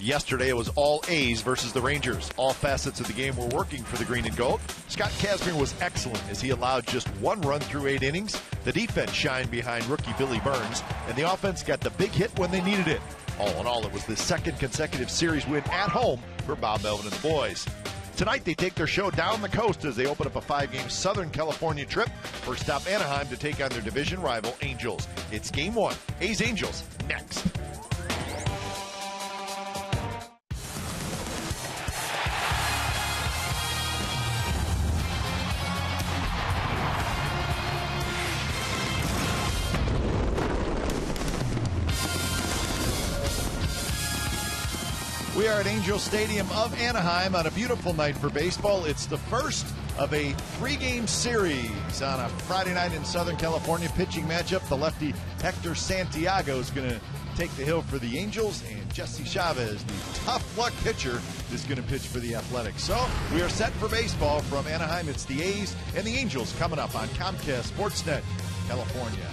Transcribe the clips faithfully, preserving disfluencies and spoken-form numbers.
Yesterday it was all A's versus the Rangers. All facets of the game were working for the green and gold. Scott Kazmir was excellent as he allowed just one run through eight innings. The defense shined behind rookie Billy Burns, and the offense got the big hit when they needed it. All in all, it was the second consecutive series win at home for Bob Melvin and the boys. Tonight they take their show down the coast as they open up a five-game Southern California trip. First stop Anaheim to take on their division rival Angels. It's game one, A's Angels next. We are at Angel Stadium of Anaheim on a beautiful night for baseball. It's the first of a three-game series on a Friday night in Southern California. Pitching matchup, the lefty Hector Santiago is going to take the hill for the Angels, and Jesse Chavez, the tough luck pitcher, is going to pitch for the Athletics. So we are set for baseball from Anaheim. It's the A's and the Angels coming up on Comcast SportsNet California.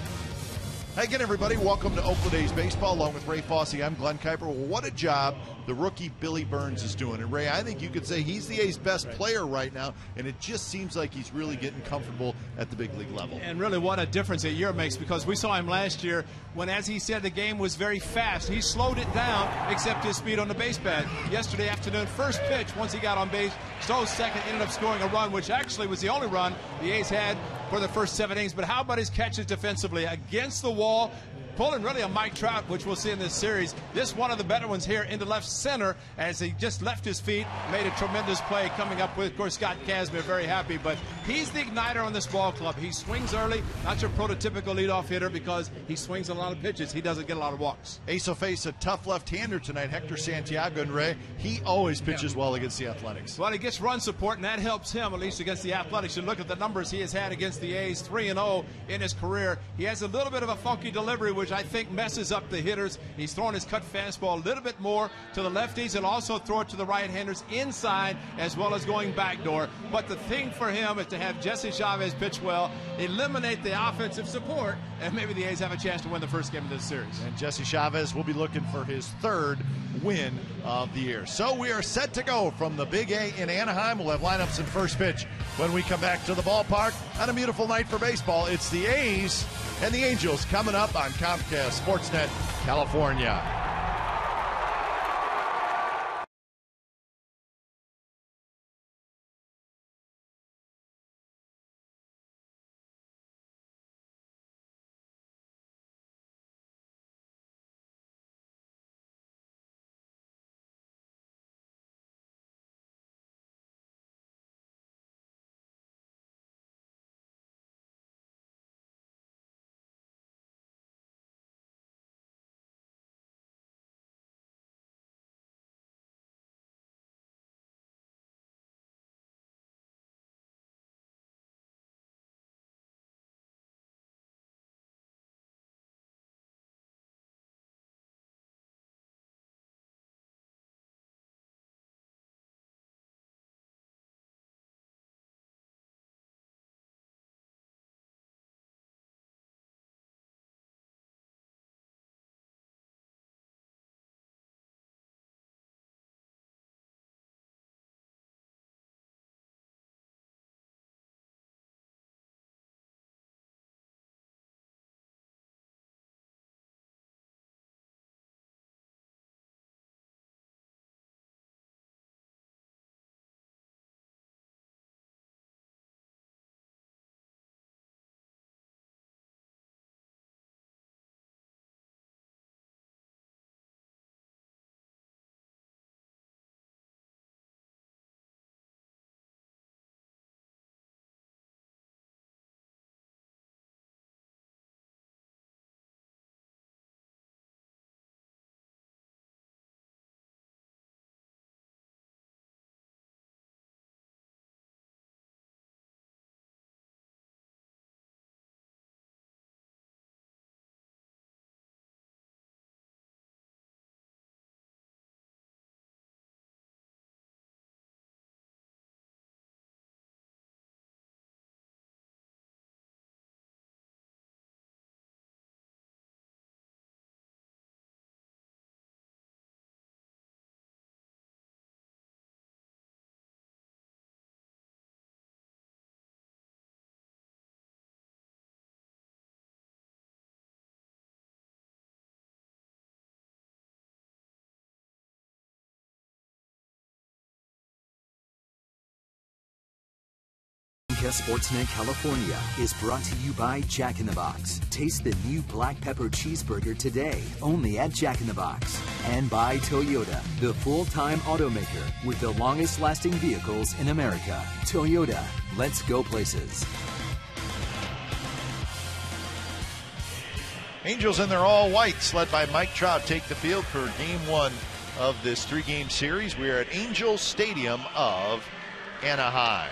Hey again, everybody. Welcome to Oakland A's Baseball. Along with Ray Fossey, I'm Glenn Kuiper. Well, what a job the rookie Billy Burns is doing. And, Ray, I think you could say he's the A's best player right now, and it just seems like he's really getting comfortable at the big league level. And really what a difference a year makes, because we saw him last year when, as he said, the game was very fast. He slowed it down, except his speed on the base pad. Yesterday afternoon, first pitch, once he got on base, stole second, ended up scoring a run, which actually was the only run the A's had for the first seven innings. But how about his catches defensively against the wall, pulling really a Mike Trout, which we'll see in this series. This one of the better ones here into left center as he just left his feet, made a tremendous play coming up with, of course, Scott Kazmir, very happy. But he's the igniter on this ball club. He swings early, not your prototypical leadoff hitter, because he swings a lot of pitches. He doesn't get a lot of walks. Ace will face a tough left-hander tonight, Hector Santiago, and Ray, he always pitches yeah. well against the Athletics. Well, he gets run support, and that helps him, at least against the Athletics. You look at the numbers he has had against the A's, three and oh in his career. He has a little bit of a funky delivery, which I think messes up the hitters. He's throwing his cut fastball a little bit more to the lefties, and also throw it to the right-handers inside as well as going backdoor. But the thing for him is to have Jesse Chavez pitch well, eliminate the offensive support, and maybe the A's have a chance to win the first game of this series. And Jesse Chavez will be looking for his third win of the year. So we are set to go from the Big A in Anaheim. We'll have lineups and first pitch when we come back to the ballpark on a beautiful night for baseball. It's the A's and the Angels coming up on Comcast SportsNet California. Sportsnet California is brought to you by Jack in the Box. Taste the new black pepper cheeseburger today, only at Jack in the Box. And by Toyota, the full-time automaker with the longest-lasting vehicles in America. Toyota, let's go places. Angels in their all-whites, led by Mike Trout, take the field for game one of this three-game series. We are at Angel Stadium of Anaheim.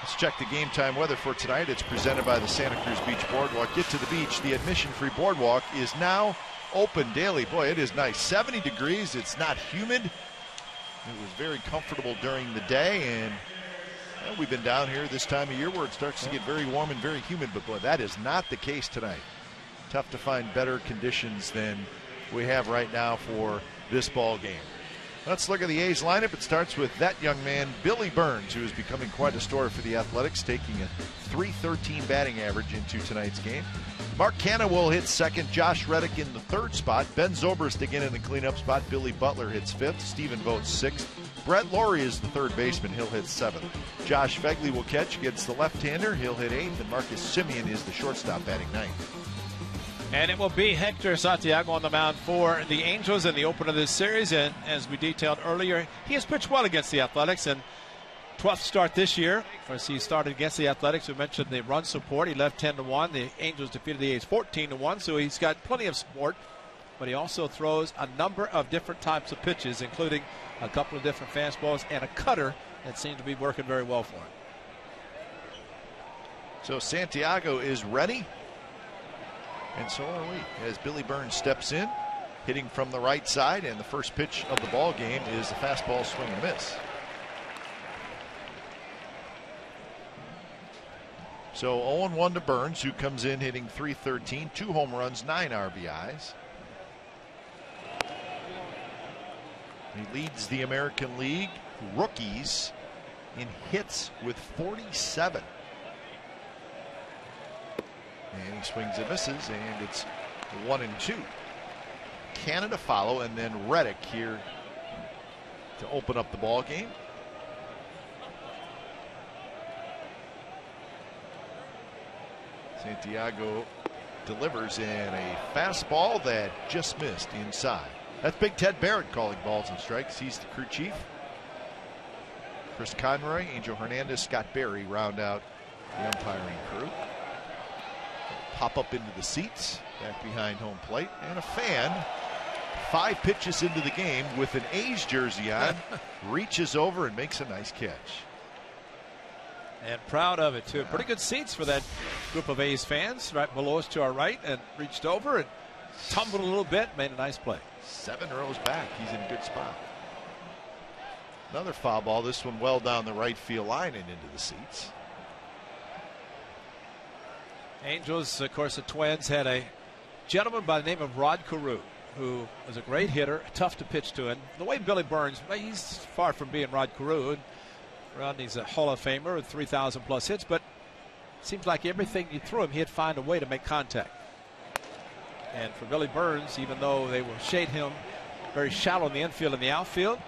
Let's check the game time weather for tonight. It's presented by the Santa Cruz Beach Boardwalk. Get to the beach. The admission-free boardwalk is now open daily. Boy, it is nice. seventy degrees. It's not humid. It was very comfortable during the day, and well, we've been down here this time of year where it starts to get very warm and very humid, but boy, that is not the case tonight. Tough to find better conditions than we have right now for this ball game. Let's look at the A's lineup. It starts with that young man, Billy Burns, who is becoming quite a star for the Athletics, taking a three thirteen batting average into tonight's game. Mark Canha will hit second. Josh Reddick in the third spot. Ben Zobrist again in the cleanup spot. Billy Butler hits fifth. Steven Vogt sixth. Brett Lawrie is the third baseman. He'll hit seventh. Josh Phegley will catch against the left-hander. He'll hit eighth. And Marcus Semien is the shortstop, batting ninth. And it will be Hector Santiago on the mound for the Angels in the opener of this series. And as we detailed earlier, he has pitched well against the Athletics. And twelfth start this year, as he started against the Athletics. We mentioned the run support. He left ten to one. The Angels defeated the A's fourteen to one. So he's got plenty of support. But he also throws a number of different types of pitches, including a couple of different fastballs and a cutter that seems to be working very well for him. So Santiago is ready. And so are we, as Billy Burns steps in, hitting from the right side, and the first pitch of the ball game is a fastball swing and miss. So oh and one to Burns, who comes in hitting three thirteen, two home runs, nine R B Is. He leads the American League rookies in hits with forty-seven. And he swings and misses, and it's one and two. Canha to follow, and then Reddick here to open up the ball game. Santiago delivers in a fastball that just missed inside. That's Big Ted Barrett calling balls and strikes. He's the crew chief. Chris Conroy, Angel Hernandez, Scott Berry round out the umpiring crew. Pop up into the seats back behind home plate, and a fan five pitches into the game with an A's jersey on reaches over and makes a nice catch. And proud of it too. Yeah. Pretty good seats for that group of A's fans. Right below us to our right, and reached over and tumbled a little bit, made a nice play. Seven rows back, he's in a good spot. Another foul ball, this one well down the right field line and into the seats. Angels, of course, the Twins had a gentleman by the name of Rod Carew, who was a great hitter, tough to pitch to. And the way Billy Burns, he's far from being Rod Carew. Rodney's a Hall of Famer with three thousand plus hits, but it seems like everything you threw him, he'd find a way to make contact. And for Billy Burns, even though they will shade him very shallow in the infield and the outfield,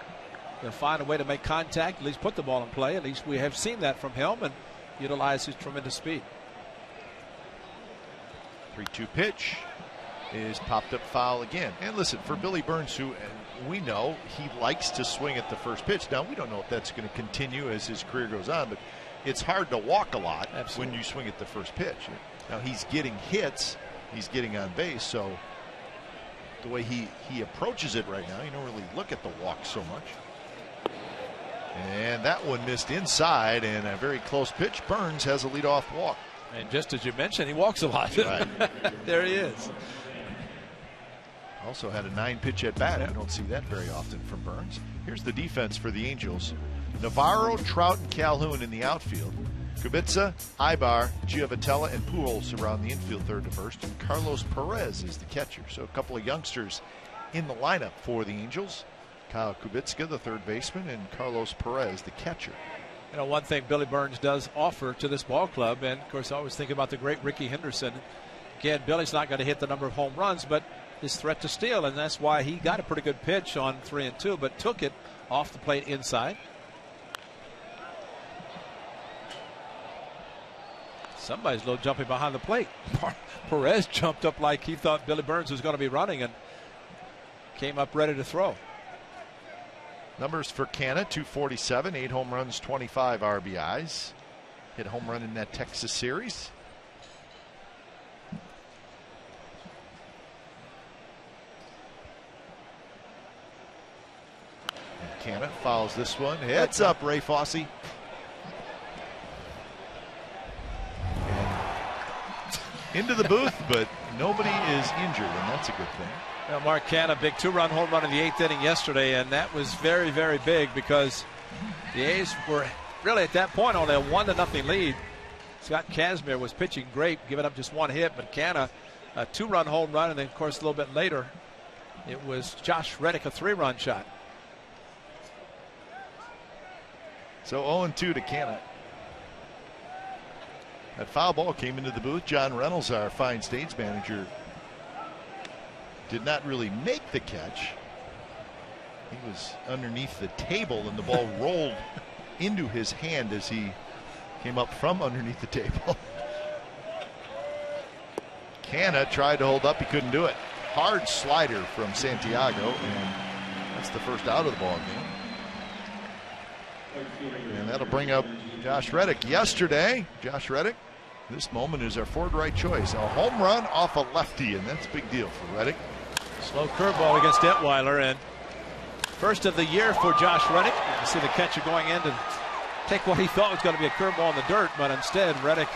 they'll find a way to make contact, at least put the ball in play. At least we have seen that from him, and utilize his tremendous speed. three two pitch is popped up, foul again. And listen, for Billy Burns, who we know he likes to swing at the first pitch. Now, we don't know if that's going to continue as his career goes on, but it's hard to walk a lot. Absolutely. When you swing at the first pitch. Now, he's getting hits, he's getting on base, so the way he, he approaches it right now, you don't really look at the walk so much. And that one missed inside, and a very close pitch. Burns has a leadoff walk. And just as you mentioned, he walks a lot. Right. There he is. Also had a nine-pitch at-bat. I don't see that very often from Burns. Here's the defense for the Angels. Navarro, Trout, and Calhoun in the outfield. Kubitza, Aybar, Giavotella, and Pujols around the infield third to first. And Carlos Perez is the catcher. So a couple of youngsters in the lineup for the Angels. Kyle Kubitza, the third baseman, and Carlos Perez, the catcher. You know, one thing Billy Burns does offer to this ball club, and of course I always think about the great Rickey Henderson. Again, Billy's not going to hit the number of home runs, but his threat to steal, and that's why he got a pretty good pitch on three and two, but took it off the plate inside. Somebody's a little jumpy behind the plate. Perez jumped up like he thought Billy Burns was going to be running and came up ready to throw. Numbers for Canha, two forty-seven, eight home runs, twenty-five R B Is. Hit a home run in that Texas series. And Canha fouls this one. Heads up, Ray Fossey. Into the booth, but nobody is injured, and that's a good thing. Well, Mark Canha, big two-run home run in the eighth inning yesterday, and that was very, very big because the A's were really at that point only a one to nothing lead. Scott Kazmir was pitching great, giving up just one hit, but Canha, a two-run home run, and then, of course, a little bit later, it was Josh Reddick, a three-run shot. So oh and two to Canha. That foul ball came into the booth. John Reynolds, our fine stage manager, did not really make the catch. He was underneath the table, and the ball rolled into his hand as he came up from underneath the table. Canha tried to hold up. He couldn't do it. Hard slider from Santiago, and that's the first out of the ball game. And that'll bring up Josh Reddick. Yesterday, Josh Reddick, this moment is our forward right choice. A home run off a lefty, and that's a big deal for Reddick. Slow curveball against Detweiler, and first of the year for Josh Reddick. You see the catcher going in to take what he thought was going to be a curveball in the dirt, but instead Reddick,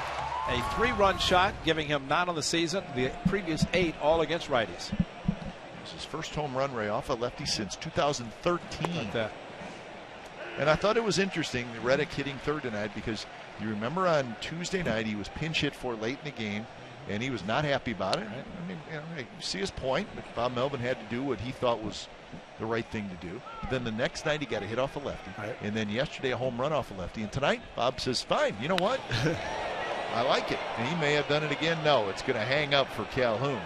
a three-run shot, giving him nine on the season. The previous eight all against righties. This is his first home run, Ray, off a lefty since two thousand thirteen. Like that. And I thought it was interesting, Reddick hitting third tonight, because you remember on Tuesday night he was pinch hit for late in the game, and he was not happy about it. I mean, you know, you see his point, but Bob Melvin had to do what he thought was the right thing to do. But then the next night he got a hit off a lefty, right. And then yesterday a home run off a lefty. And tonight Bob says, fine, you know what? I like it. And he may have done it again. No, it's going to hang up for Calhoun.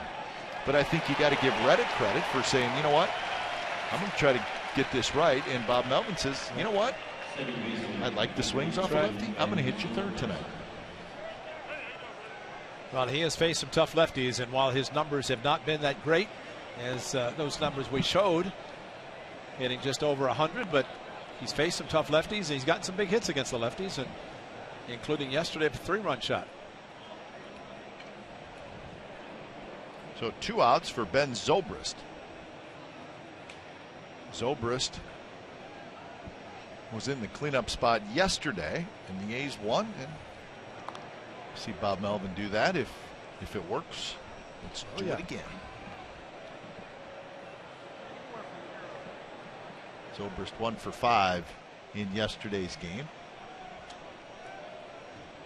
But I think you got to give Reddick credit for saying, you know what? I'm going to try to get this right, and Bob Melvin says, you know what, I like the swings off the lefty. I'm going to hit you third tonight. Well, he has faced some tough lefties, and while his numbers have not been that great, as uh, those numbers we showed, hitting just over one hundred, but he's faced some tough lefties, and he's gotten some big hits against the lefties, and including yesterday a three-run shot. So two outs for Ben Zobrist. Zobrist was in the cleanup spot yesterday, and the A's won. And see Bob Melvin do that. If if it works, let's do oh, yeah. it again. Zobrist one for five in yesterday's game.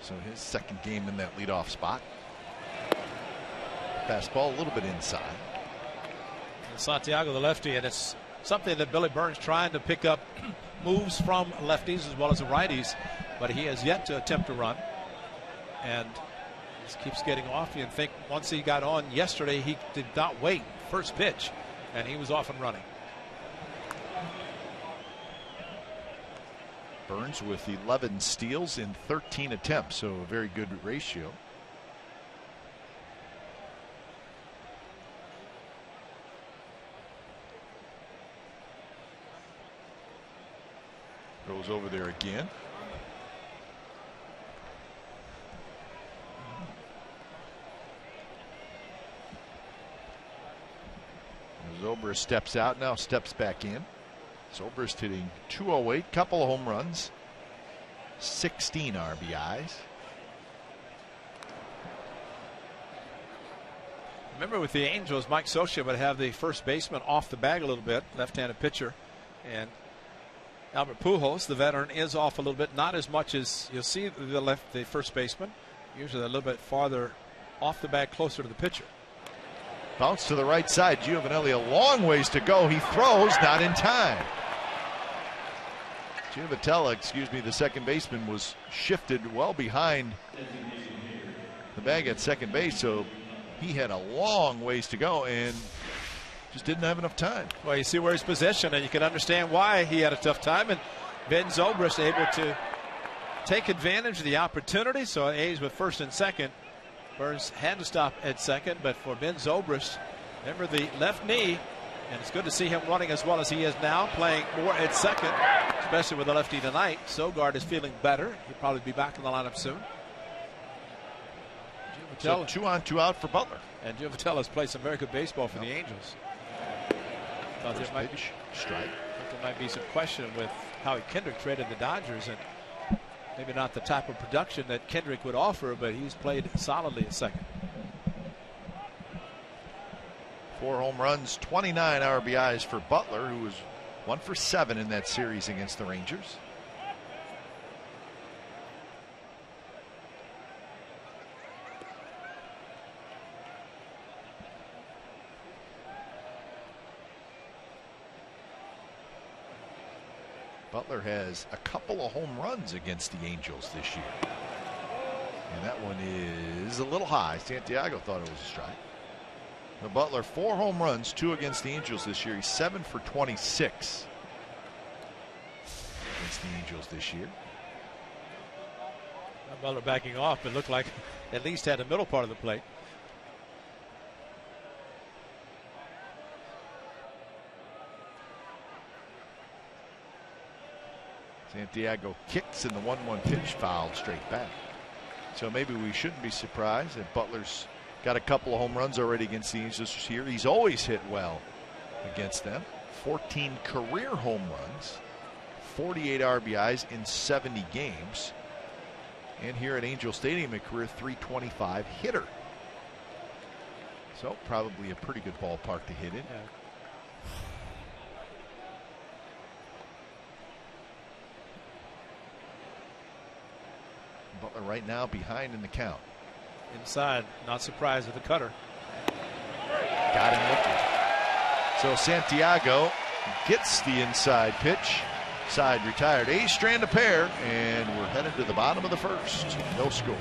So his second game in that leadoff spot. Fastball a little bit inside. And Santiago, the lefty, and it's something that Billy Burns trying to pick up moves from lefties as well as the righties, but he has yet to attempt to run, and just keeps getting off. You think once he got on yesterday, he did not wait first pitch, and he was off and running. Burns with eleven steals in thirteen attempts, so a very good ratio. Goes over there again. Zobrist steps out, now steps back in. Zobrist hitting two oh eight, couple of home runs, sixteen R B Is. Remember with the Angels, Mike Scioscia would have the first baseman off the bag a little bit, left-handed pitcher, and Albert Pujols, the veteran, is off a little bit, not as much as you'll see the left, the first baseman, usually a little bit farther off the bag, closer to the pitcher. Bounce to the right side. Giovanelli a long ways to go. He throws, not in time. Giavotella, excuse me, the second baseman, was shifted well behind the bag at second base, so he had a long ways to go, and just didn't have enough time. Well, you see where he's positioned, and you can understand why he had a tough time. And Ben Zobrist able to take advantage of the opportunity. So A's with first and second. Burns had to stop at second, but for Ben Zobrist, remember the left knee, and it's good to see him running as well as he is now, playing more at second, especially with the lefty tonight. Sogard is feeling better. He'll probably be back in the lineup soon. So two on, two out for Butler. And Giavotella's played some very good baseball for yep. the Angels. Thought there might be strike. There might be some question with how Kendrick traded the Dodgers, and maybe not the type of production that Kendrick would offer, but he's played solidly at second. Four home runs, twenty-nine R B Is for Butler, who was one for seven in that series against the Rangers. Butler has a couple of home runs against the Angels this year. And that one is a little high. Santiago thought it was a strike. The Butler, four home runs, two against the Angels this year. He's seven for twenty-six against the Angels this year. Butler backing off, but looked like at least had the middle part of the plate. Santiago kicks in the one one pitch, fouled straight back. So maybe we shouldn't be surprised that Butler's got a couple of home runs already against the Angels this year. He's always hit well against them. fourteen career home runs, forty-eight R B Is in seventy games. And here at Angel Stadium, a career three twenty-five hitter. So probably a pretty good ballpark to hit in. Yeah. Butler right now behind in the count. Inside, not surprised with the cutter. Got him looking. So Santiago gets the inside pitch. Side retired. A's strand a pair, and we're headed to the bottom of the first. No score.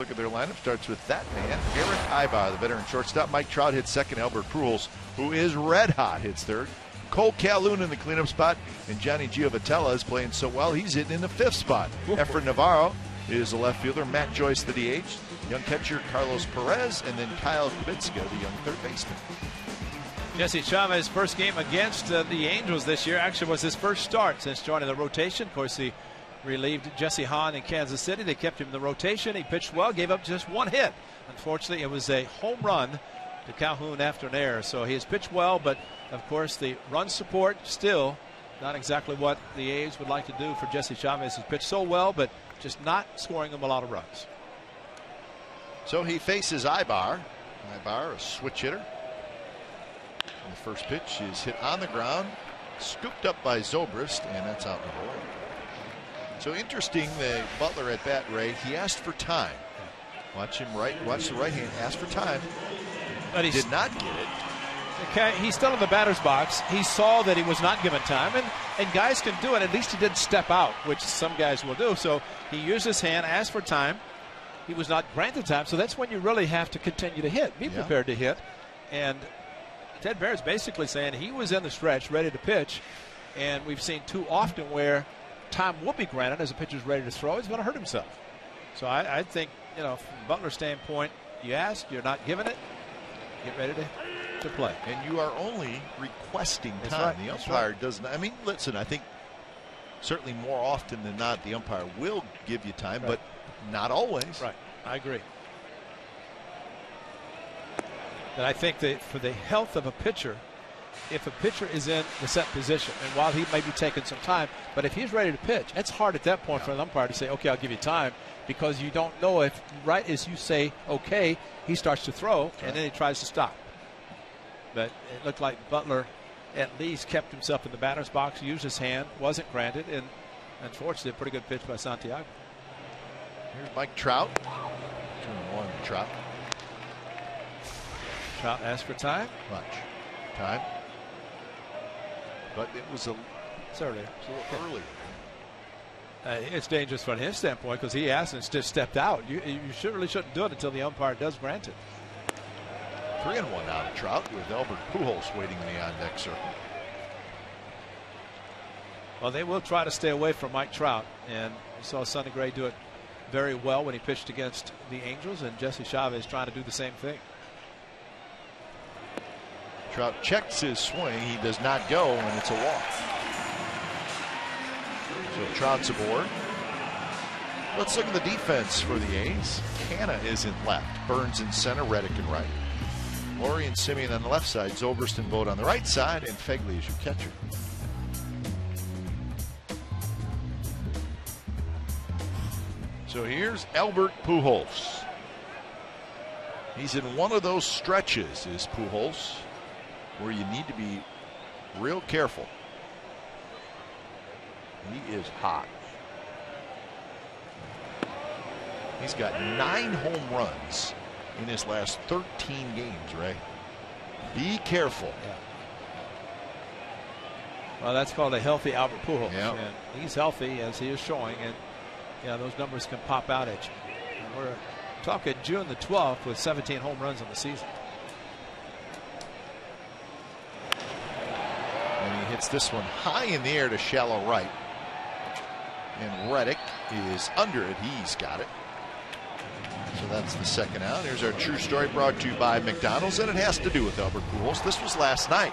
Look at their lineup. Starts with that man, Erick Aybar, the veteran shortstop. Mike Trout hits second. Albert Pujols, who is red hot, hits third. Kole Calhoun in the cleanup spot, and Johnny Giavotella is playing so well he's hitting in the fifth spot. Efren Navarro is the left fielder. Matt Joyce, the D H. Young catcher Carlos Perez, and then Kyle Kubitza, the young third baseman. Jesse Chavez, first game against uh, the Angels this year, actually was his first start since joining the rotation. Of course, he relieved Jesse Hahn in Kansas City. They kept him in the rotation. He pitched well, gave up just one hit. Unfortunately, it was a home run to Calhoun after an error. So he has pitched well, but of course the run support still not exactly what the A's would like to do for Jesse Chavez. He's pitched so well, but just not scoring him a lot of runs. So he faces Aybar. Aybar, a switch hitter. And the first pitch is hit on the ground, scooped up by Zobrist, and that's out in the hole. So interesting, the Butler at bat, Ray, he asked for time. Watch him right, watch the right hand, asked for time, but he did not get it. He's still in the batter's box. He saw that he was not given time, and, and guys can do it. At least he didn't step out, which some guys will do. So he used his hand, asked for time. He was not granted time, so that's when you really have to continue to hit. Be yeah. prepared to hit. And Ted Barrett's basically saying he was in the stretch, ready to pitch, and we've seen too often where time will be granted as a pitcher's ready to throw. He's going to hurt himself. So I, I think, you know, from Butler's standpoint, you ask, you're not giving it, get ready to to play. And you are only requesting time. That's right. The umpire right. doesn't. I mean, listen, I think certainly more often than not the umpire will give you time, right. but not always. Right. I agree. And I think that for the health of a pitcher, if a pitcher is in the set position, and while he may be taking some time, but if he's ready to pitch, it's hard at that point yeah. for an umpire to say, okay, I'll give you time, because you don't know if right as you say, okay, he starts to throw, right. and then he tries to stop. But it looked like Butler at least kept himself in the batter's box, used his hand, wasn't granted, and unfortunately, a pretty good pitch by Santiago. Here's Mike Trout. two and one Trout. Trout asked for time. Much. Time. But it was a, it's early. It was a little early. Uh, it's dangerous from his standpoint because he asked and just stepped out. You, you should, really shouldn't do it until the umpire does grant it. Three and one out of Trout with Albert Pujols waiting in the on-deck circle. Well, they will try to stay away from Mike Trout, and we saw Sonny Gray do it very well when he pitched against the Angels, and Jesse Chavez trying to do the same thing. Trout checks his swing. He does not go, and it's a walk. So Trout's aboard. Let's look at the defense for the A's. Canha is in left. Burns in center. Reddick in right. Lawrie and Semien on the left side. Zobrist and Vogt on the right side. And Phegley is your catcher. So here's Albert Pujols. He's in one of those stretches, is Pujols, where you need to be real careful. He is hot. He's got nine home runs in his last thirteen games, Ray. Be careful. Yeah. Well, that's called a healthy Albert Pujols. Yep. And he's healthy, as he is showing, and yeah, those numbers can pop out at you. And we're talking June the twelfth with seventeen home runs on the season. And he hits this one high in the air to shallow right. And Reddick is under it. He's got it. So that's the second out. Here's our true story brought to you by McDonald's, and it has to do with Albert Pujols. This was last night,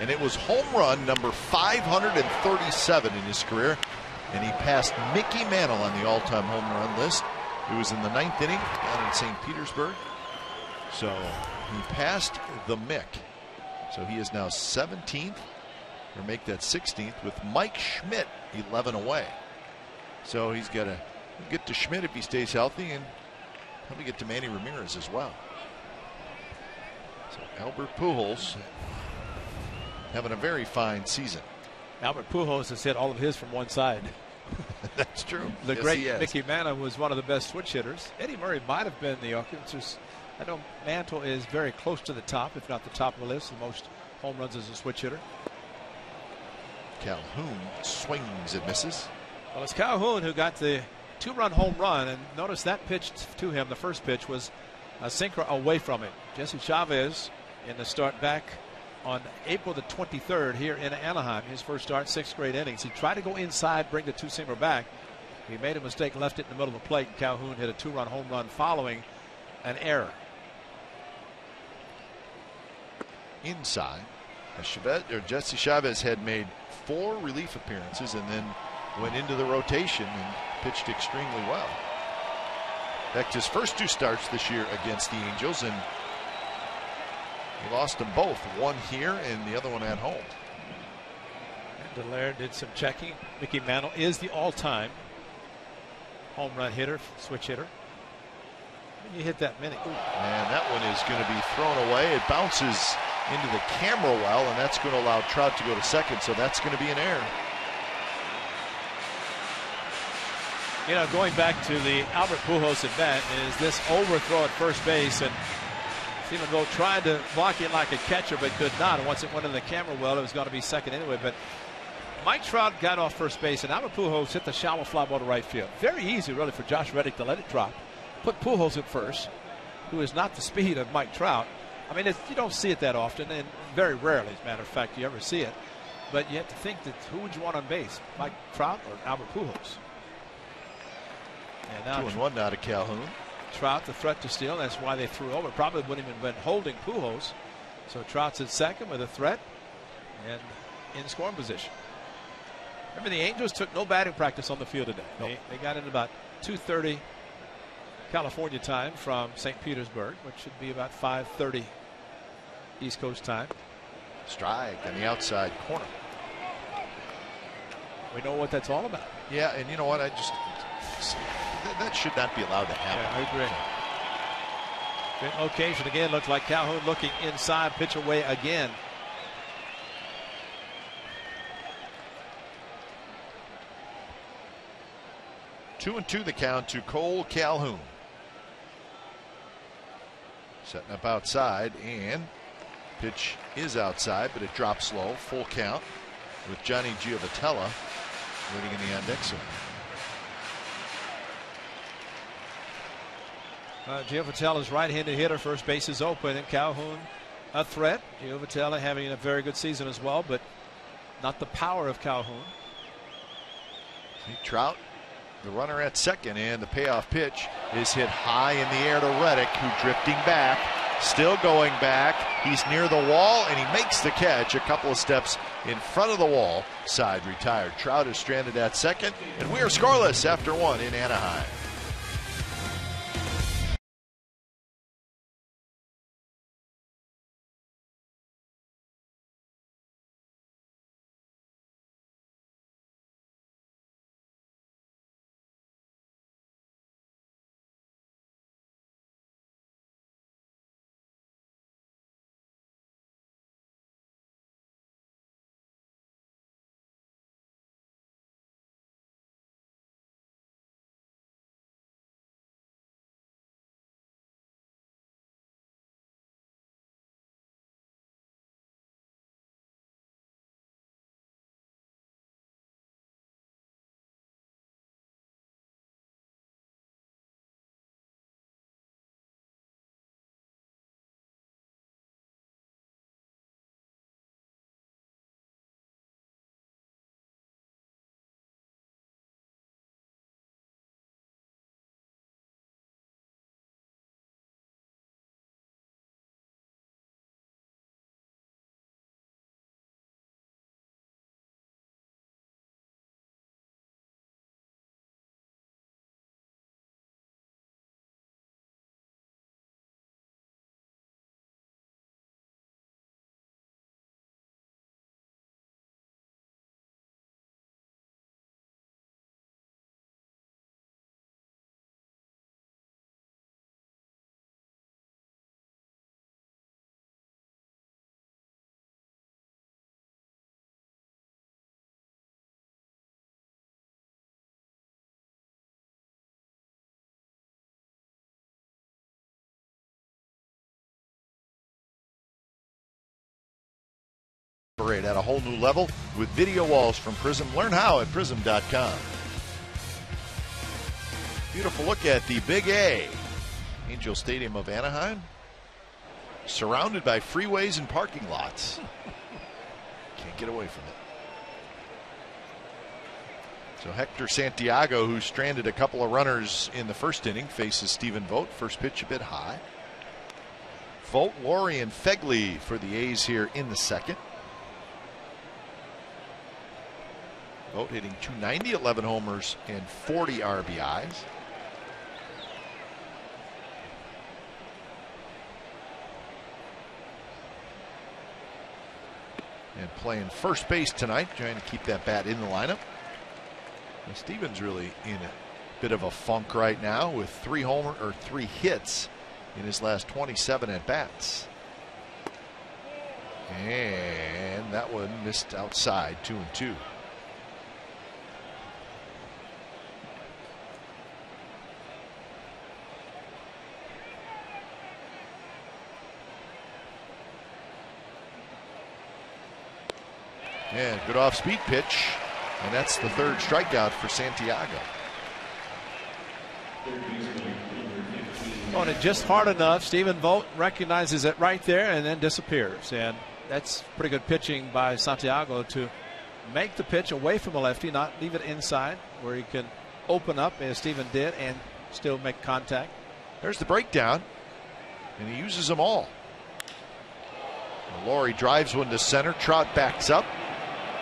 and it was home run number five hundred thirty-seven in his career, and he passed Mickey Mantle on the all-time home run list. It was in the ninth inning down in Saint Petersburg. So he passed the Mick. So he is now seventeenth, or make that sixteenth, with Mike Schmidt eleven away. So he's got to get to Schmidt if he stays healthy, and let me get to Manny Ramirez as well. So Albert Pujols having a very fine season. Albert Pujols has hit all of his from one side. That's true. The yes, great Mickey Mantle was one of the best switch hitters. Eddie Murray might have been the offensive. I know Mantle is very close to the top, if not the top of the list, the most home runs as a switch hitter. Calhoun swings and misses. Well, it's Calhoun who got the two-run home run, and notice that pitch to him, the first pitch, was a sinker away from it. Jesse Chavez in the start back on April the twenty-third here in Anaheim, his first start, sixth grade innings. He tried to go inside, bring the two-seamer back. He made a mistake, left it in the middle of the plate, and Calhoun hit a two-run home run following an error. Inside, Chavez, or Jesse Chavez had made four relief appearances and then went into the rotation and pitched extremely well. In fact, his first two starts this year against the Angels, and he lost them both, one here and the other one at home. And Dallaire did some checking. Mickey Mantle is the all-time home run hitter, switch hitter. When you hit that many. Ooh. And that one is going to be thrown away. It bounces into the camera well, and that's going to allow Trout to go to second, so that's going to be an error. You know, going back to the Albert Pujols event, is this overthrow at first base, and Steven Vogt tried to block it like a catcher, but could not. And once it went in the camera well, it was going to be second anyway. But Mike Trout got off first base, and Albert Pujols hit the shallow fly ball to right field. Very easy, really, for Josh Reddick to let it drop. Put Pujols at first, who is not the speed of Mike Trout. I mean, it's, you don't see it that often, and very rarely, as a matter of fact, you ever see it. But you have to think that who would you want on base, Mike Trout or Albert Pujols? And now two and one now to Calhoun. Trout, the threat to steal. That's why they threw over. Probably wouldn't even been holding Pujols. So Trout's at second with a threat and in scoring position. Remember, the Angels took no batting practice on the field today. Nope. They, they got in about two thirty California time from Saint Petersburg, which should be about five thirty East Coast time. Strike on the outside corner. We know what that's all about. Yeah, and you know what? I just that should not be allowed to happen. Yeah, I agree. Good location again. Looks like Calhoun looking inside. Pitch away again. Two and two the count to Kole Calhoun. Setting up outside, and pitch is outside, but it drops low. Full count with Johnny Giavotella waiting in the on deck circle. Uh, Giavotella's right-handed hitter. First base is open, and Calhoun a threat. Giavotella having a very good season as well, but not the power of Calhoun. See Trout, the runner at second, and the payoff pitch is hit high in the air to Reddick, who drifting back, still going back. He's near the wall, and he makes the catch a couple of steps in front of the wall. Side retired. Trout is stranded at second, and we are scoreless after one in Anaheim. At a whole new level with video walls from Prism. Learn how at prism dot com. Beautiful look at the Big A, Angel Stadium of Anaheim, surrounded by freeways and parking lots. Can't get away from it. So Hector Santiago, who stranded a couple of runners in the first inning, faces Steven Vogt. First pitch a bit high. Vogt, Lawrie, and Phegley for the A's here in the second. Vogt hitting two ninety, eleven homers, and forty R B Is. And playing first base tonight, trying to keep that bat in the lineup. And Stevens really in a bit of a funk right now with three homer or three hits in his last twenty-seven at bats. And that one missed outside, two and two. And good off-speed pitch. And that's the third strikeout for Santiago. On it just hard enough. Steven Vogt recognizes it right there and then disappears. And that's pretty good pitching by Santiago to make the pitch away from a lefty, not leave it inside where he can open up, as Steven did, and still make contact. There's the breakdown, and he uses them all. Lawrie drives one to center. Trout backs up.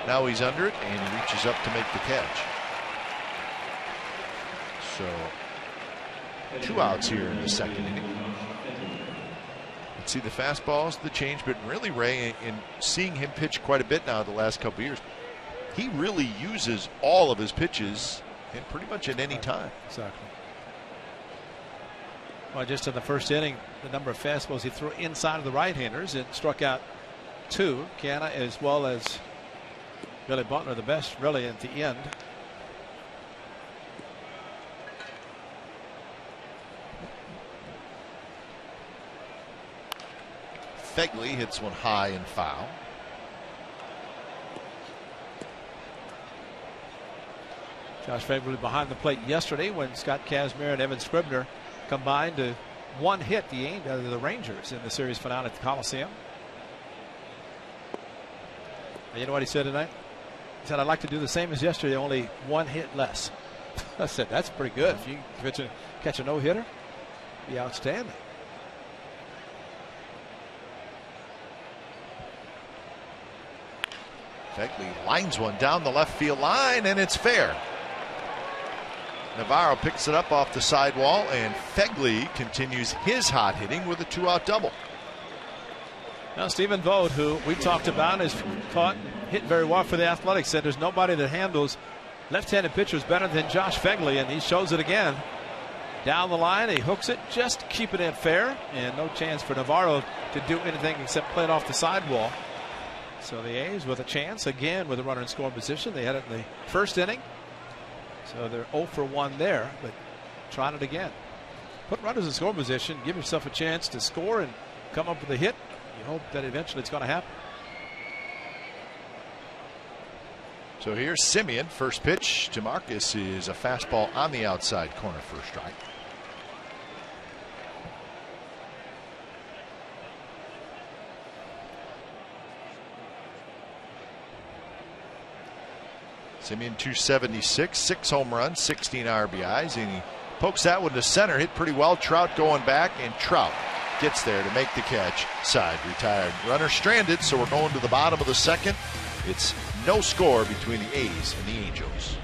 Now he's under it and reaches up to make the catch. So two outs here in the second inning. Let's see the fastballs, the change, but really, Ray, in seeing him pitch quite a bit now the last couple of years, he really uses all of his pitches, and pretty much at any time. Exactly. Well, just in the first inning, the number of fastballs he threw inside of the right-handers and struck out two. Canha as well as Billy Butler, the best really at the end. Phegley hits one high and foul. Josh Phegley behind the plate yesterday when Scott Kazmir and Evan Scribner combined to one hit the aim out of the Rangers in the series finale at the Coliseum. And you know what he said tonight? He said, "I'd like to do the same as yesterday, only one hit less." I said, "That's pretty good. If you catch a, catch a no-hitter, be outstanding." Phegley lines one down the left field line, and it's fair. Navarro picks it up off the sidewall, and Phegley continues his hot hitting with a two-out double. Now Steven Vogt, who we talked about, has caught hit very well for the Athletics, said there's nobody that handles left-handed pitchers better than Josh Phegley, and he shows it again. Down the line, he hooks it, just keeping it fair, and no chance for Navarro to do anything except play it off the sidewall. So the A's with a chance again with a runner in scoring position. They had it in the first inning. So they're oh for one there, but trying it again. Put runners in scoring position. Give yourself a chance to score and come up with a hit. You hope that eventually it's going to happen. So here's Semien. First pitch to Marcus is a fastball on the outside corner for a strike. Semien two seventy-six, six home runs, sixteen R B Is, and he pokes that one to center, hit pretty well. Trout going back, and Trout gets there to make the catch. Side retired. Runner stranded, so we're going to the bottom of the second. It's no score between the A's and the Angels.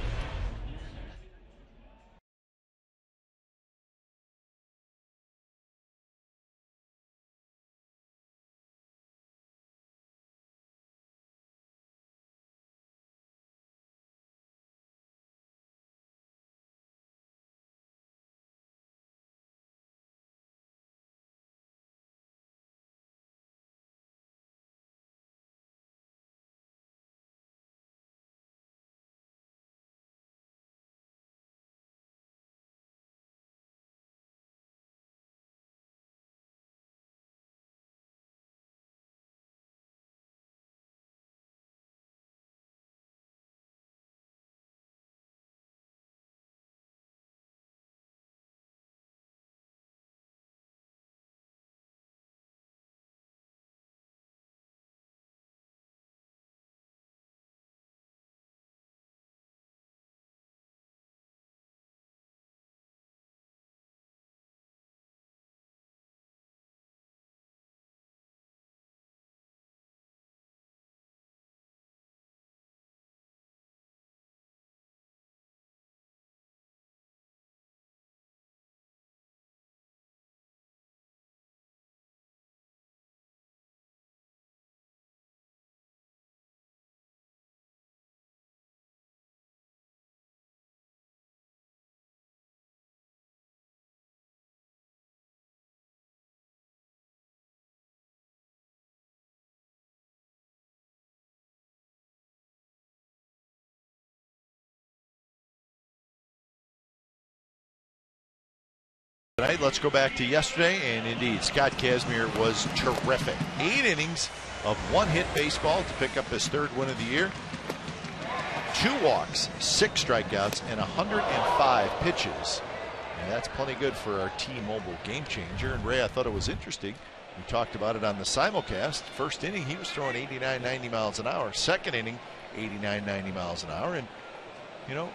Tonight, let's go back to yesterday, and indeed, Scott Kazmir was terrific. Eight innings of one-hit baseball to pick up his third win of the year. Two walks, six strikeouts, and one hundred five pitches. And that's plenty good for our T-Mobile game changer. And Ray, I thought it was interesting. We talked about it on the simulcast. First inning, he was throwing eighty-nine, ninety miles an hour. Second inning, eighty-nine, ninety miles an hour. And, you know,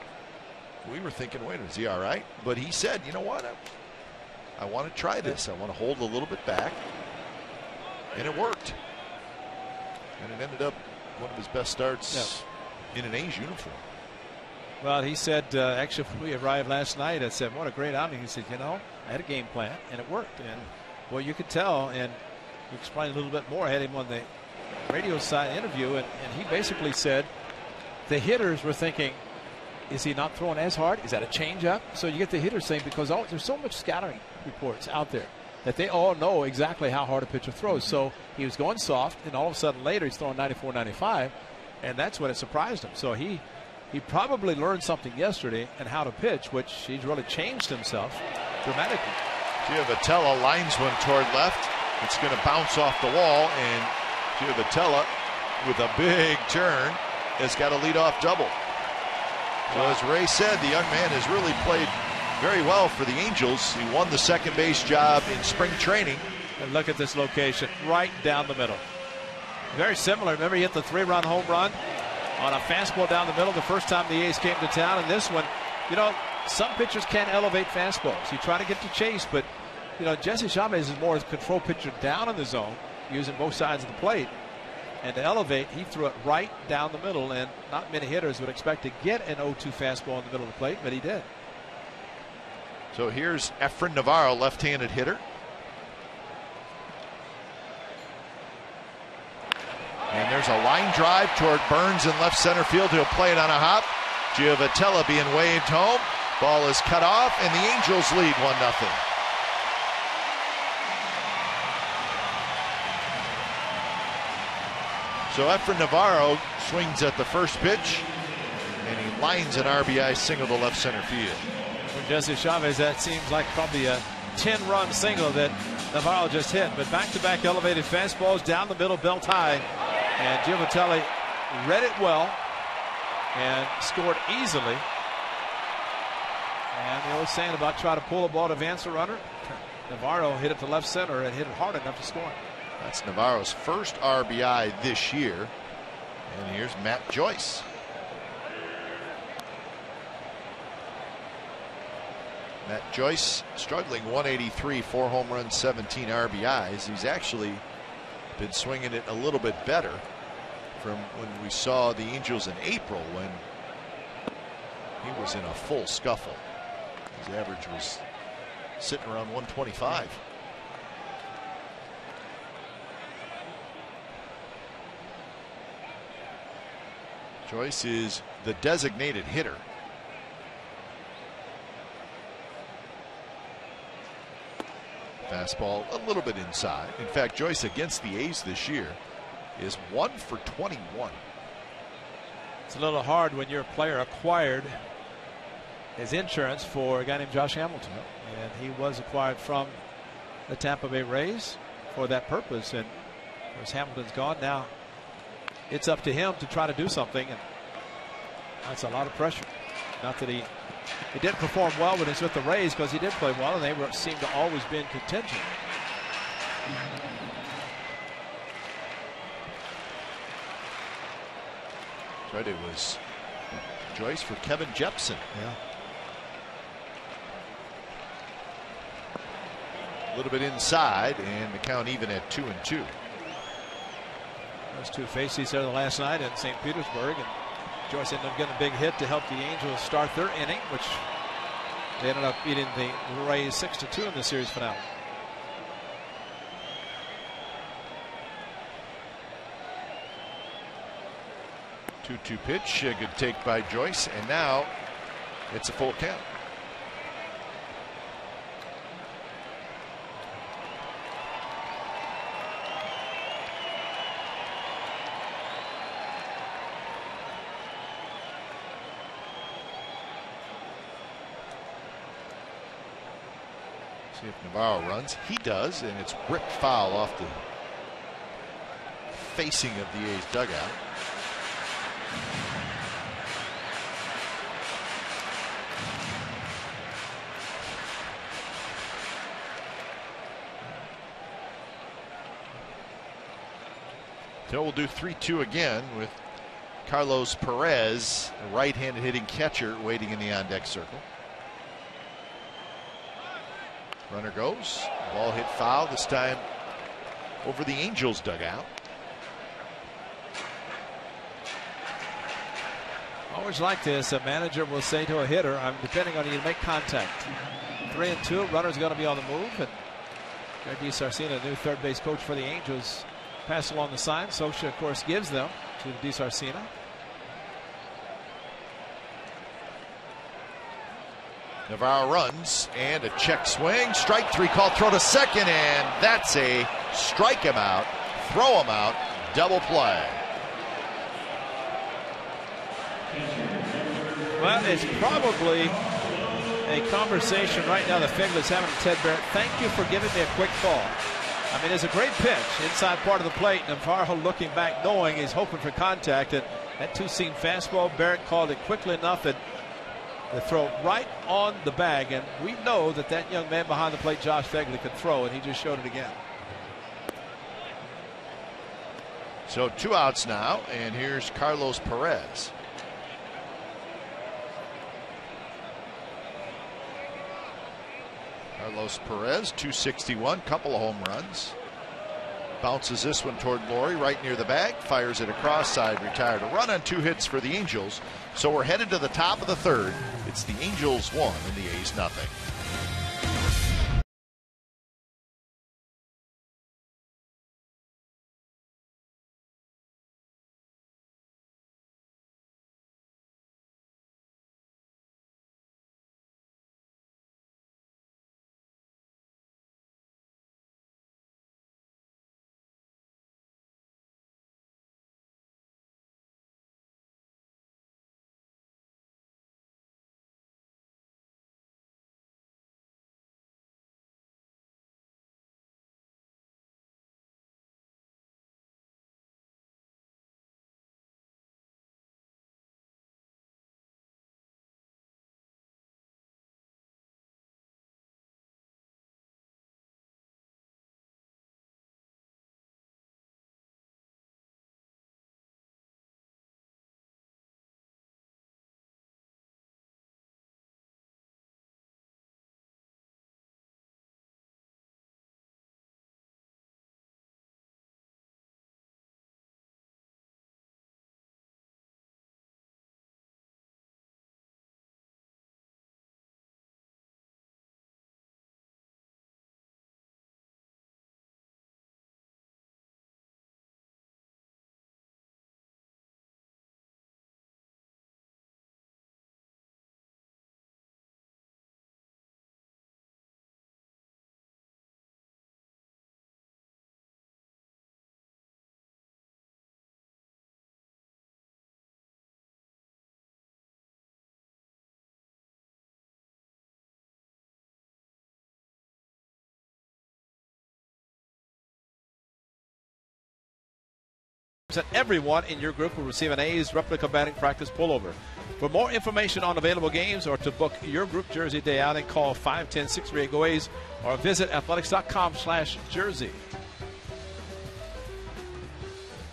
we were thinking, wait, is he all right? But he said, you know what? I'm I want to try this. I want to hold a little bit back. And it worked. And it ended up one of his best starts yeah. in an A's uniform. Well, he said, uh, actually, when we arrived last night, I said, what a great outing. He said, you know, I had a game plan, and it worked. And, well, you could tell, and we explained a little bit more. I had him on the radio side interview, and, and he basically said the hitters were thinking, is he not throwing as hard? Is that a changeup? So you get the hitters saying, because all, there's so much scattering reports out there that they all know exactly how hard a pitcher throws. So he was going soft, and all of a sudden later he's throwing ninety-four, ninety-five, and that's when it surprised him. So he he probably learned something yesterday and how to pitch, which he's really changed himself dramatically. Giavotella lines one toward left. It's going to bounce off the wall, and Giavotella with a big turn has got a leadoff double. So as Ray said, the young man has really played very well for the Angels. He won the second base job in spring training. And look at this location, right down the middle. Very similar. Remember, he hit the three-run home run on a fastball down the middle the first time the A's came to town. And this one, you know, some pitchers can't elevate fastballs. You try to get to chase, but, you know, Jesse Chavez is more a control pitcher down in the zone, using both sides of the plate. And to elevate, he threw it right down the middle, and not many hitters would expect to get an oh two fastball in the middle of the plate, but he did. So here's Efren Navarro, left-handed hitter. And there's a line drive toward Burns in left center field. He'll play it on a hop. Giavotella being waved home. Ball is cut off, and the Angels lead one nothing. So Efren Navarro swings at the first pitch, and he lines an R B I single to left center field. For Jesse Chavez, that seems like probably a ten-run single that Navarro just hit. But back-to-back elevated fastballs down the middle, belt high, and Giavotella read it well and scored easily. And the old saying about try to pull a ball to advance a runner, Navarro hit it to left center and hit it hard enough to score. That's Navarro's first R B I this year. And here's Matt Joyce. Matt Joyce struggling one eighty-three, four home runs, seventeen R B Is. He's actually been swinging it a little bit better from when we saw the Angels in April when he was in a full scuffle. His average was sitting around one twenty-five. Joyce is the designated hitter. Fastball a little bit inside. In fact, Joyce against the A's this year is one for twenty-one. It's a little hard when your player acquired his insurance for a guy named Josh Hamilton. And he was acquired from the Tampa Bay Rays for that purpose. And of course, Hamilton's gone now. It's up to him to try to do something, and that's a lot of pressure. Not that he he didn't perform well when he's with the Rays, because he did play well, and they were, seemed to always be in contention. Right, it was Joyce for Kevin Jepson. Yeah. A little bit inside, and the count even at two and two. Those two faces there last night in Saint Petersburg, and Joyce ended up getting a big hit to help the Angels start their inning, which they ended up beating the Rays six to two in the series finale. two two pitch, a good take by Joyce, and now it's a full count. See if Navarro runs. He does, and it's ripped foul off the facing of the A's dugout. So we'll do three two again with Carlos Perez, a right-handed hitting catcher, waiting in the on-deck circle. Runner goes. Ball hit foul, this time over the Angels dugout. Always like this, a manager will say to a hitter, I'm depending on you to make contact. Three and two, runner's going to be on the move. And Greg DeSarcina, new third base coach for the Angels, pass along the sign. Scioscia, of course, gives them to DeSarcina. Navarro runs, and a check swing. Strike three, call, throw to second, and that's a strike him out, throw him out, double play. Well, it's probably a conversation right now that Phegley's having with Ted Barrett. Thank you for giving me a quick ball. I mean, it's a great pitch inside part of the plate. Navarro looking back, knowing he's hoping for contact. And that two-seam fastball, Barrett called it quickly enough, and the throw right on the bag. And we know that that young man behind the plate, Josh Phegley, could throw, and he just showed it again. So two outs now, and here's Carlos Perez. Carlos Perez, two sixty-one, couple of home runs. Bounces this one toward Lawrie, right near the bag, fires it across, side retired. A run on two hits for the Angels. So we're headed to the top of the third. It's the Angels one and the A's nothing. And everyone in your group will receive an A's replica batting practice pullover. For more information on available games or to book your group jersey day out, and call five one zero, six three eight, G O A's or visit athletics dot com slash jersey.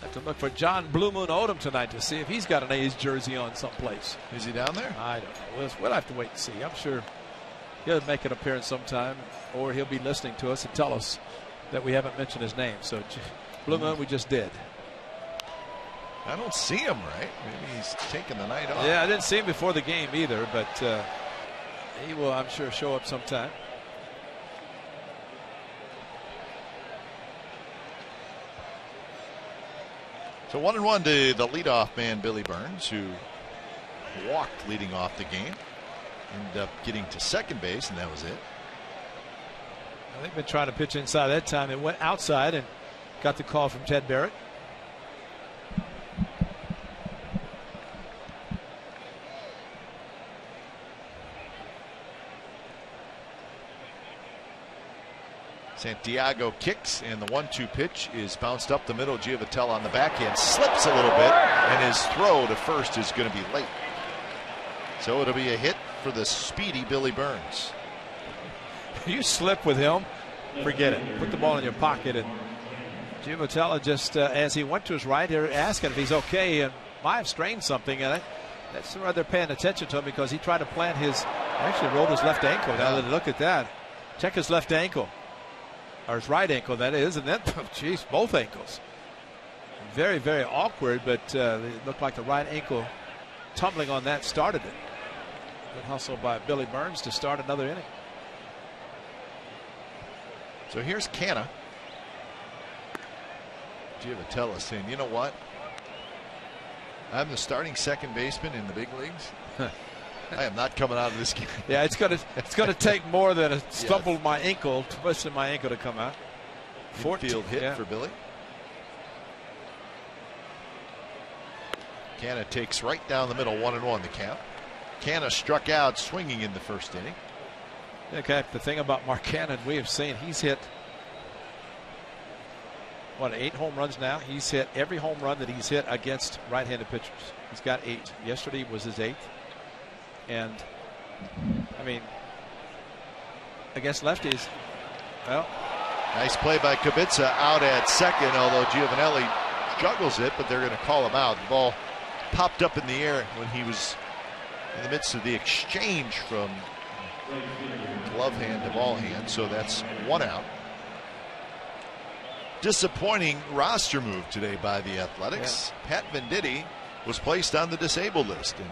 Have to look for John Blue Moon Odom tonight to see if he's got an A's jersey on someplace. Is he down there? I don't know. We'll, we'll have to wait and see. I'm sure he'll make an appearance sometime, or he'll be listening to us and tell us that we haven't mentioned his name. So Blue Moon, we just did. I don't see him, right? Maybe he's taking the night off. Yeah, I didn't see him before the game either, but uh, he will, I'm sure, show up sometime. So one and one to the leadoff man, Billy Burns, who walked leading off the game. Ended up getting to second base, and that was it. Well, they've been trying to pitch inside that time. It went outside and got the call from Ted Barrett. Santiago kicks, and the one two pitch is bounced up the middle. Giavotella on the backhand slips a little bit, and his throw to first is going to be late. So it'll be a hit for the speedy Billy Burns. You slip with him, forget it. Put the ball in your pocket. And Giavotella just uh, as he went to his right here asking if he's okay and might have strained something, and I, that's why they're paying attention to him, because he tried to plant his, actually rolled his left ankle. Now that, look at that, check his left ankle, or his right ankle that is, and then geez, both ankles. Very very awkward, but uh, it looked like the right ankle tumbling on that started it. Good hustle by Billy Burns to start another inning. So here's Canha. Giavotella saying, you know what? I'm the starting second baseman in the big leagues. I am not coming out of this game. Yeah, it's gonna it's gonna take more than a stumble yes. my ankle, twist in my ankle to come out. Fourth field hit yeah. for Billy. Canha takes right down the middle, one and one the count. Canha struck out swinging in the first inning. Okay, the thing about Mark Canha, we have seen he's hit what, eight home runs now. He's hit every home run that he's hit against right-handed pitchers. He's got eight. Yesterday was his eighth. And I mean, against lefties, well, nice play by Kubitza out at second, although Giovanelli juggles it, but they're going to call him out. The ball popped up in the air when he was in the midst of the exchange from glove hand to ball hand, so that's one out. Disappointing roster move today by the Athletics. Yeah. Pat Venditti was placed on the disabled list, and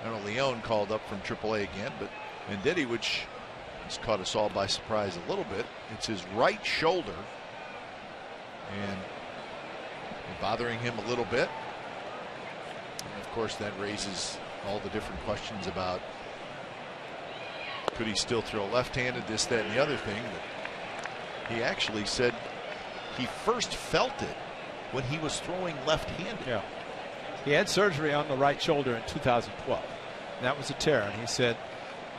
I don't know, Leon called up from triple A again, but Venditti, which has caught us all by surprise a little bit, it's his right shoulder and bothering him a little bit. And of course that raises all the different questions about could he still throw left-handed, this, that, and the other thing. But he actually said he first felt it when he was throwing left-handed. Yeah. He had surgery on the right shoulder in two thousand twelve. That was a tear, and he said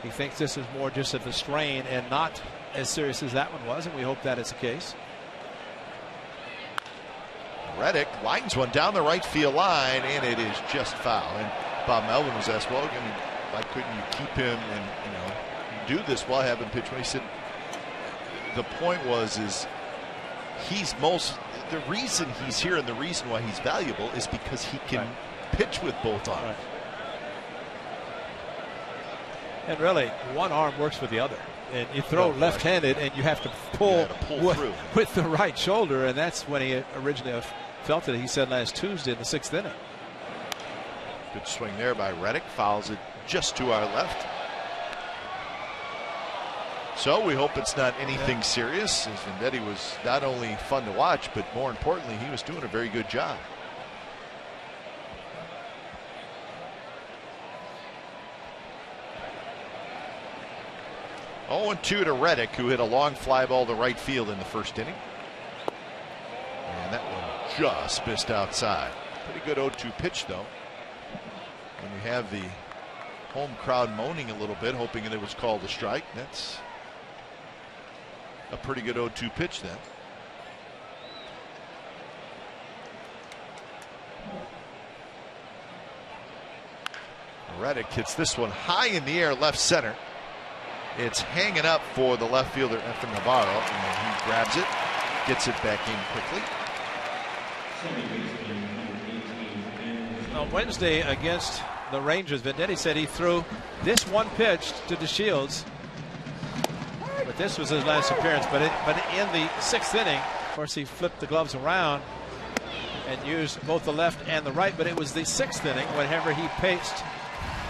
he thinks this is more just of the strain and not as serious as that one was, and we hope that is the case. Reddick lines one down the right field line, and it is just foul. And Bob Melvin was asked, well, I mean, why couldn't you keep him and, you know, do this while having pitch? When he said the point was is he's most the reason he's here and the reason why he's valuable is because he can right. pitch with both arms. Right. And really, one arm works with the other. And you throw no, left-handed, and you have to pull, to pull with, through. with the right shoulder, and that's when he originally felt it. He said last Tuesday in the sixth inning. Good swing there by Reddick. Fouls it just to our left. So we hope it's not anything yeah. serious, as Venditti was not only fun to watch, but more importantly, he was doing a very good job. oh and two to Reddick, who hit a long fly ball to right field in the first inning. And that one just missed outside. Pretty good oh two pitch, though. When you have the home crowd moaning a little bit, hoping that it was called a strike, that's a pretty good oh two pitch then. Reddick hits this one high in the air, left center. It's hanging up for the left fielder Efren Navarro, and he grabs it, gets it back in quickly. On Wednesday against the Rangers, Venditti said he threw this one pitch to DeShields. But this was his last appearance. But it, but in the sixth inning, of course, he flipped the gloves around and used both the left and the right. But it was the sixth inning whenever he faced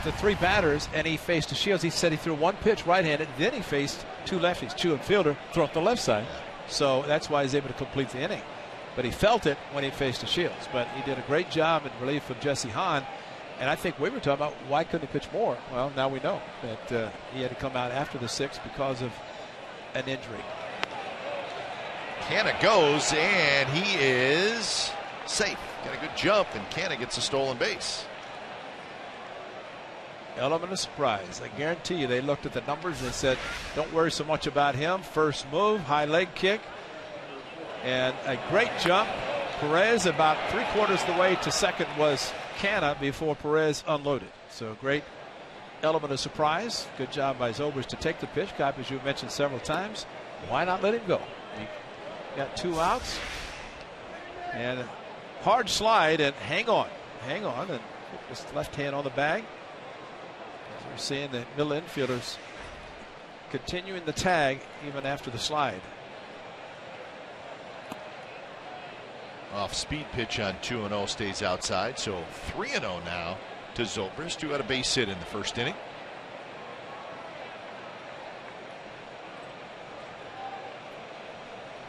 the three batters and he faced DeShields. He said he threw one pitch right-handed. Then he faced two lefties, two and fielder, threw up the left side. So that's why he's able to complete the inning. But he felt it when he faced DeShields. But he did a great job in relief of Jesse Hahn. And I think we were talking about why couldn't he pitch more. Well, now we know that uh, he had to come out after the sixth because of an injury. Canha goes, and he is safe. Got a good jump, and Canha gets a stolen base. element of surprise. I guarantee you they looked at the numbers and they said, don't worry so much about him. First move, high leg kick, and a great jump. Perez about three quarters of the way to second was Canha before Perez unloaded. So great element of surprise. Good job by Zobrist to take the pitch. Cop, as you mentioned several times, why not let him go? He got two outs. And a hard slide, and hang on, hang on, and just left hand on the bag. As we're seeing the middle infielders continuing the tag even after the slide. Off-speed pitch on two and oh stays outside, so three and oh now to Zobrist, who had a base hit in the first inning.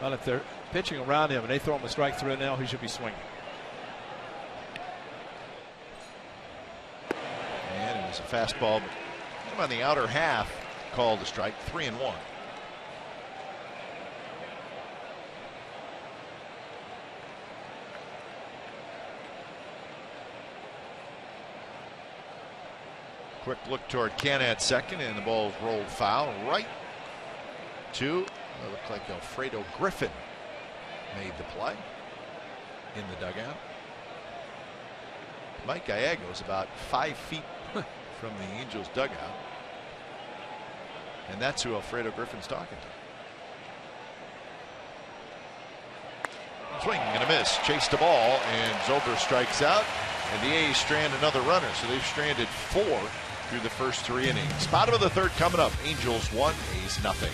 Well, if they're pitching around him and they throw him a strike through now, he should be swinging. And it was a fastball on the outer half, called a strike. Three and one. Quick look toward Canha at second, and the ball's rolled foul right to, it looked like Alfredo Griffin made the play in the dugout. Mike Gallego's about five feet from the Angels dugout, and that's who Alfredo Griffin's talking to. Swing and a miss, chased the ball, and Zobrist strikes out, and the A's strand another runner, so they've stranded four through the first three innings. Bottom of the third coming up. Angels one, A's nothing.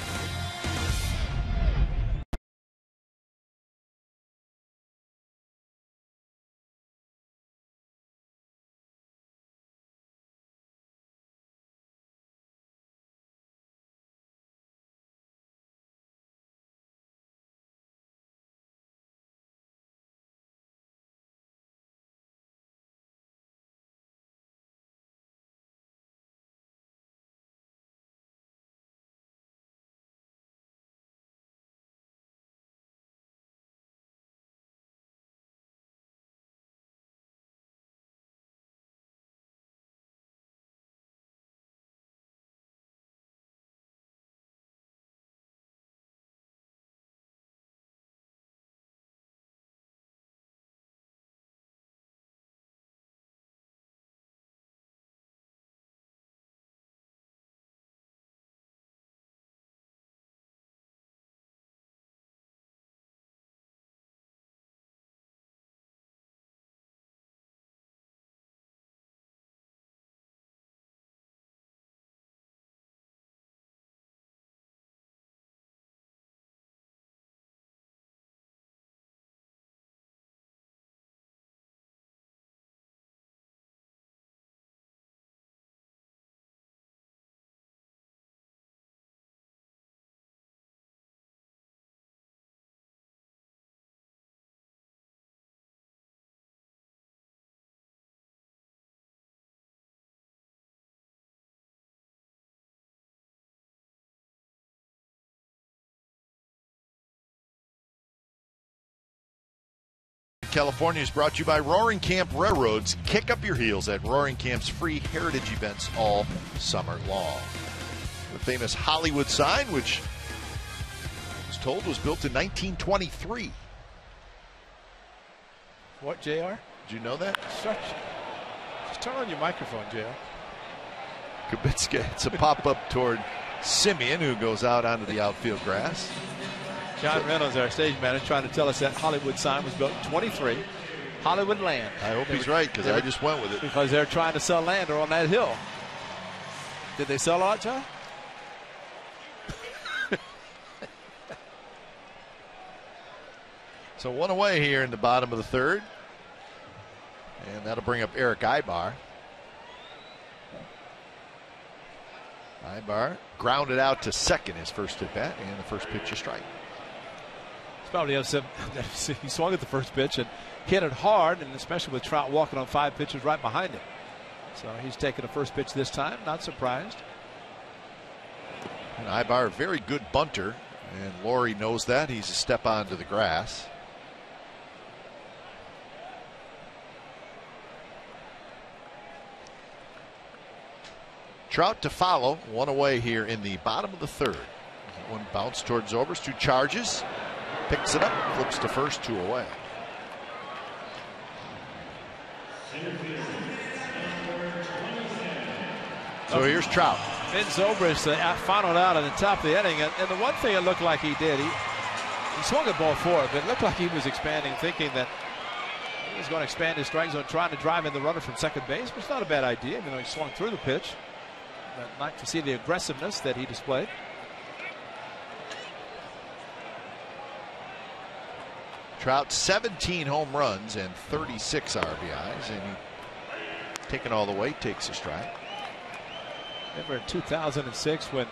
California is brought to you by Roaring Camp Railroads. Kick up your heels at Roaring Camp's free heritage events all summer long. The famous Hollywood sign, which I was told was built in nineteen twenty-three. What, J R? Did you know that? Such... Just turn on your microphone, J R. Kubitska, it's a pop-up toward Semien, who goes out onto the outfield grass. John Reynolds, our stage manager, trying to tell us that Hollywood sign was built in twenty-three, Hollywood land. I hope they he's were, right, because I just went with it. Because they're trying to sell land on that hill. Did they sell a lot, John? So one away here in the bottom of the third. And that'll bring up Erick Aybar. Aybar grounded out to second his first at bat, and the first pitch is strike. It's probably upset. He swung at the first pitch and hit it hard, and especially with Trout walking on five pitches right behind him. So he's taking the first pitch this time, not surprised. And Aybar, a very good bunter, and Lawrie knows that. He's a step onto the grass. Trout to follow. One away here in the bottom of the third. One bounce towards Zobrist, two charges, picks it up, flips to first, two away. So here's Trout. Ben Zobrist uh, fouled out at the top of the inning, and, and the one thing it looked like he did, he, he swung the ball forward, but it looked like he was expanding, thinking that he was going to expand his strike zone, trying to drive in the runner from second base, which is not a bad idea. You know, he swung through the pitch, but not to see the aggressiveness that he displayed. Trout, seventeen home runs and thirty-six R B Is, and he, taken all the way, takes a strike. Remember in two thousand six when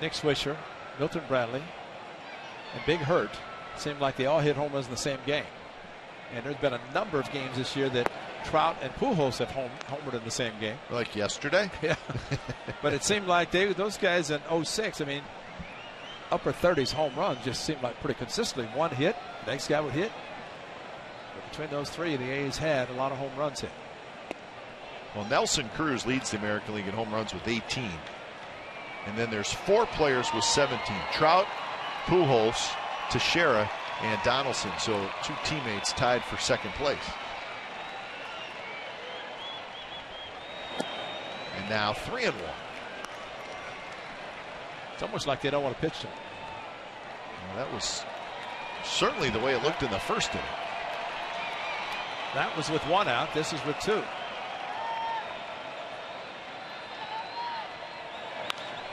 Nick Swisher, Milton Bradley, and Big Hurt seemed like they all hit home runs in the same game. And there's been a number of games this year that Trout and Pujols have home, homered in the same game. Like yesterday? Yeah. But it seemed like they, those guys in oh six, I mean, upper thirties home runs just seemed like pretty consistently. One hit, the next guy would hit. But between those three, the A's had a lot of home runs hit. Well, Nelson Cruz leads the American League in home runs with eighteen. And then there's four players with seventeen. Trout, Pujols, Teixeira, and Donaldson. So two teammates tied for second place. And now three and one. It's almost like they don't want to pitch to him. Well, that was certainly the way it looked in the first inning. That was with one out. This is with two.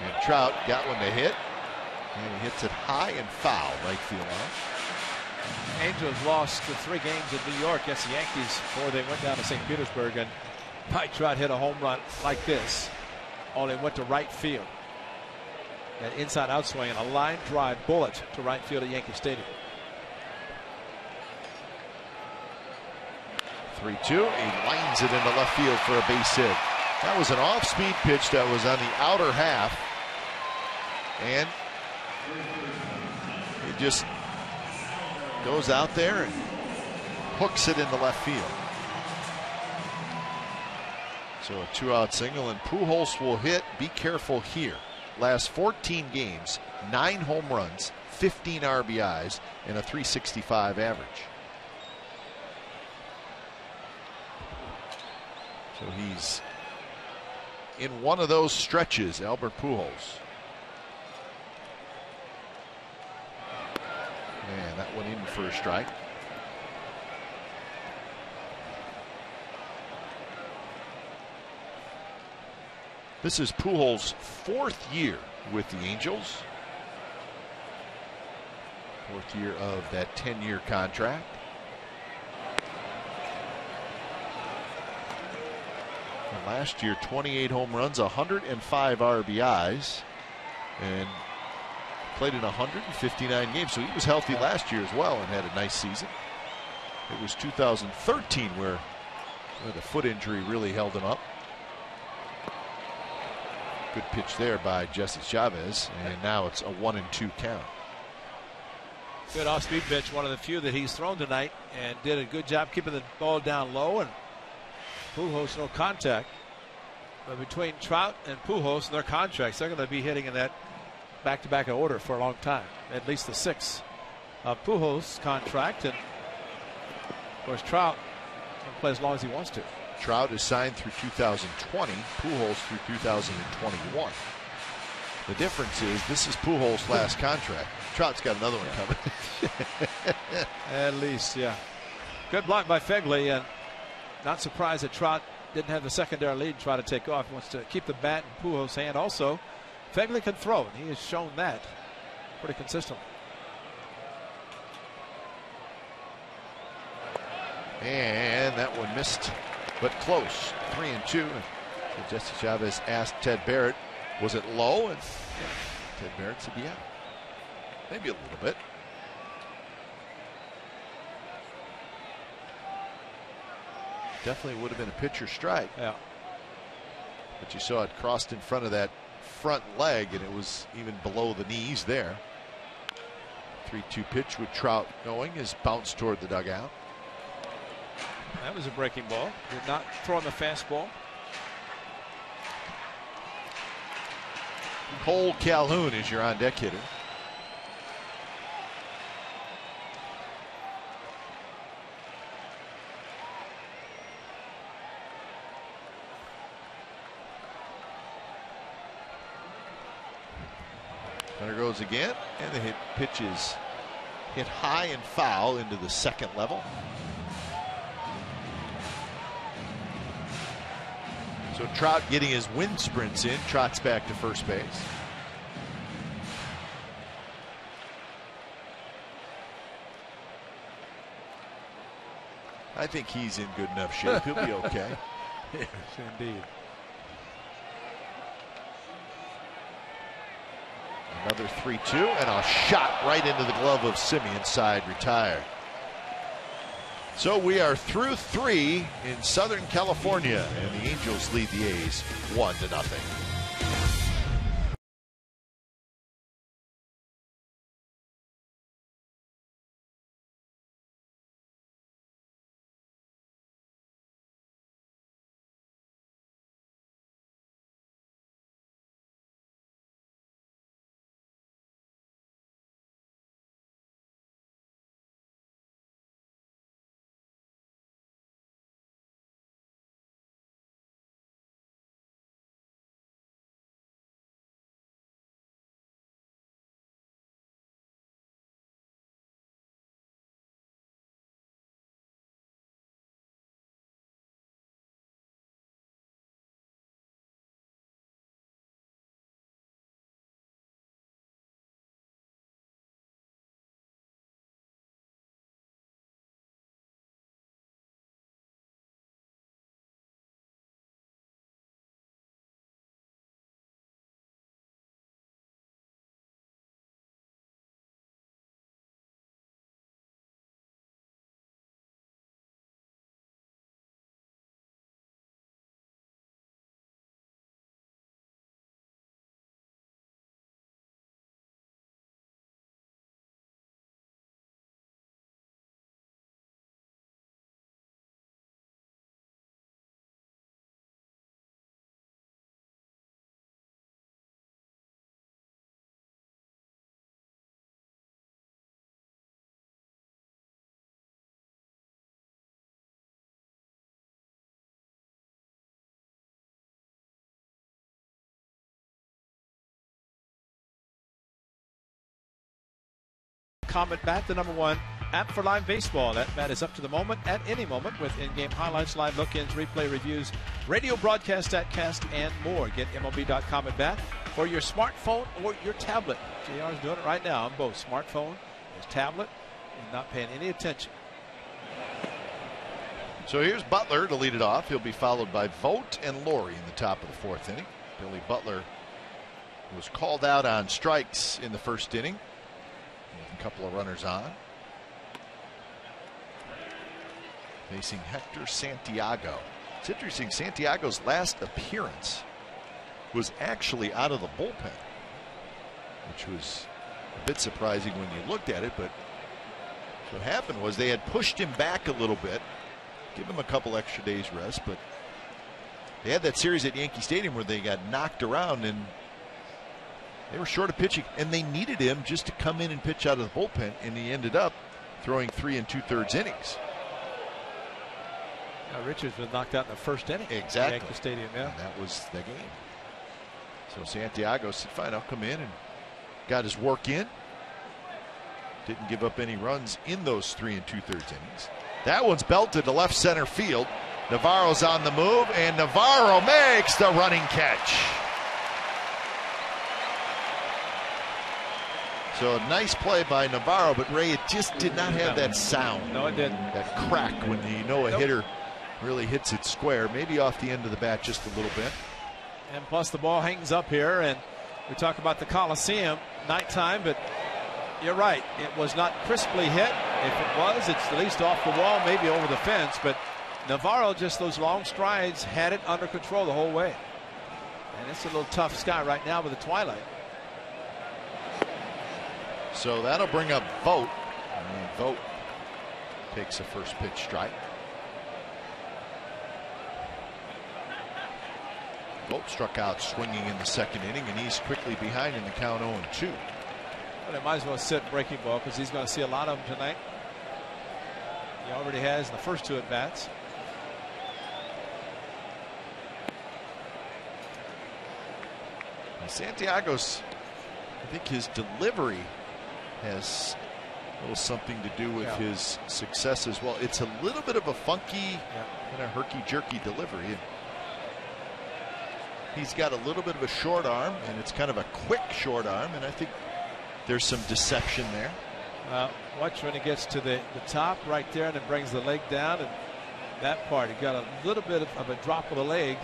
And Trout got one to hit, and he hits it high and foul right field line. Angels lost the three games in New York against the Yankees before they went down to Saint Petersburg, and Mike Trout hit a home run like this, only went to right field. An inside-out swing and a line drive bullet to right field at Yankee Stadium. three two, he lines it into left field for a base hit. That was an off-speed pitch that was on the outer half. And it just goes out there and hooks it into left field. So a two-out single, and Pujols will hit. Be careful here. Last fourteen games, nine home runs, fifteen R B Is, and a three sixty-five average. So he's in one of those stretches, Albert Pujols. Man, that went in for a strike. This is Pujols' fourth year with the Angels. Fourth year of that ten-year contract. And last year, twenty-eight home runs, one hundred five R B Is, and played in one hundred fifty-nine games. So he was healthy last year as well and had a nice season. It was two thousand thirteen where, where the foot injury really held him up. Good pitch there by Jesse Chavez, and now it's a one and two count. Good off-speed pitch, one of the few that he's thrown tonight, and did a good job keeping the ball down low, and Pujols no contact. But between Trout and Pujols and their contracts, they're going to be hitting in that back-to-back order for a long time, at least the six of Pujols' contract, and of course Trout can play as long as he wants to. Trout is signed through two thousand twenty, Pujols through two thousand twenty-one. The difference is this is Pujols' last contract. Trout's got another one coming. At least, yeah. Good block by Phegley, and not surprised that Trout didn't have the secondary lead and try to take off. He wants to keep the bat in Pujols' hand. Also, Phegley can throw, and he has shown that pretty consistently. And that one missed. But close, three and two. And Jesse Chavez asked Ted Barrett, was it low? And Ted Barrett said, yeah, maybe a little bit. Definitely would have been a pitcher strike. Yeah. But you saw it crossed in front of that front leg, and it was even below the knees there. three two pitch with Trout going is bounced toward the dugout. That was a breaking ball. Did not throw on the fastball. Kole Calhoun is your on-deck hitter. Hunter goes again, and the hit pitch is hit high and foul into the second level. So Trout getting his wind sprints in. Trout's back to first base. I think he's in good enough shape. He'll be okay. Yes, indeed. Another three two, and a shot right into the glove of Semien. Side retired. So we are through three in Southern California, and the Angels lead the A's one to nothing. Comet bat, the number one app for live baseball. That bat is up to the moment at any moment with in-game highlights, live look-ins, replay reviews, radio broadcast, statcast, and more. Get M L B dot com at bat for your smartphone or your tablet. J R is doing it right now on both smartphone, his tablet, and not paying any attention. So here's Butler to lead it off. He'll be followed by Vogt and Lawrie in the top of the fourth inning. Billy Butler was called out on strikes in the first inning. A couple of runners on. Facing Hector Santiago. It's interesting, Santiago's last appearance was actually out of the bullpen, which was a bit surprising when you looked at it, but what happened was they had pushed him back a little bit, give him a couple extra days rest, but they had that series at Yankee Stadium where they got knocked around and they were short of pitching, and they needed him just to come in and pitch out of the bullpen, and he ended up throwing three and two-thirds innings. Now Richards was knocked out in the first inning. Exactly. At Yankee Stadium, yeah. And that was the game. So Santiago said, fine, I'll come in, and got his work in. Didn't give up any runs in those three and two-thirds innings. That one's belted to left center field. Navarro's on the move, and Navarro makes the running catch. So a nice play by Navarro, but Ray, it just did not have that sound. No, it didn't. That crack when you know a nope. hitter really hits it square, maybe off the end of the bat just a little bit. And plus the ball hangs up here, and we talk about the Coliseum nighttime, but you're right, it was not crisply hit. If it was, it's at least off the wall, maybe over the fence, but Navarro, just those long strides, had it under control the whole way. And it's a little tough sky right now with the twilight. So that'll bring up Vogt. And Vogt takes a first pitch strike. Both struck out swinging in the second inning, and he's quickly behind in the count oh and two. Well, they might as well sit breaking ball because he's going to see a lot of them tonight. He already has in the first two at-bats. Santiago's, I think his delivery has a little something to do with yeah. his success as well. It's a little bit of a funky yeah. and a herky-jerky delivery. And he's got a little bit of a short arm, and it's kind of a quick short arm, and I think there's some deception there. Uh, watch when he gets to the, the top right there, and it brings the leg down, and that part, he got a little bit of, of a drop of the leg,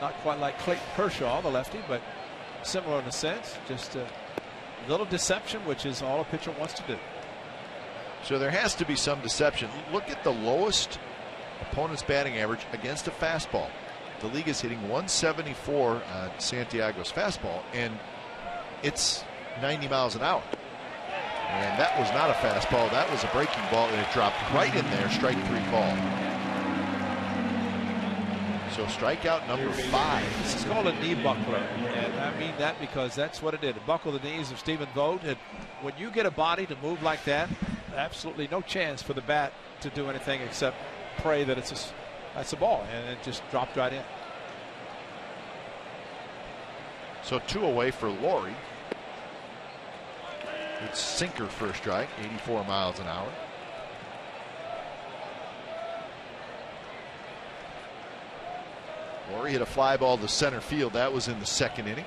not quite like Clayton Kershaw, the lefty, but similar in a sense, just a little deception, which is all a pitcher wants to do. So there has to be some deception. Look at the lowest opponent's batting average against a fastball. The league is hitting one seventy-four on uh, Santiago's fastball, and it's ninety miles an hour. And that was not a fastball. That was a breaking ball, and it dropped right in there. Strike three ball. So strikeout number five. This is called a knee buckler, and I mean that because that's what it did. It buckled the knees of Steven Vogt, and when you get a body to move like that, absolutely no chance for the bat to do anything except pray that it's a, that's a ball, and it just dropped right in. So two away for Lawrie. It's sinker first strike, eighty-four miles an hour. Lawrie hit a fly ball to center field. That was in the second inning.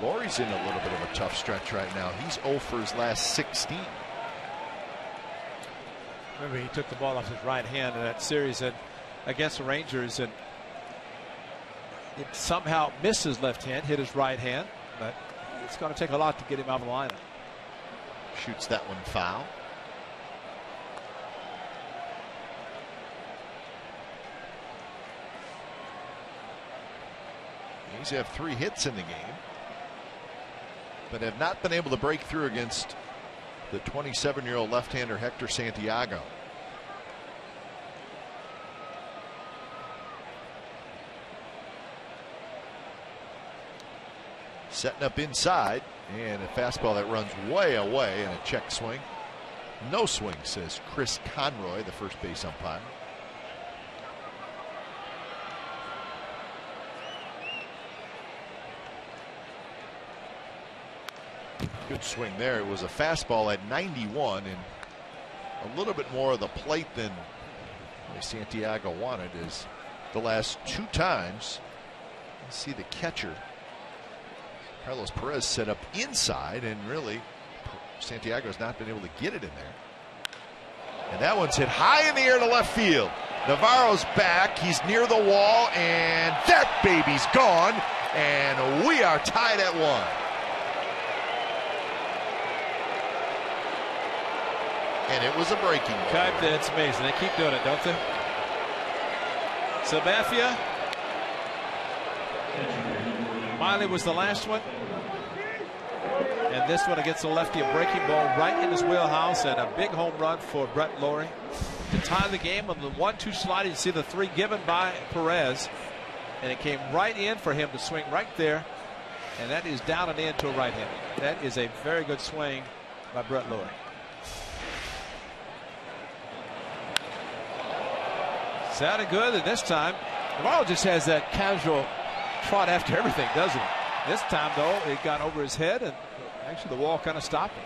Laurie's in a little bit of a tough stretch right now. He's oh for his last sixteen. Remember, he took the ball off his right hand in that series and against the Rangers, and it somehow missed his left hand, hit his right hand, but it's going to take a lot to get him out of the lineup. Shoots that one foul. He's have three hits in the game, but have not been able to break through against the twenty-seven-year-old left-hander Hector Santiago. Setting up inside, and a fastball that runs way away, and a check swing. No swing, says Chris Conroy, the first base umpire. Good swing there. It was a fastball at ninety-one, and a little bit more of the plate than Santiago wanted. Is the last two times, you see the catcher Carlos Perez set up inside, and really Santiago has not been able to get it in there. And that one's hit high in the air to left field. Navarro's back. He's near the wall, and that baby's gone, and we are tied at one. And it was a breaking ball. That's amazing. They keep doing it, don't they? Sabathia. Miley was the last one. And this one against the lefty, a breaking ball right in his wheelhouse, and a big home run for Brett Lawrie to tie the game on the one two slide. You see the three given by Perez, and it came right in for him to swing right there, and that is down and in to a right hand. That is a very good swing by Brett Lawrie. Sounded good, and this time Navarro just has that casual trot after everything, doesn't he? This time, though, it got over his head, and actually the wall kind of stopped him.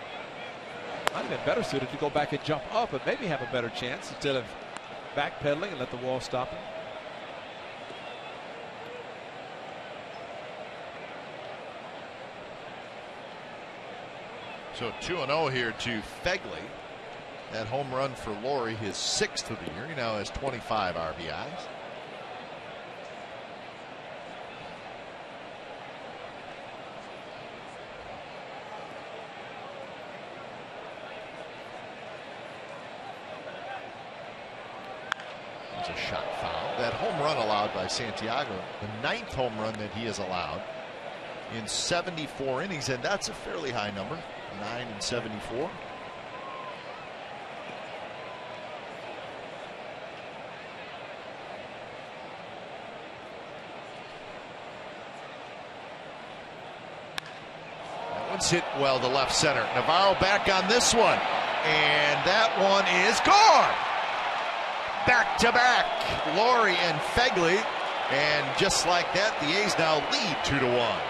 Might have been better suited to go back and jump up and maybe have a better chance instead of backpedaling and let the wall stop him. So two and oh here to Phegley. That home run for Lawrie, his sixth of the year. He now has twenty-five R B Is. There's a shot foul. That home run allowed by Santiago, the ninth home run that he has allowed in seventy-four innings, and that's a fairly high number, nine and seventy-four. one's hit well to left center. Navarro back on this one, and that one is gone. Back to back, Lawrie and Phegley, and just like that, the A's now lead two to one.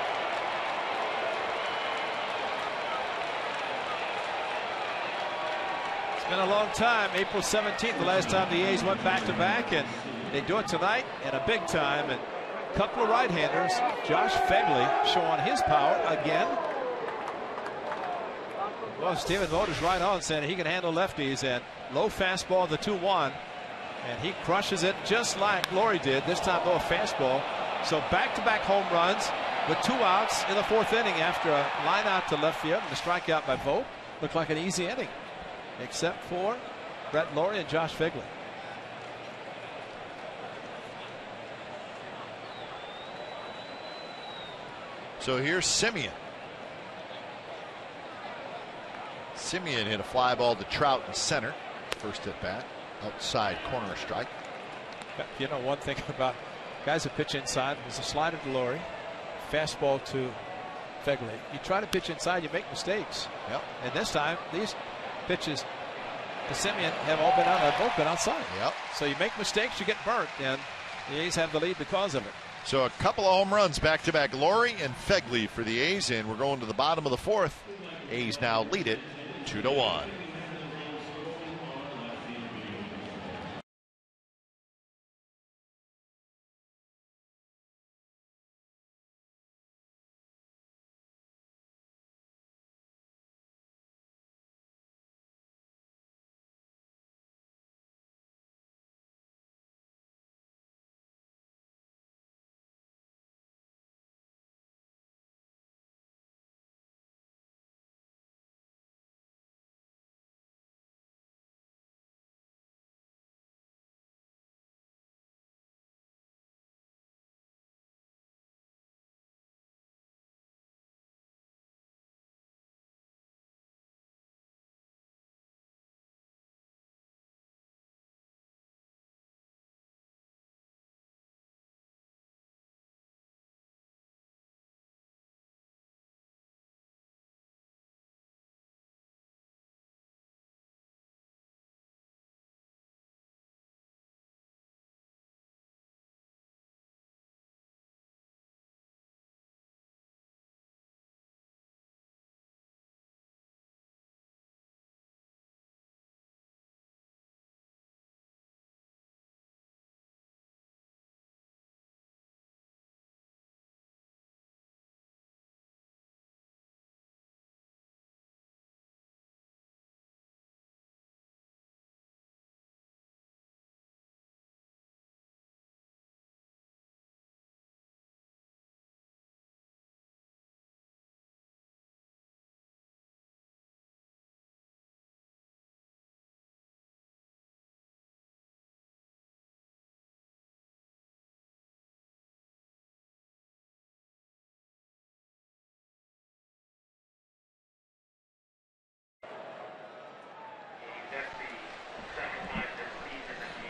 It's been a long time. April seventeenth, the last time the A's went back to back, and they do it tonight in a big time. And a couple of right-handers, Josh Phegley showing his power again. Well, Steven Vogt is right on, saying he can handle lefties, and low fastball, the two one. And he crushes it just like Lawrie did. This time, though, a fastball. So back-to-back home runs with two outs in the fourth inning after a line out to left field and a strikeout by Vogt. Looked like an easy inning, except for Brett Lawrie and Josh Phegley. So here's Semien. Semien hit a fly ball to Trout in center. First at bat. Outside corner strike. You know, one thing about guys who pitch inside was a slider to Lawrie, fastball to Phegley. You try to pitch inside, you make mistakes. Yep. And this time, these pitches to Semien have all been out, have both been outside. Yep. So you make mistakes, you get burnt, and the A's have the lead because of it. So a couple of home runs back to back, Lawrie and Phegley for the A's, and we're going to the bottom of the fourth. A's now lead it two to one.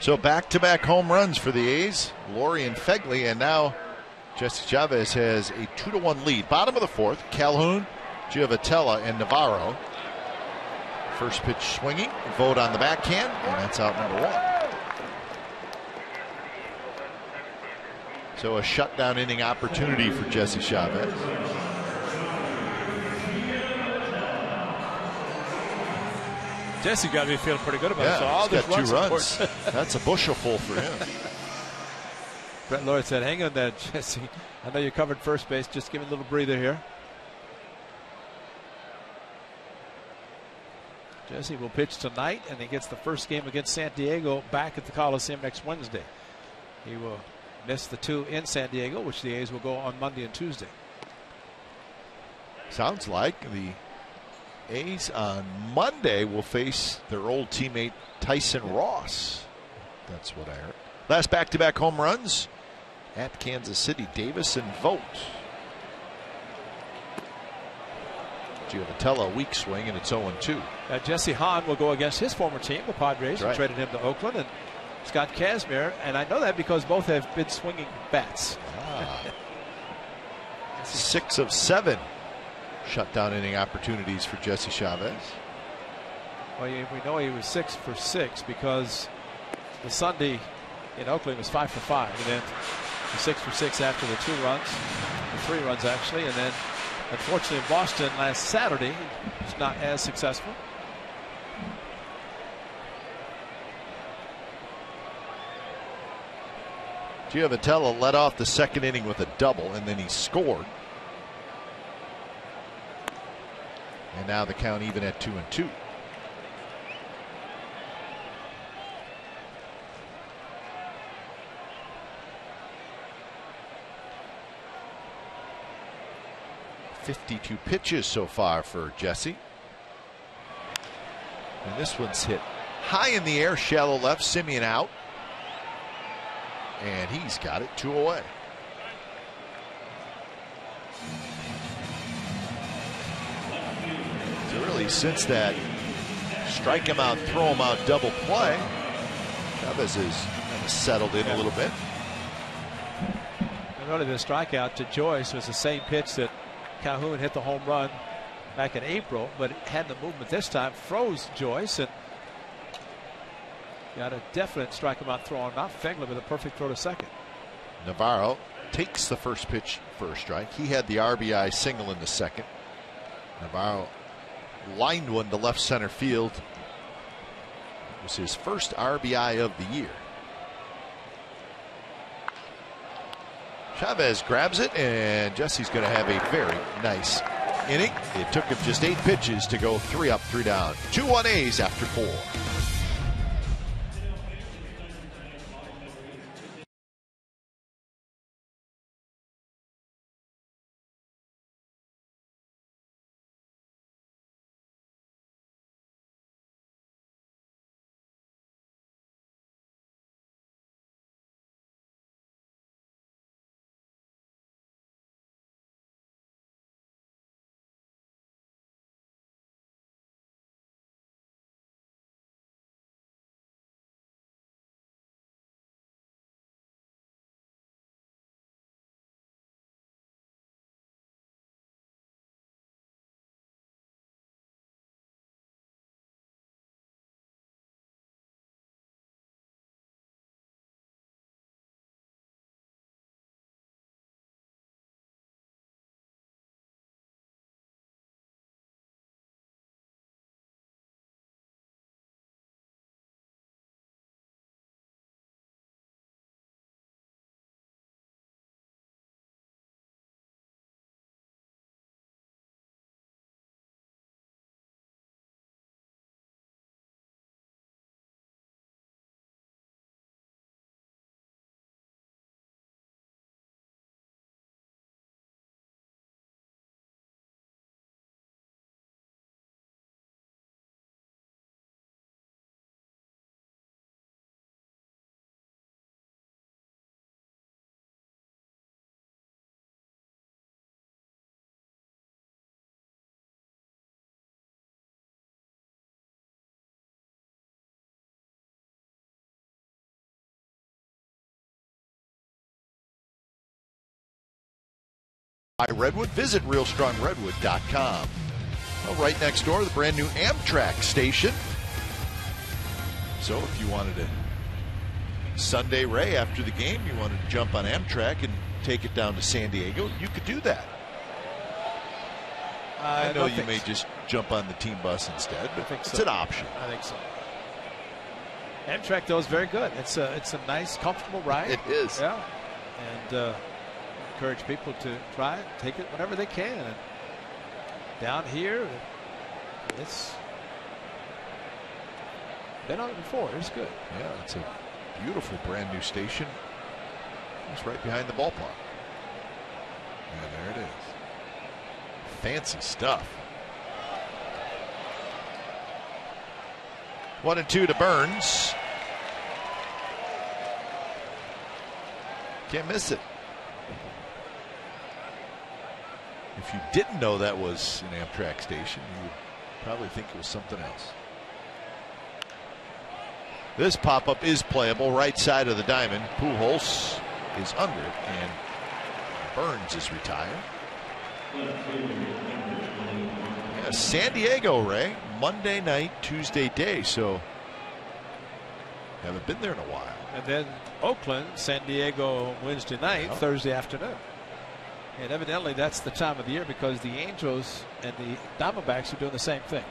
So back-to-back home runs for the A's, Lawrie and Phegley, and now Jesse Chavez has a two to one lead. Bottom of the fourth, Calhoun, Giavotella, and Navarro. First pitch swinging, Vogt on the backhand, and that's out number one. So a shutdown inning opportunity for Jesse Chavez. Jesse got to be feeling pretty good about yeah, it. So all this got runs two runs. That's a bushel full for him. Brett Lawrie said, hang on there, Jesse. I know you covered first base. Just give it a little breather here. Jesse will pitch tonight, and he gets the first game against San Diego back at the Coliseum next Wednesday. He will miss the two in San Diego, which the A's will go on Monday and Tuesday. Sounds like the A's on Monday will face their old teammate Tyson Ross. That's what I heard. Last back-to-back home runs at Kansas City, Davis and Vogt. Giavotella, a weak swing, and it's oh and two. Uh, Jesse Hahn will go against his former team, the Padres, who right. traded him to Oakland, and Scott Kazmir, and I know that because both have been swinging bats. Ah. Six of seven shutdown inning opportunities for Jesse Chavez. Well, we know he was six for six because the Sunday in Oakland was five for five, and then the six for six after the two runs, the three runs actually, and then unfortunately in Boston last Saturday was not as successful. Giavotella led off the second inning with a double, and then he scored. And now the count even at two and two. fifty-two pitches so far for Jesse. And this one's hit high in the air, shallow left, Semien out. And he's got it two away. So really since that strike him out, throw him out double play, Chavez has kind of settled in a little bit. And really the strikeout to Joyce was the same pitch that Calhoun hit the home run back in April, but it had the movement this time, froze Joyce, and got a definite strike him out throw on, not Phegley with a perfect throw to second. Navarro takes the first pitch for a strike. He had the R B I single in the second. Navarro lined one to left center field. It was his first R B I of the year. Chavez grabs it, and Jesse's going to have a very nice inning. It took him just eight pitches to go three up, three down. two one A's after four. By Redwood, visit real strong redwood dot com. Well, right next door, the brand new Amtrak station. So if you wanted a Sunday Ray after the game, you wanted to jump on Amtrak and take it down to San Diego, you could do that. I, I know you may so. just jump on the team bus instead, but it's so. an option. I think so. Amtrak, though, is very good. It's a, it's a nice, comfortable ride. It is. Yeah. And uh, encourage people to try it, take it whenever they can. And down here, it's been on it before. It's good. Yeah, it's a beautiful brand new station. It's right behind the ballpark. And there it is. Fancy stuff. One and two to Burns. Can't miss it. If you didn't know that was an Amtrak station, you would probably think it was something else. This pop-up is playable, right side of the diamond. Pujols is under it, and Burns is retired. Yeah, San Diego, Ray. Monday night, Tuesday day. So haven't been there in a while. And then Oakland, San Diego Wednesday night, yeah. Thursday afternoon. And evidently that's the time of the year because the Angels and the Diamondbacks are doing the same thing.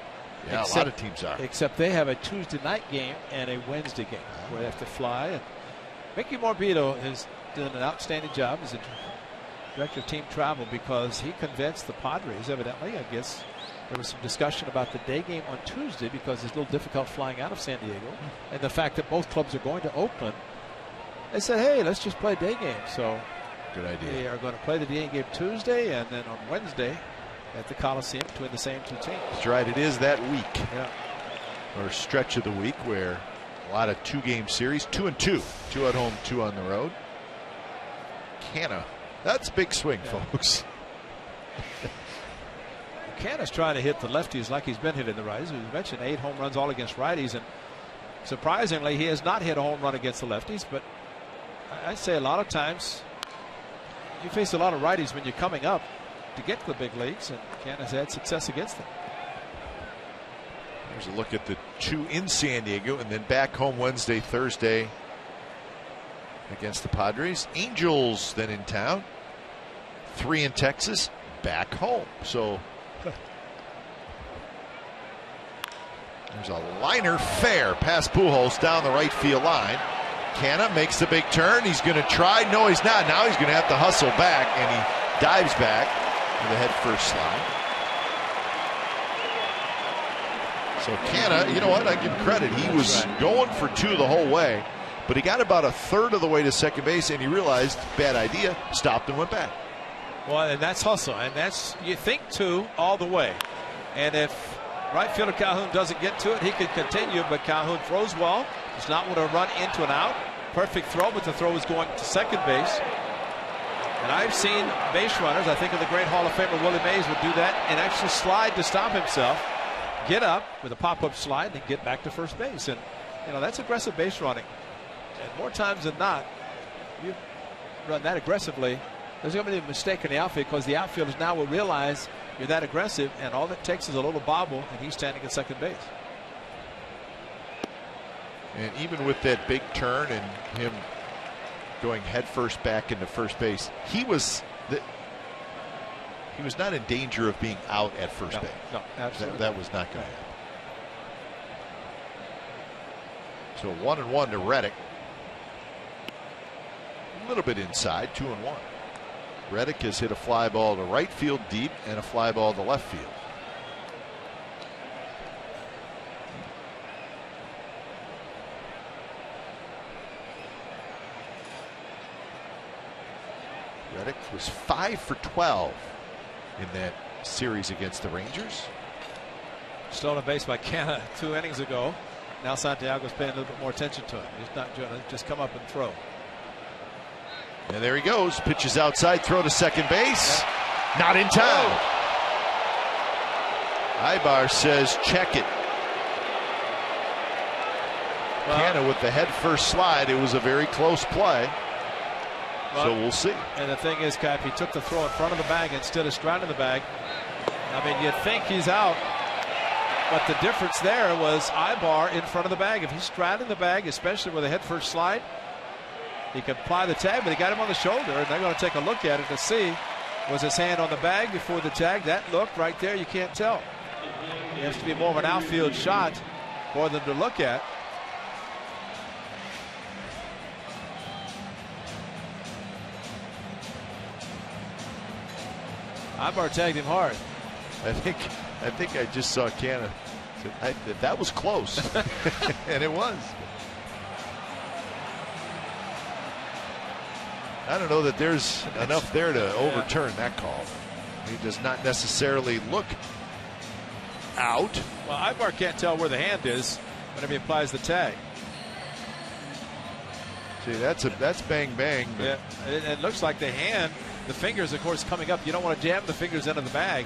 Yeah, except, a lot of teams are. Except they have a Tuesday night game and a Wednesday game yeah. where they have to fly. And Mickey Morbido has done an outstanding job as a director of team travel because he convinced the Padres, evidently, I guess, there was some discussion about the day game on Tuesday because it's a little difficult flying out of San Diego. And the fact that both clubs are going to Oakland, they said, hey, let's just play a day game. So good idea. They are going to play the day game Tuesday and then on Wednesday at the Coliseum between the same two teams. That's right. It is that week. Yeah. Or stretch of the week where a lot of two-game series, two and two. Two at home, two on the road. Canha. That's a big swing, yeah. folks. Canha's trying to hit the lefties like he's been hitting the righties. We mentioned eight home runs all against righties, and surprisingly, he has not hit a home run against the lefties. But I say a lot of times you face a lot of righties when you're coming up to get to the big leagues, and Canha's had success against them. Here's a look at the two in San Diego, and then back home Wednesday, Thursday against the Padres. Angels then in town. Three in Texas, back home. So there's a liner fair past Pujols down the right field line. Canha makes the big turn. He's going to try. No, he's not. Now he's going to have to hustle back, and he dives back with a headfirst slide. So Canha, you know what? I give credit. He was going for two the whole way, but he got about a third of the way to second base, and he realized bad idea, stopped and went back. Well, and that's hustle, and that's you think two all the way. And if right fielder Calhoun doesn't get to it, he could continue, but Calhoun throws well. Does not want to run into an out. Perfect throw, but the throw is going to second base. And I've seen base runners, I think of the great Hall of Famer Willie Mays, would do that and actually slide to stop himself, get up with a pop-up slide, and then get back to first base. And, you know, that's aggressive base running. And more times than not, you run that aggressively, there's going to be a mistake in the outfield because the outfielders now will realize you're that aggressive, and all that takes is a little bobble, and he's standing at second base. And even with that big turn and him going headfirst back into first base, he was the, he was not in danger of being out at first no, base. No, absolutely. That, that was not going to happen. So one and one to Reddick. A little bit inside, two and one. Reddick has hit a fly ball to right field deep and a fly ball to left field. Reddick was five for twelve in that series against the Rangers. Stolen base by Canha two innings ago. Now Santiago's paying a little bit more attention to him. He's not doing it. Just come up and throw. And there he goes. Pitches outside. Throw to second base. Yep. Not in time. Oh. Aybar says check it. Well, Canha with the head first slide. It was a very close play. Well, so we'll see. And the thing is, Cap, he took the throw in front of the bag instead of straddling the bag. I mean, you'd think he's out. But the difference there was Aybar in front of the bag. If he's straddling the bag, especially with a head first slide, he could apply the tag, but he got him on the shoulder, and they're going to take a look at it to see, was his hand on the bag before the tag? That look right there, you can't tell. It has to be more of an outfield shot for them to look at. Aybar tagged him hard. I think I think I just saw Canha. I, that was close, and it was. I don't know that there's enough there to overturn that call. He does not necessarily look out. Well, Aybar can't tell where the hand is whenever he applies the tag. See, that's a that's bang bang. Yeah, it, it looks like the hand, the fingers, of course, coming up. You don't want to jam the fingers into the bag.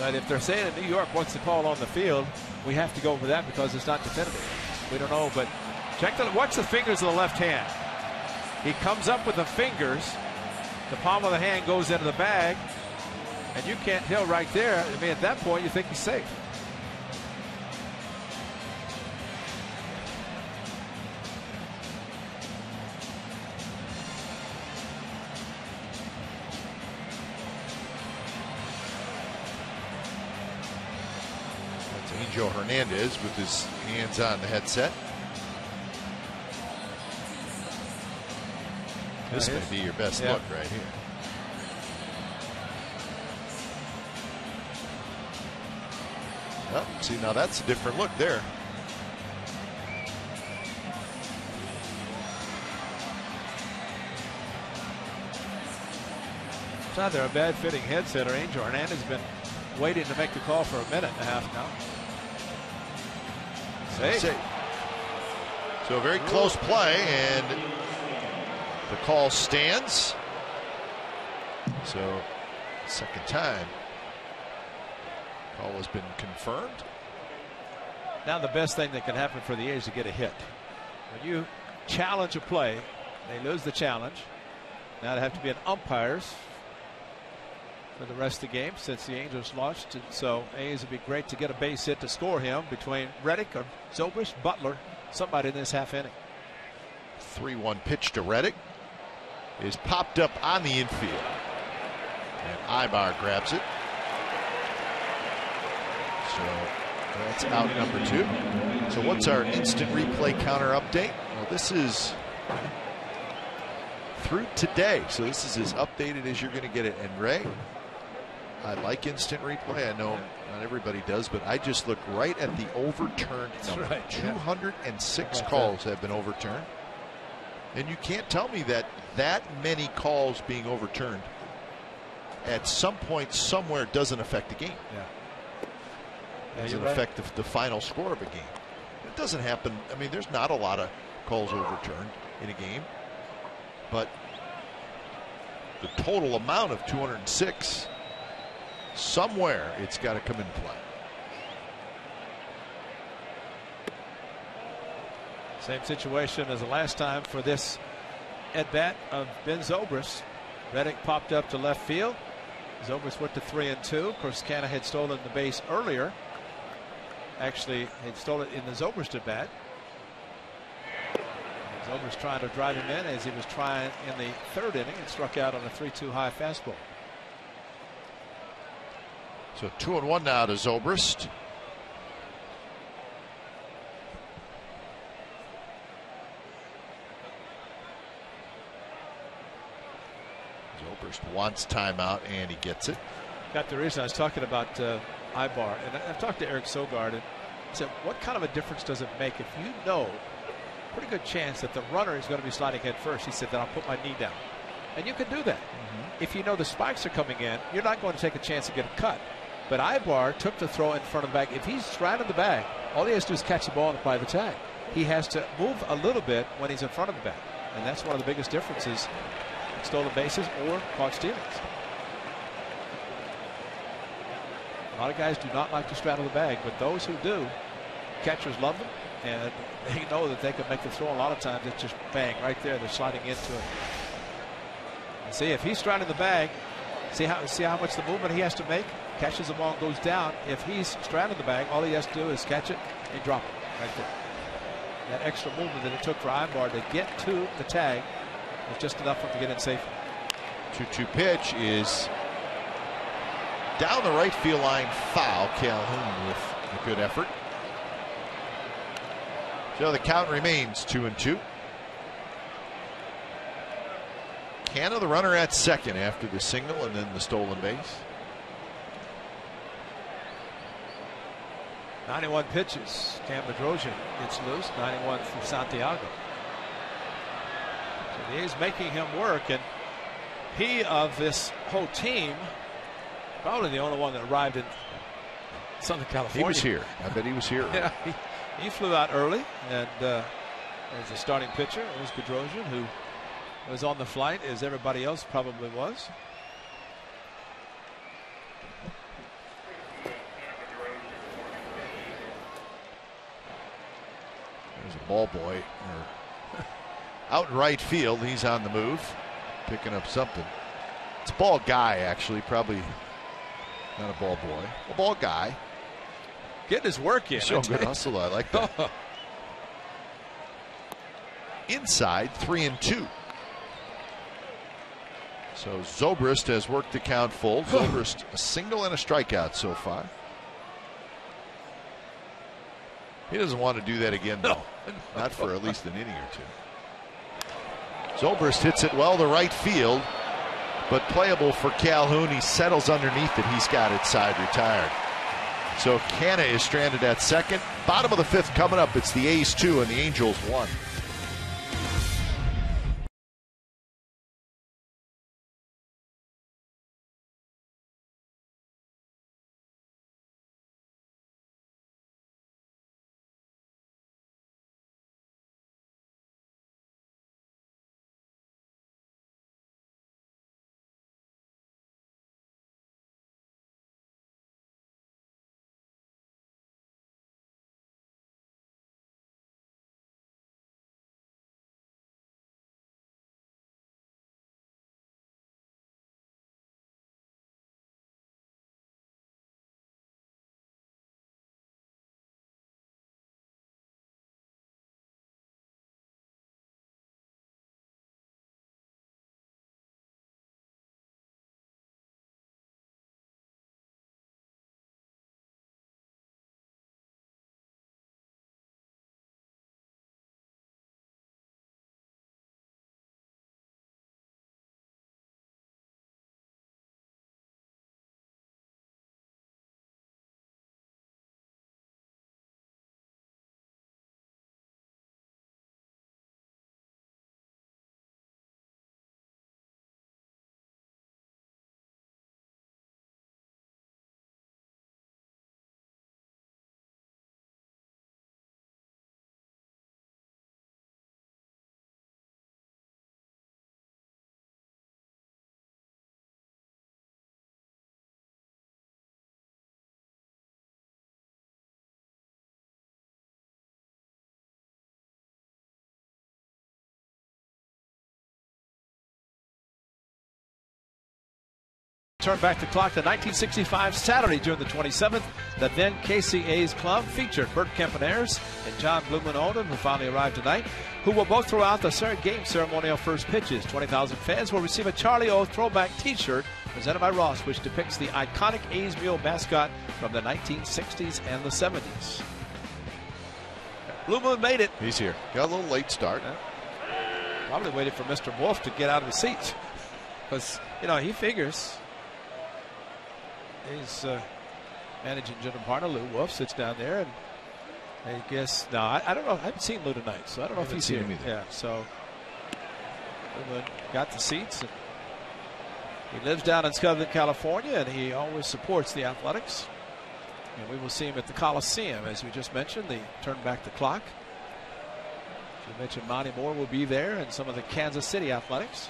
But if they're saying that New York wants the call on the field, we have to go over that because it's not definitive. We don't know, but check the watch the fingers of the left hand. He comes up with the fingers The palm of the hand goes into the bag, and you can't tell right there. I mean, at that point, you think he's safe. That's Angel Hernandez with his hands on the headset. This may be your best yeah. look right here. Oh, see, now that's a different look there. It's either a bad fitting headset or Angel Hernandez has been waiting to make the call for a minute and a half now. Safe. Safe. So a very close play, and the call stands. So second time call has been confirmed. Now the best thing that can happen for the A's is to get a hit. When you challenge a play, they lose the challenge. Now they have to be an umpires for the rest of the game since the Angels lost. And so A's would be great to get a base hit to score him between Reddick or Zobrist, Butler, somebody in this half inning. three one pitch to Reddick is popped up on the infield, and Aybar grabs it. So that's out number two. So what's our instant replay counter update? Well, this is through today, so this is as updated as you're going to get it. And Ray, I like instant replay. I know not everybody does, but I just look right at the overturned number. Right. two hundred six yeah. calls have been overturned. And you can't tell me that that many calls being overturned at some point somewhere doesn't affect the game. Yeah. Yeah, doesn't affect right. the, the final score of a game. It doesn't happen. I mean, there's not a lot of calls overturned in a game, but the total amount of two hundred six, somewhere it's got to come into play. Same situation as the last time for this at bat of Ben Zobrist. Reddick popped up to left field. Zobrist went to three and two. Of course, Canha had stolen the base earlier. Actually, had stolen it in the Zobrist at bat. Zobrist trying to drive him in as he was trying in the third inning and struck out on a three two high fastball. So two and one now to Zobrist. Wants timeout, and he gets it. Got the reason I was talking about uh, Aybar, and I, I've talked to Eric Sogard, and I said, what kind of a difference does it make if you know pretty good chance that the runner is going to be sliding head first? He said, then I'll put my knee down. And you can do that. Mm-hmm. If you know the spikes are coming in, you're not going to take a chance to get a cut. But Aybar took the throw in front of the bag. If he's right in the bag, all he has to do is catch the ball and apply the tag. He has to move a little bit when he's in front of the bag, and that's one of the biggest differences. Stolen bases or caught stealings. A lot of guys do not like to straddle the bag, but those who do, catchers love them, and they know that they can make the throw. A lot of times it's just bang right there. They're sliding into it. And see if he's straddling the bag. See how see how much the movement he has to make. Catches the ball and goes down. If he's straddling the bag, all he has to do is catch it and drop it right there. That extra movement that it took for Aybar to get to the tag. It's just enough for him to get in safely. two two pitch is down the right field line, foul. Calhoun with a good effort. So the count remains two and two. Canha, the runner at second after the signal and then the stolen base. ninety-one pitches. Cam Bedrosian gets loose. ninety-one from Santiago. He's making him work, and he of this whole team probably the only one that arrived in Southern California. He was here. I bet he was here. Yeah, he, he flew out early, and uh, as a starting pitcher, it was Bedrosian who was on the flight, as everybody else probably was. There's a ball boy. Or out in right field, he's on the move, picking up something. It's ball guy, actually. Probably not a ball boy. A ball guy. Getting his work in. Showing good hustle. I like that. Inside, three and two. So Zobrist has worked the count full. Zobrist a single and a strikeout so far. He doesn't want to do that again, though. No. Not for at least an inning or two. Zobrist hits it well to right field, but playable for Calhoun. He settles underneath it. He's got it side retired. So Canha is stranded at second. Bottom of the fifth coming up. It's the A's two and the Angels one. Turn back the clock to nineteen sixty-five, Saturday, June the twenty-seventh. The then K C A's club featured Bert Kempenairs and John Blumen-Oden, who finally arrived tonight, who will both throw out the game ceremonial first pitches. twenty thousand fans will receive a Charlie O throwback T-shirt presented by Ross, which depicts the iconic A's Mule mascot from the nineteen sixties and the seventies. Blumen made it. He's here. Got a little late start. Yeah. Probably waited for Mister Wolf to get out of the seats because, you know, he figures. He's uh, managing General Partner. Lou Wolf sits down there, and I guess no, I, I don't know. I haven't seen Lou tonight, so I don't know I if he's here. Him either. Yeah, so Lou got the seats. And he lives down in Southern California, and he always supports the Athletics. And we will see him at the Coliseum, as we just mentioned. They turn back the clock. As you mentioned, Monty Moore will be there, and some of the Kansas City Athletics.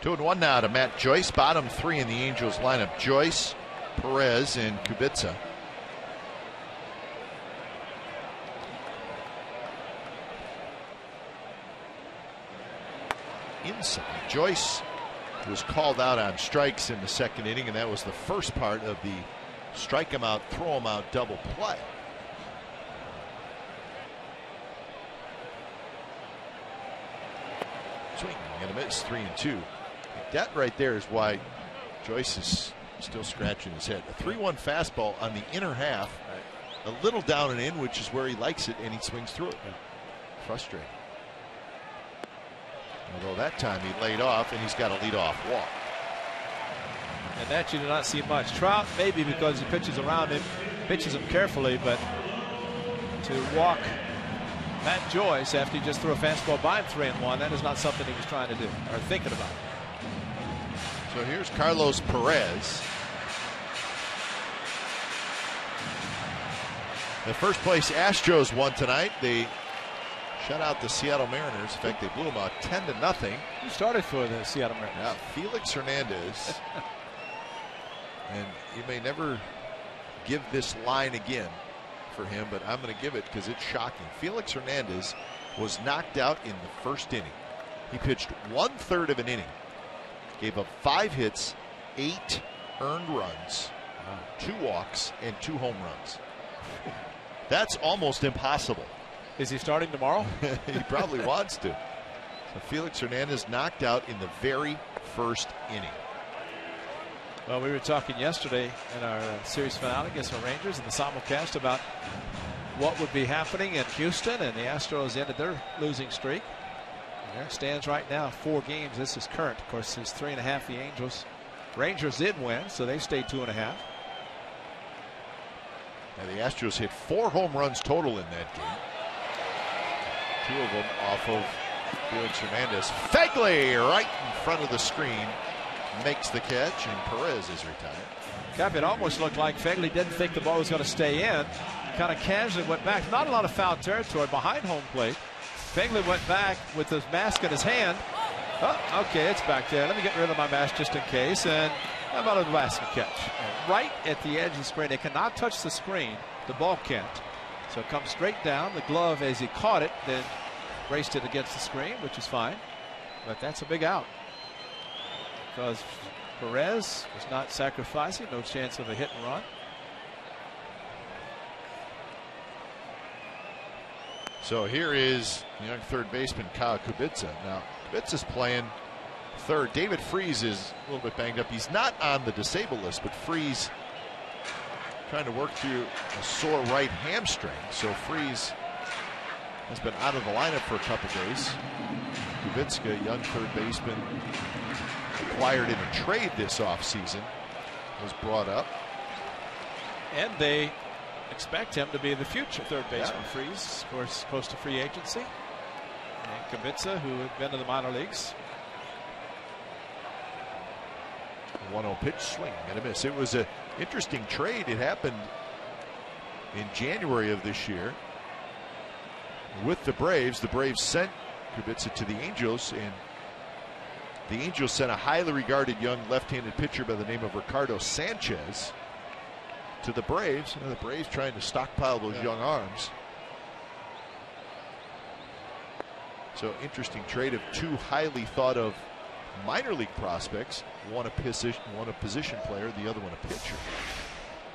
Two and one now to Matt Joyce. Bottom three in the Angels lineup. Joyce, Perez, and Kubitza. Inside. Joyce was called out on strikes in the second inning, and that was the first part of the strike him out, throw him out double play. Swing and a miss. Three and two. That right there is why Joyce is still scratching his head. A three one fastball on the inner half, right. A little down and in, which is where he likes it, and he swings through it. Yeah. Frustrating. Although that time he laid off, and he's got a leadoff walk. And that you do not see much. Trout, maybe because he pitches around him, pitches him carefully, but to walk Matt Joyce after he just threw a fastball by him three and one, that is not something he was trying to do or thinking about. So here's Carlos Perez. The first place Astros won tonight. They shut out the Seattle Mariners. In fact, they blew them out ten to nothing. Who started for the Seattle Mariners? Yeah, Felix Hernandez. And you may never give this line again for him, but I'm going to give it because it's shocking. Felix Hernandez was knocked out in the first inning. He pitched one third of an inning. Gave up five hits, eight earned runs, wow. two walks, and two home runs. That's almost impossible. Is he starting tomorrow? He probably wants to. So Felix Hernandez knocked out in the very first inning. Well, we were talking yesterday in our uh, series finale against the Rangers in the simulcast about what would be happening in Houston, and the Astros ended their losing streak. And there stands right now, four games. This is current. Of course, it's three and a half. The Angels. Rangers did win, so they stayed two and a half. And the Astros hit four home runs total in that game. Two of them off of Felix Hernandez. Phegley right in front of the screen makes the catch, and Perez is retired. Cap, it almost looked like Phegley didn't think the ball was going to stay in. Kind of casually went back. Not a lot of foul territory behind home plate. Phegley went back with his mask in his hand. Oh, okay, it's back there. Let me get rid of my mask just in case. And how about a basket catch? And right at the edge of the screen. It cannot touch the screen. The ball can't. So it comes straight down. The glove, as he caught it, then braced it against the screen, which is fine. But that's a big out. Because Perez was not sacrificing. No chance of a hit and run. So here is young third baseman Kyle Kubitza. Now, Kubitza's playing third. David Freese is a little bit banged up. He's not on the disabled list, but Freese trying to work through a sore right hamstring. So Freese has been out of the lineup for a couple days. Kubitza, young third baseman, acquired in a trade this offseason, was brought up. And they expect him to be the future third baseman. Yeah. Freese, of course, close to free agency. And Kubitza, who had been to the minor leagues. one oh pitch, swing and a miss. It was an interesting trade. It happened in January of this year with the Braves. The Braves sent Kubitza to the Angels, and the Angels sent a highly regarded young left-handed pitcher by the name of Ricardo Sanchez to the Braves. You know, the Braves trying to stockpile those yeah. young arms. So interesting trade of two highly thought of minor league prospects. One a position, one a position player, the other one a pitcher.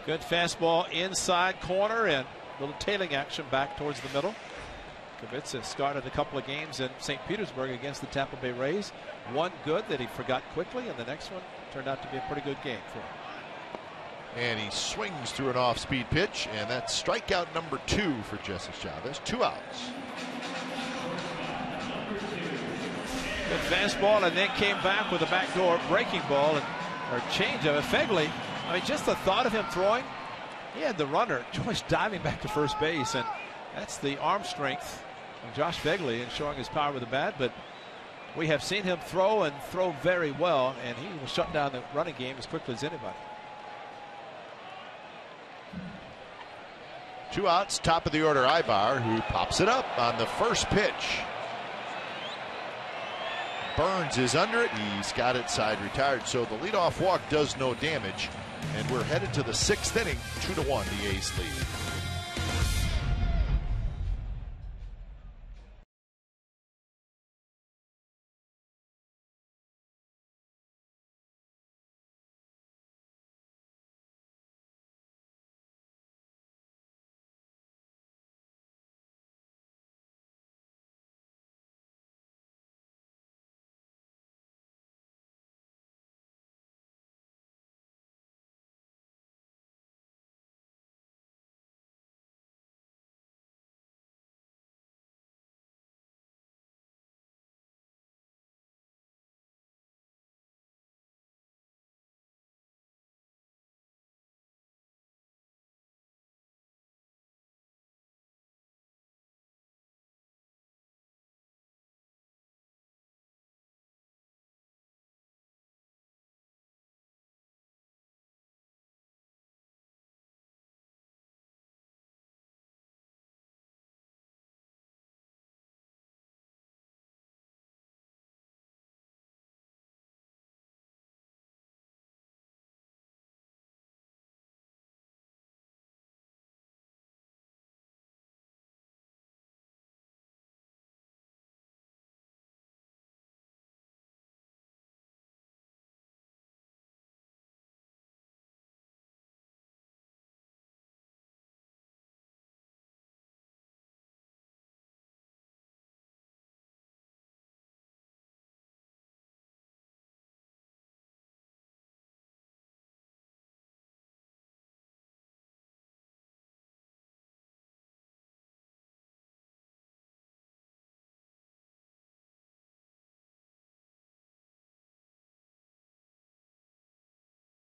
Good fastball inside corner and a little tailing action back towards the middle. Kubitza started a couple of games in Saint Petersburg against the Tampa Bay Rays. One good that he forgot quickly, and the next one turned out to be a pretty good game for him. And he swings through an off-speed pitch, and that's strikeout number two for Jesse Chavez. Two outs. Good fastball, and then came back with a backdoor breaking ball and or change of it. Phegley, I mean, just the thought of him throwing, he had the runner Joyce diving back to first base, and that's the arm strength of Josh Phegley and showing his power with the bat. But we have seen him throw and throw very well, and he will shut down the running game as quickly as anybody. Two outs, top of the order, Aybar, who pops it up on the first pitch. Burns is under it. He's got it side retired. So the leadoff walk does no damage. And we're headed to the sixth inning, two to one, the A's lead.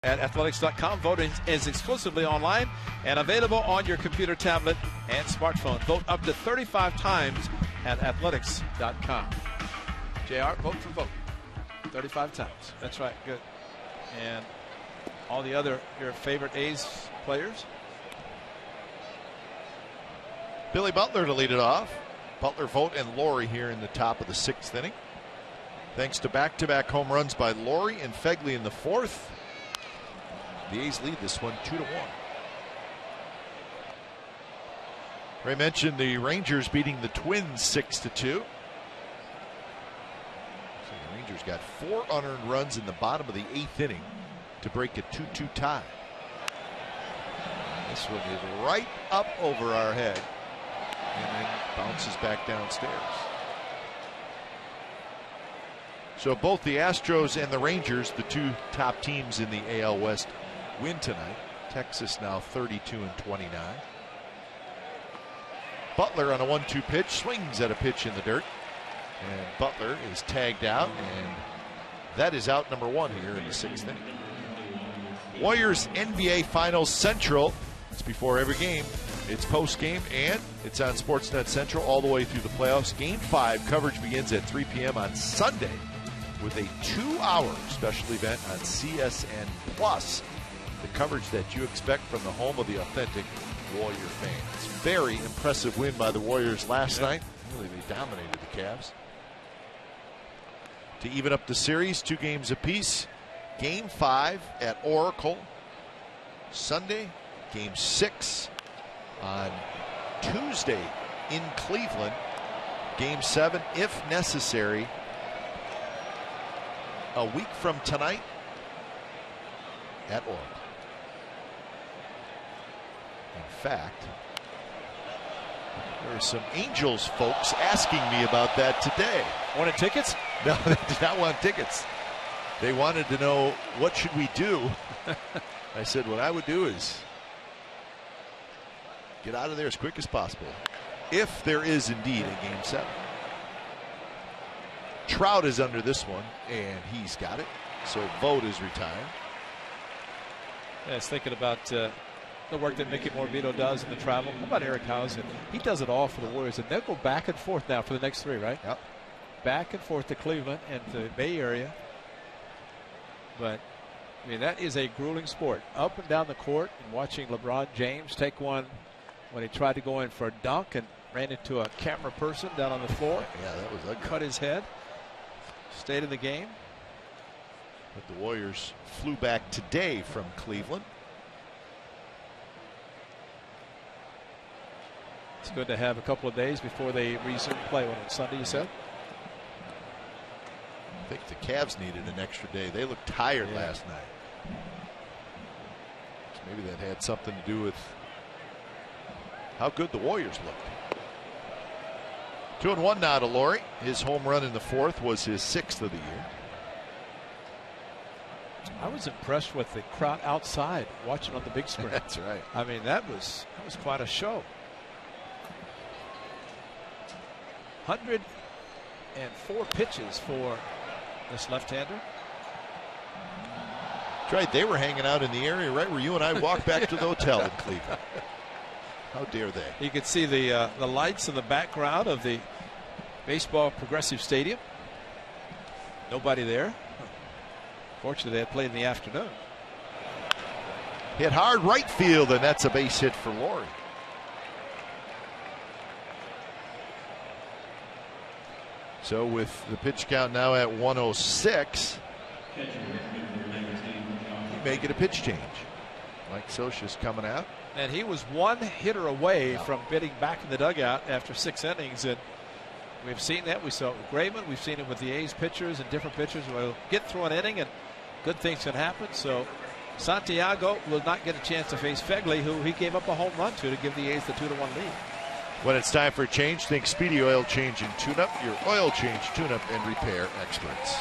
at athletics dot com. Voting is exclusively online and available on your computer, tablet, and smartphone. Vote up to thirty-five times at athletics dot com. J R, vote for vote. thirty-five times. That's right. Good. And all the other, your favorite A's players. Billy Butler to lead it off. Butler, Vogt, and Lawrie here in the top of the sixth inning. Thanks to back-to-back home runs by Lawrie and Phegley in the fourth. The A's lead this one two to one. Ray mentioned the Rangers beating the Twins six to two. The Rangers got four unearned runs in the bottom of the eighth inning to break a two two tie. This one is right up over our head and then bounces back downstairs. So both the Astros and the Rangers, the two top teams in the A L West, win tonight. Texas now thirty-two and twenty-nine. Butler on a one two pitch swings at a pitch in the dirt, and Butler is tagged out, and that is out number one here in the sixth inning. Warriors N B A Finals Central. It's before every game. It's post-game, and it's on Sportsnet Central all the way through the playoffs. Game five coverage begins at three p m on Sunday with a two hour special event on C S N Plus. The coverage that you expect from the home of the authentic Warrior fans. Very impressive win by the Warriors last yeah. night. Really, they dominated the Cavs. To even up the series, two games apiece. Game five at Oracle. Sunday, Game six on Tuesday in Cleveland. Game seven, if necessary, a week from tonight at Oracle. In fact, there are some Angels folks asking me about that today. Wanted tickets? No, they did not want tickets. They wanted to know, what should we do? I said, what I would do is get out of there as quick as possible, if there is indeed a game seven. Trout is under this one, and he's got it. So Vogt is retired. Yeah, I was thinking about uh, the work that Mickey Morbido does in the travel. How about Eric Hausen? He does it all for the Warriors, and they'll go back and forth now for the next three, right? Yep. Back and forth to Cleveland and the Bay Area. But, I mean, that is a grueling sport. Up and down the court, and watching LeBron James take one when he tried to go in for a dunk and ran into a camera person down on the floor. Yeah, that was ugly. Cut his head. Stayed in the game. But the Warriors flew back today from Cleveland. It's good to have a couple of days before they resume play. What, on Sunday, you said? I think the Cavs needed an extra day. They looked tired yeah. last night. So maybe that had something to do with how good the Warriors looked. Two and one now to Lawrie. His home run in the fourth was his sixth of the year. I was impressed with the crowd outside watching on the big screen. That's right. I mean, that was that was quite a show. one hundred and four pitches for this left-hander. That's right. They were hanging out in the area right where you and I walked back to the hotel in Cleveland. How dare they? You could see the uh, the lights in the background of the Baseball Progressive Stadium. Nobody there. Fortunately, they had played in the afternoon. Hit hard right field, and that's a base hit for Lawrie. So with the pitch count now at one oh six, he may get a pitch change. Mike Scioscia's coming out. And he was one hitter away oh. from getting back in the dugout after six innings. And we've seen that. We saw it with Graveman. We've seen it with the A's pitchers and different pitchers. We'll get through an inning, and good things can happen. So Santiago will not get a chance to face Phegley, who he gave up a home run to to give the A's the two to one lead. When it's time for a change, think Speedy Oil Change and Tune-Up, your oil change, tune-up, and repair experts.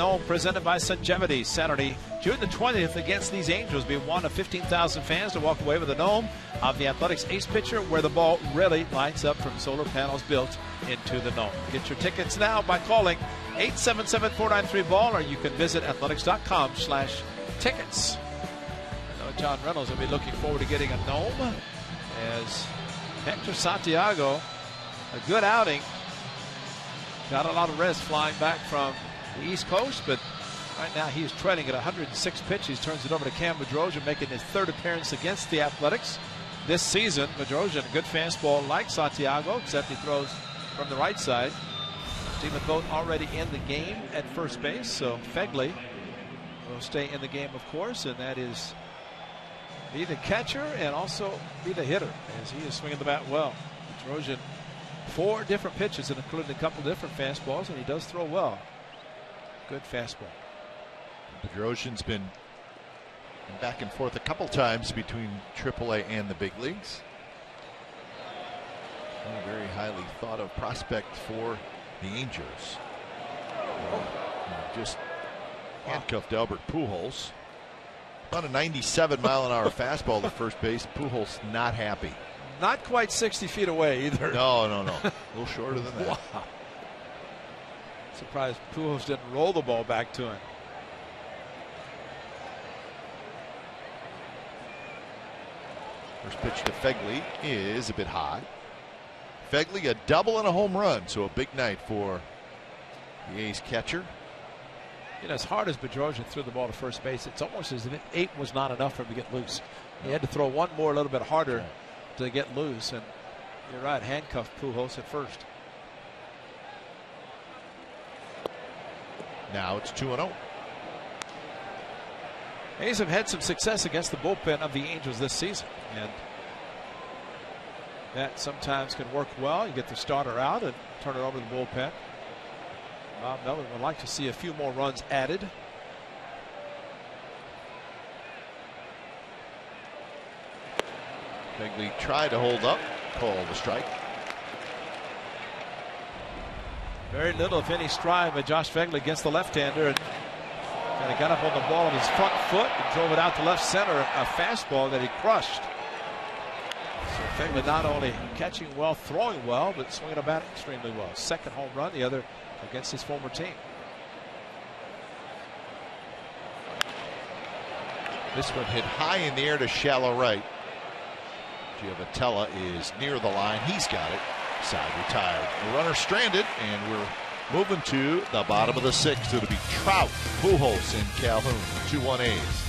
Snow, presented by Sungevity, Saturday, June the twentieth against these Angels. We want fifteen thousand fans to walk away with a dome of the Athletics ace pitcher, where the ball really lights up from solar panels built into the dome. Get your tickets now by calling eight seven seven, four nine three, ball, or you can visit athletics.com slash tickets. I know John Reynolds will be looking forward to getting a dome, as Hector Santiago, a good outing. Not a lot of rest flying back from the East Coast, but right now he's trailing at one hundred six pitches. Turns it over to Cam Bedrosian, making his third appearance against the Athletics this season. Bedrosian, a good fastball like Santiago, except he throws from the right side. Steven Vogt already in the game at first base, so Phegley will stay in the game, of course, and that is be the catcher and also be the hitter, as he is swinging the bat well. Bedrosian, four different pitches, and including a couple different fastballs, and he does throw well. Good fastball. Bedrosian's been back and forth a couple times between triple A and the big leagues. Not a very highly thought of prospect for the Angels. Uh, just handcuffed Albert Pujols. About a ninety-seven mile an hour fastball to first base. Pujols not happy. Not quite sixty feet away either. No, no, no. A little shorter than that. Wow. Surprised Pujols didn't roll the ball back to him. First pitch to Phegley is a bit hot. Phegley, a double and a home run, so a big night for the A's catcher. You know, as hard as Bedrosian threw the ball to first base, it's almost as if eight was not enough for him to get loose. He had to throw one more a little bit harder. Right. To get loose, and you're right, handcuffed Pujols at first. Now it's two and oh. A's have had some success against the bullpen of the Angels this season, and that sometimes can work well. You get the starter out and turn it over to the bullpen. Bob Melvin would like to see a few more runs added. Phegley tried to hold up, called a strike. Very little, if any, stride by Josh Phegley against the left-hander, and kind of got up on the ball on his front foot and drove it out to left center, a fastball that he crushed. So Phegley not only catching well, throwing well, but swinging a bat extremely well. Second home run, the other against his former team. This one hit high in the air to shallow right. Giavotella is near the line. He's got it. Side retired. The runner stranded, and we're moving to the bottom of the sixth. It'll be Trout, Pujols, and Calhoun. two one A's.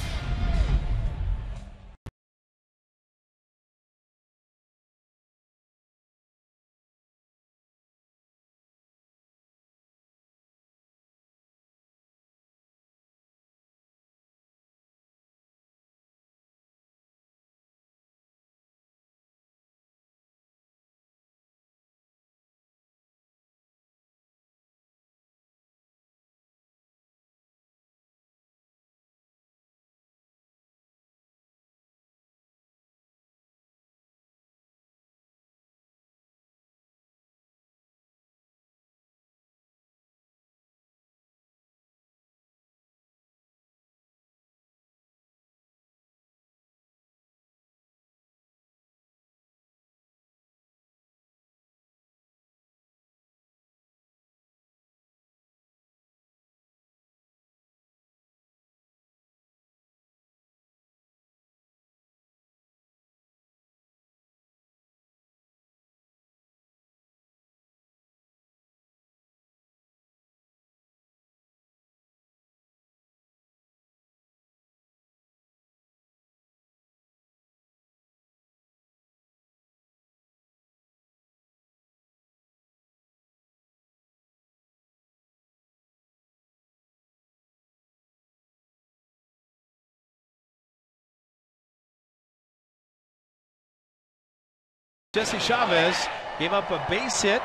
Jesse Chavez gave up a base hit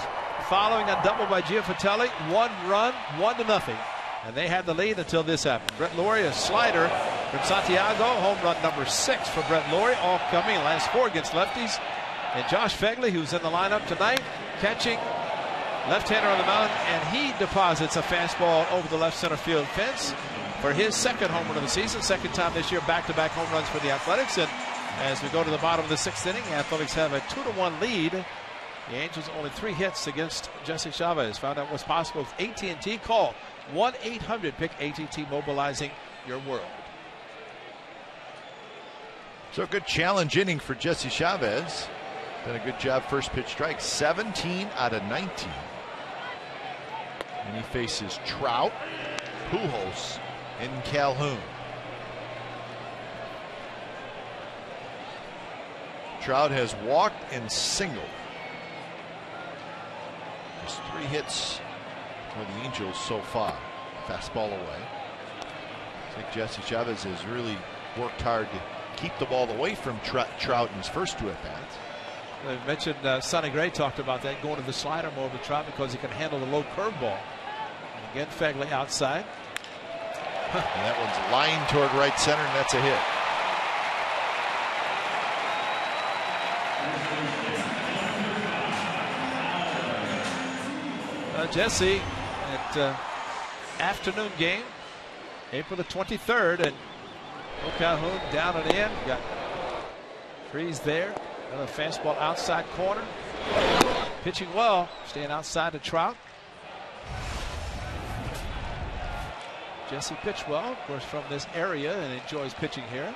following a double by Giavotella. One run, one to nothing. And they had the lead until this happened. Brett Lawrie, a slider from Santiago. Home run number six for Brett Lawrie. All coming. Last four against lefties. And Josh Phegley, who's in the lineup tonight, catching Left-hander on the mound, and he deposits a fastball over the left center field fence for his second home run of the season. Second time this year, back-to-back home runs for the Athletics. And as we go to the bottom of the sixth inning, Athletics have a two to one lead. The Angels only three hits against Jesse Chavez. Found out what's possible with A T and T. Call one eight hundred pick A T T, mobilizing your world. So a good challenge inning for Jesse Chavez. Done a good job first pitch strike. seventeen out of nineteen. And he faces Trout, Pujols, and Calhoun. Trout has walked and singled. There's three hits for the Angels so far. Fastball away. I think Jesse Chavez has really worked hard to keep the ball away from Trout in his first two at-bats. I mentioned uh, Sonny Gray talked about that, going to the slider more with Trout because he can handle the low curveball. And again, Phegley outside. And that one's lined toward right center, and that's a hit. Uh, Jesse at uh, afternoon game, April the twenty-third, and Kole Calhoun down and in. Got Trees there. Another fastball outside corner. Pitching well, staying outside to Trout. Jesse pitched well, of course, from this area, and enjoys pitching here.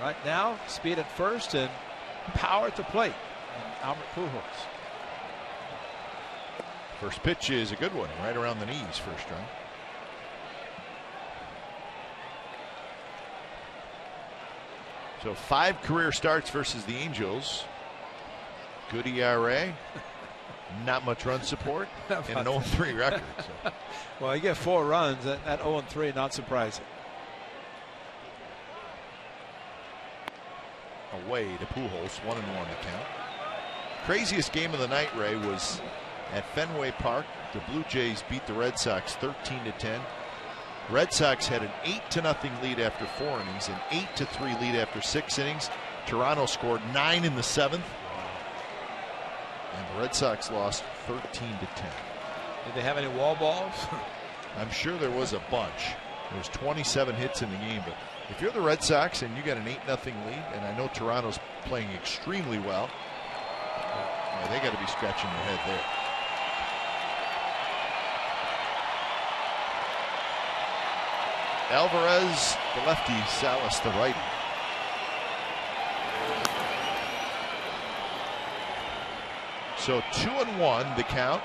Right now, speed at first and power at the plate. And Albert Pujols. First pitch is a good one, right around the knees, first strike. So five career starts versus the Angels. Good E R A, not much run support, and an oh and three record. So. Well, you get four runs at, at oh and three, not surprising. Away to Pujols, one and one to count. Craziest game of the night, Ray, was at Fenway Park. The Blue Jays beat the Red Sox thirteen to ten. Red Sox had an eight to nothing lead after four innings, an eight to three lead after six innings. Toronto scored nine in the seventh. And the Red Sox lost thirteen to ten. Did they have any wall balls? I'm sure there was a bunch. There was twenty-seven hits in the game, but if you're the Red Sox and you got an eight nothing lead, and I know Toronto's playing extremely well, well they got to be scratching their head there. Alvarez, the lefty, Salas, the righty. So two and one, the count.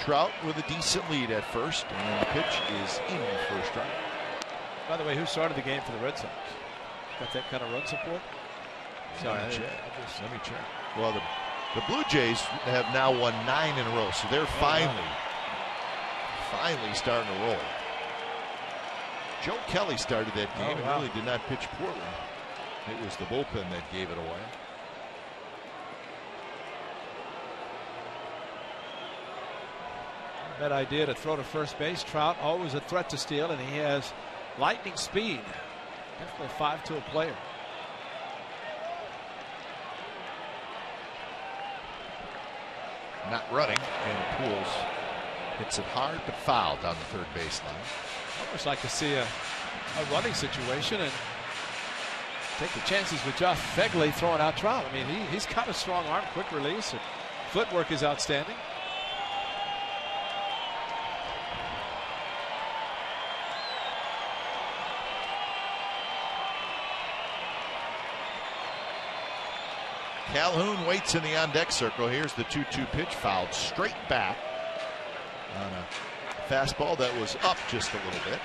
Trout with a decent lead at first, and then the pitch is in for a strike. By the way, who started the game for the Red Sox? Got that kind of run support? Sorry, let me check. I just, let me check. Well, the, the Blue Jays have now won nine in a row, so they're finally, oh, wow. finally starting to roll. Joe Kelly started that game oh, wow. and really did not pitch poorly. It was the bullpen that gave it away. Bad idea to throw to first base. Trout always a threat to steal, and he has lightning speed. Definitely a five-tool player. Not running, and Pujols hits it hard but foul down the third baseline. Almost like to see a, a running situation and take the chances with Josh Phegley throwing out Trout. I mean, he, he's got a strong arm, quick release, and footwork is outstanding. Calhoun waits in the on-deck circle. Here's the two two pitch, fouled straight back on a fastball that was up just a little bit.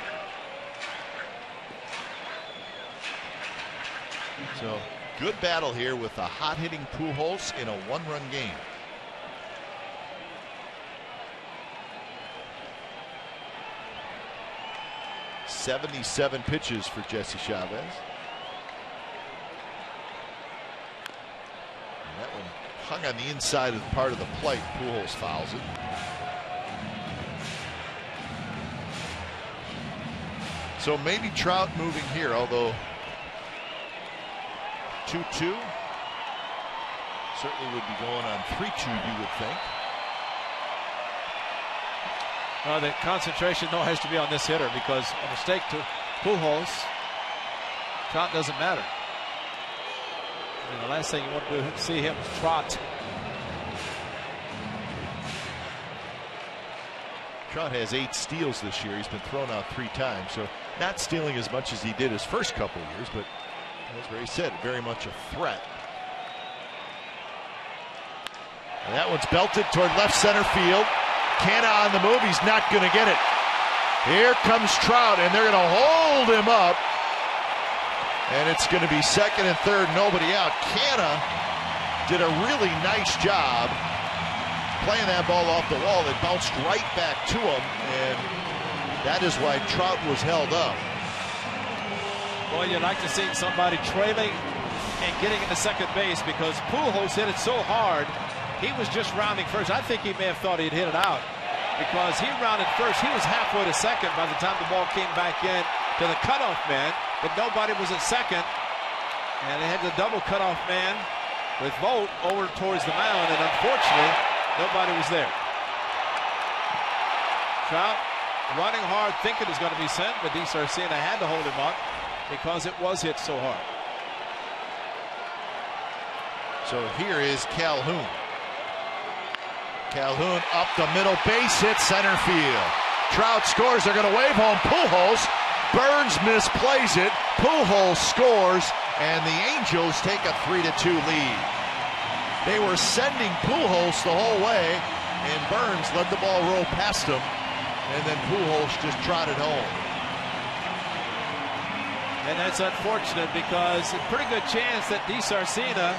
So good battle here with a hot-hitting Pujols in a one-run game. seventy-seven pitches for Jesse Chavez. And that one hung on the inside of the part of the plate. Pujols fouls it. So maybe Trout moving here, although two two certainly would be going on three two, you would think. Uh, the concentration, though, has to be on this hitter, because a mistake to Pujols, Trout doesn't matter. And the last thing you want to do is see him trot. Trout has eight steals this year. He's been thrown out three times, so not stealing as much as he did his first couple years, but as Ray said, very much a threat. And that one's belted toward left center field. Canha on the move. He's not going to get it. Here comes Trout, and they're going to hold him up. And it's going to be second and third, nobody out. Canha did a really nice job playing that ball off the wall. It bounced right back to him, and that is why Trout was held up. Boy, you'd like to see somebody trailing and getting into second base, because Pujols hit it so hard, he was just rounding first. I think he may have thought he'd hit it out, because he rounded first. He was halfway to second by the time the ball came back in to the cutoff man, but nobody was at second, and they had the double cutoff man with Vogt over towards the mound, and unfortunately, nobody was there. Trout running hard, thinking it's going to be sent, but De Sarcina had to hold him up because it was hit so hard. So here is Calhoun. Calhoun up the middle, base hit center field. Trout scores. They're going to wave home Pujols. Burns misplays it. Pujols scores, and the Angels take a three to two lead. They were sending Pujols the whole way, and Burns let the ball roll past him, and then Pujols just trotted home. And that's unfortunate, because a pretty good chance that De Sarcina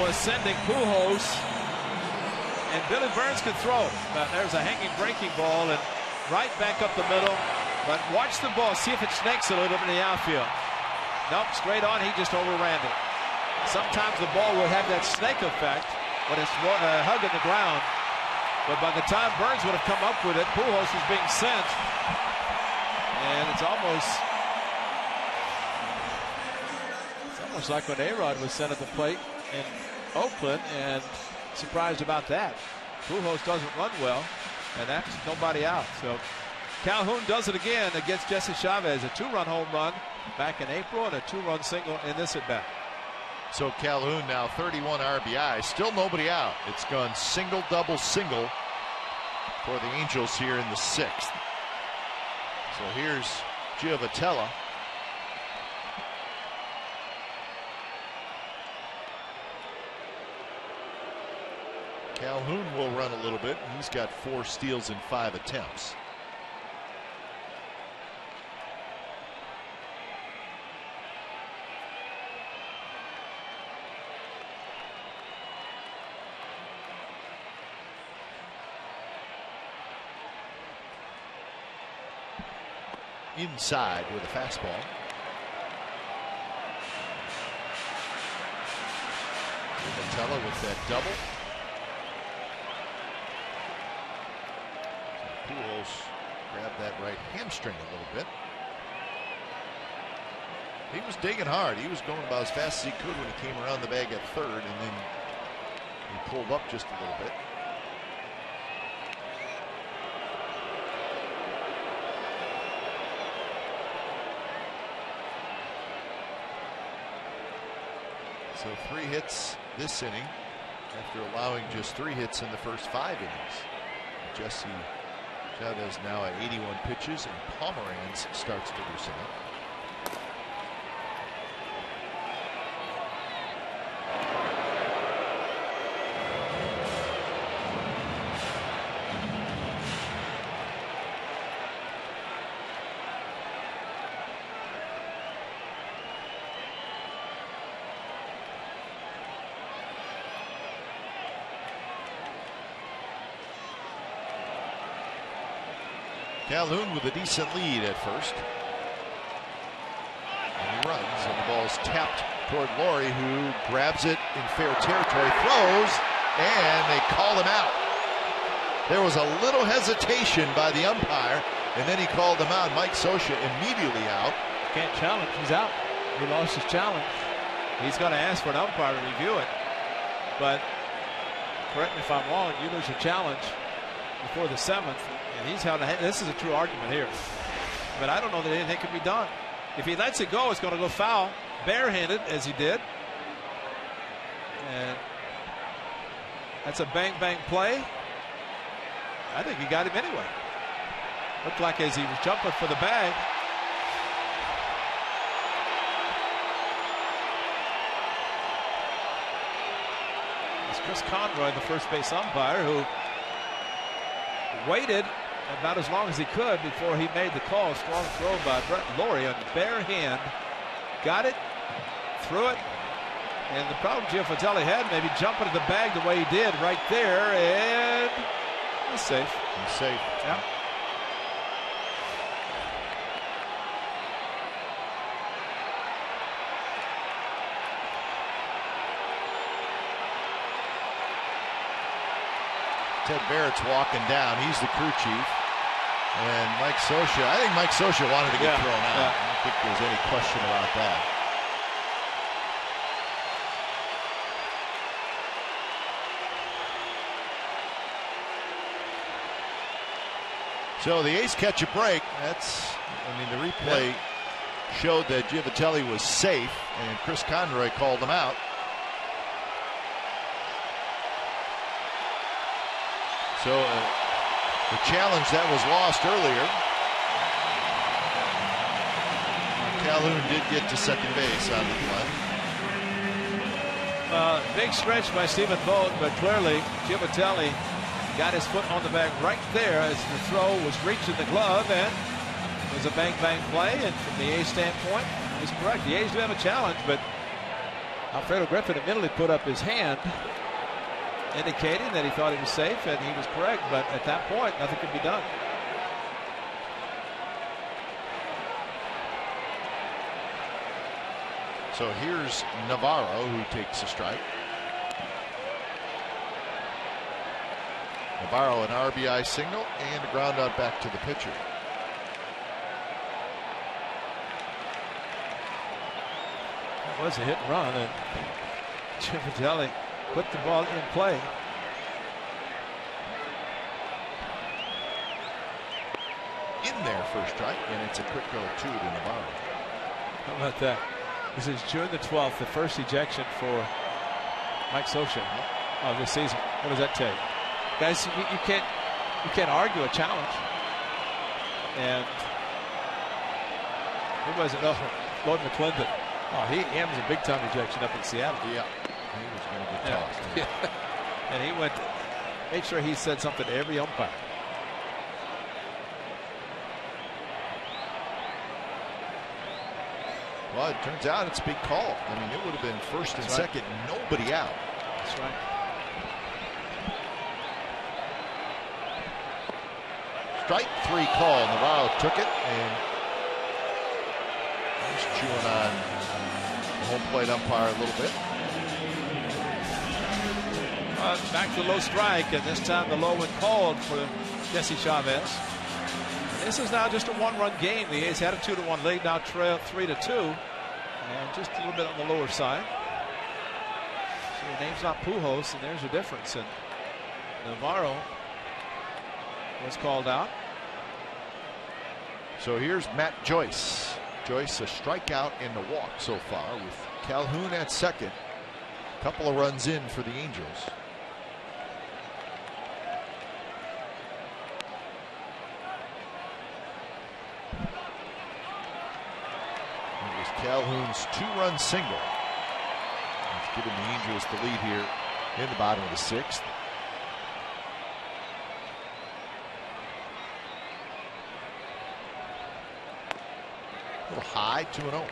was sending Pujols, and Billy Burns could throw. Now, there's a hanging breaking ball, and right back up the middle. But watch the ball, see if it snakes a little bit in the outfield. Nope, straight on, he just overran it. Sometimes the ball will have that snake effect when it's uh, hugging the ground. But by the time Burns would have come up with it, Pujols was being sent. And it's almost, it's almost like when A-Rod was sent at the plate in Oakland, and surprised about that. Pujols doesn't run well, and that's nobody out. So Calhoun does it again against Jesse Chavez. A two-run home run back in April, and a two-run single in this at-bat. So Calhoun now thirty-one R B I, still nobody out. It's gone single, double, single for the Angels here in the sixth. So here's Giavotella. Calhoun will run a little bit. He's got four steals in five attempts. Inside with a fastball. Giavotella with that double. Pujols grabbed that right hamstring a little bit. He was digging hard. He was going about as fast as he could when he came around the bag at third, and then he pulled up just a little bit. So three hits this inning after allowing just three hits in the first five innings. Jesse Chavez now at eighty-one pitches, and Pomeranz starts to loosen up. Calhoun with a decent lead at first. And he runs, and the ball's tapped toward Lawrie, who grabs it in fair territory, throws, and they call him out. There was a little hesitation by the umpire, and then he called him out. Mike Scioscia immediately out. Can't challenge. He's out. He lost his challenge. He's going to ask for an umpire to review it. But correct me if I'm wrong, you lose your challenge before the seventh. And he's held. This is a true argument here. But I don't know that anything can be done. If he lets it go, it's going to go foul, barehanded as he did. And that's a bang bang play. I think he got him anyway. Looked like as he was jumping for the bag. It's Chris Conroy, the first base umpire, who waited about as long as he could before he made the call. Strong throw by Brett Lawrie on the bare hand. Got it, threw it. And the problem Giavotella had, maybe jumping at the bag the way he did right there, and he's safe. He's safe. Yeah. Ted Barrett's walking down. He's the crew chief. And Mike Scioscia, I think Mike Scioscia wanted to get yeah, thrown out. Yeah. I don't think there's any question about that. So the ace catch a break. That's, I mean, the replay yeah. showed that Giavotella was safe, and Chris Conroy called him out. So uh, the challenge that was lost earlier. Calhoun did get to second base on the play. Uh, big stretch by Steven Vogt, but clearly Giavotella got his foot on the bag right there as the throw was reaching the glove, and it was a bang bang play. And from the A's standpoint, he's correct. The A's do have a challenge, but Alfredo Griffin immediately put up his hand, indicating that he thought he was safe, and he was correct. But at that point, nothing could be done. So here's Navarro, who takes a strike. Navarro, an R B I signal and a ground out back to the pitcher. That was a hit and run, and Giavotella put the ball in play. In there first strike, and it's a quick oh two to Navarro. How about that? This is June the twelfth, the first ejection for Mike Scioscia of this season. What does that tell you? Guys, you, you can't you can't argue a challenge. And it wasn't oh, Lloyd McClendon. Oh, he, he was a big time ejection up in Seattle. Yeah. He was going to get tossed. Yeah. Yeah. And he went to make sure he said something to every umpire. Well, it turns out it's a big call. I mean, it would have been first That's and right. second, nobody out. That's right. Strike three call. Navarro took it, and he's chewing on the home plate umpire a little bit. Uh, back to low strike, and this time the low one called for Jesse Chavez. This is now just a one-run game. The A's had a two to one lead, now trail three to two, and just a little bit on the lower side. So the name's not Pujols, and there's a difference. And Navarro was called out. So here's Matt Joyce. Joyce a strikeout and a walk so far, with Calhoun at second. A couple of runs in for the Angels. Calhoun's two-run single. It's giving the Angels the lead here in the bottom of the sixth. A little high, two and oh.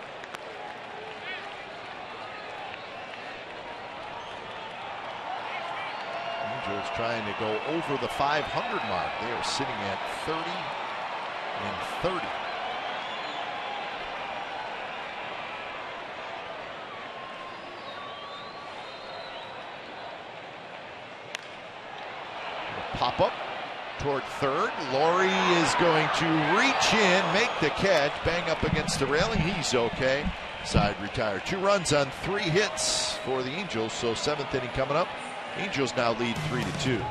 Angels trying to go over the five hundred mark. They are sitting at thirty and thirty. Pop up toward third. Lawrie is going to reach in, make the catch, bang up against the railing. He's okay. Side retired. Two runs on three hits for the Angels. So seventh inning coming up. Angels now lead three to two.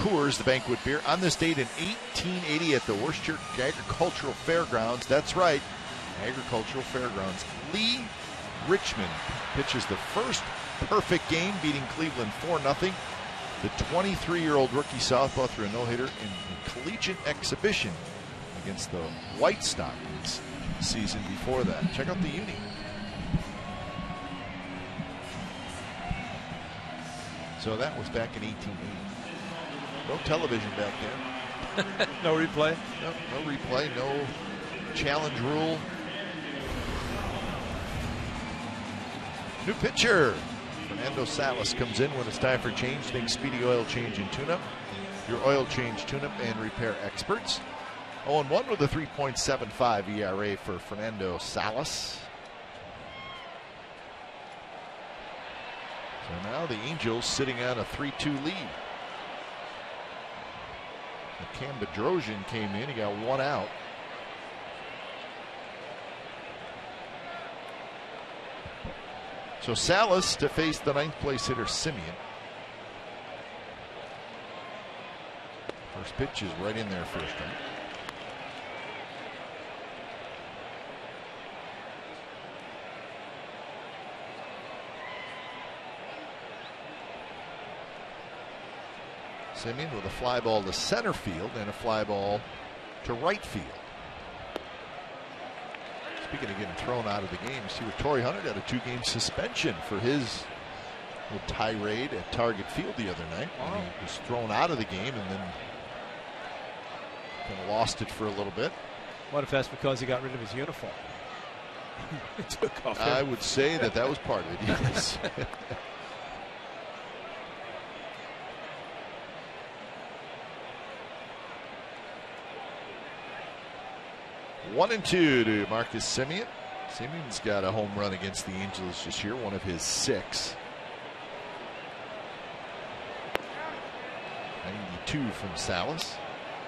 Coors, the banquet beer, on this date in eighteen eighty at the Worcester Agricultural Fairgrounds. That's right, Agricultural Fairgrounds. Lee Richmond pitches the first perfect game, beating Cleveland four nothing. The twenty-three-year-old rookie southpaw threw a no-hitter in the collegiate exhibition against the White Stockings season before that. Check out the uni. So that was back in eighteen eighty. No television back then. No replay. No, no replay. No challenge rule. New pitcher. Fernando Salas comes in when it's time for change. Think speedy oil change and tune-up. Your oil change, tune-up, and repair experts. oh and one with a three point seven five E R A for Fernando Salas. So now the Angels sitting on a three two lead. Cam Bedrosian came in. He got one out. So Salas to face the ninth place hitter Semien. First pitch is right in there first time. Semien with a fly ball to center field and a fly ball to right field. Speaking of getting thrown out of the game, you see what Torrey Hunter got a two-game suspension for his little tirade at Target Field the other night. Wow. When he was thrown out of the game and then kind of lost it for a little bit. What if that's because he got rid of his uniform? It took off. I would say that that was part of it. Yes. One and two to Marcus Semien. Semeion's got a home run against the Angels this year, one of his six. ninety-two from Salas.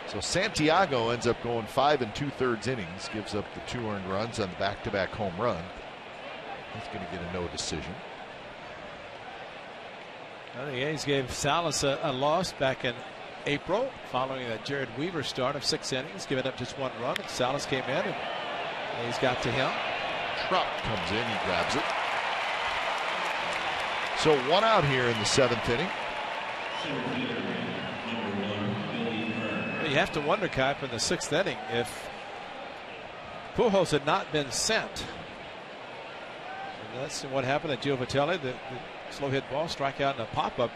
So Santiago ends up going five and two-thirds innings, gives up the two earned runs on the back-to-back home run. He's going to get a no decision. Well, the A's gave Salas a, a loss back in April, following that Jared Weaver start of six innings, giving up just one run. And Salas came in, and he's got to him. Trout comes in, he grabs it. So one out here in the seventh inning. You have to wonder, Kyle, in the sixth inning, if Pujols had not been sent. And that's what happened at Giavotella, the, the slow hit ball, strikeout, and a pop-up.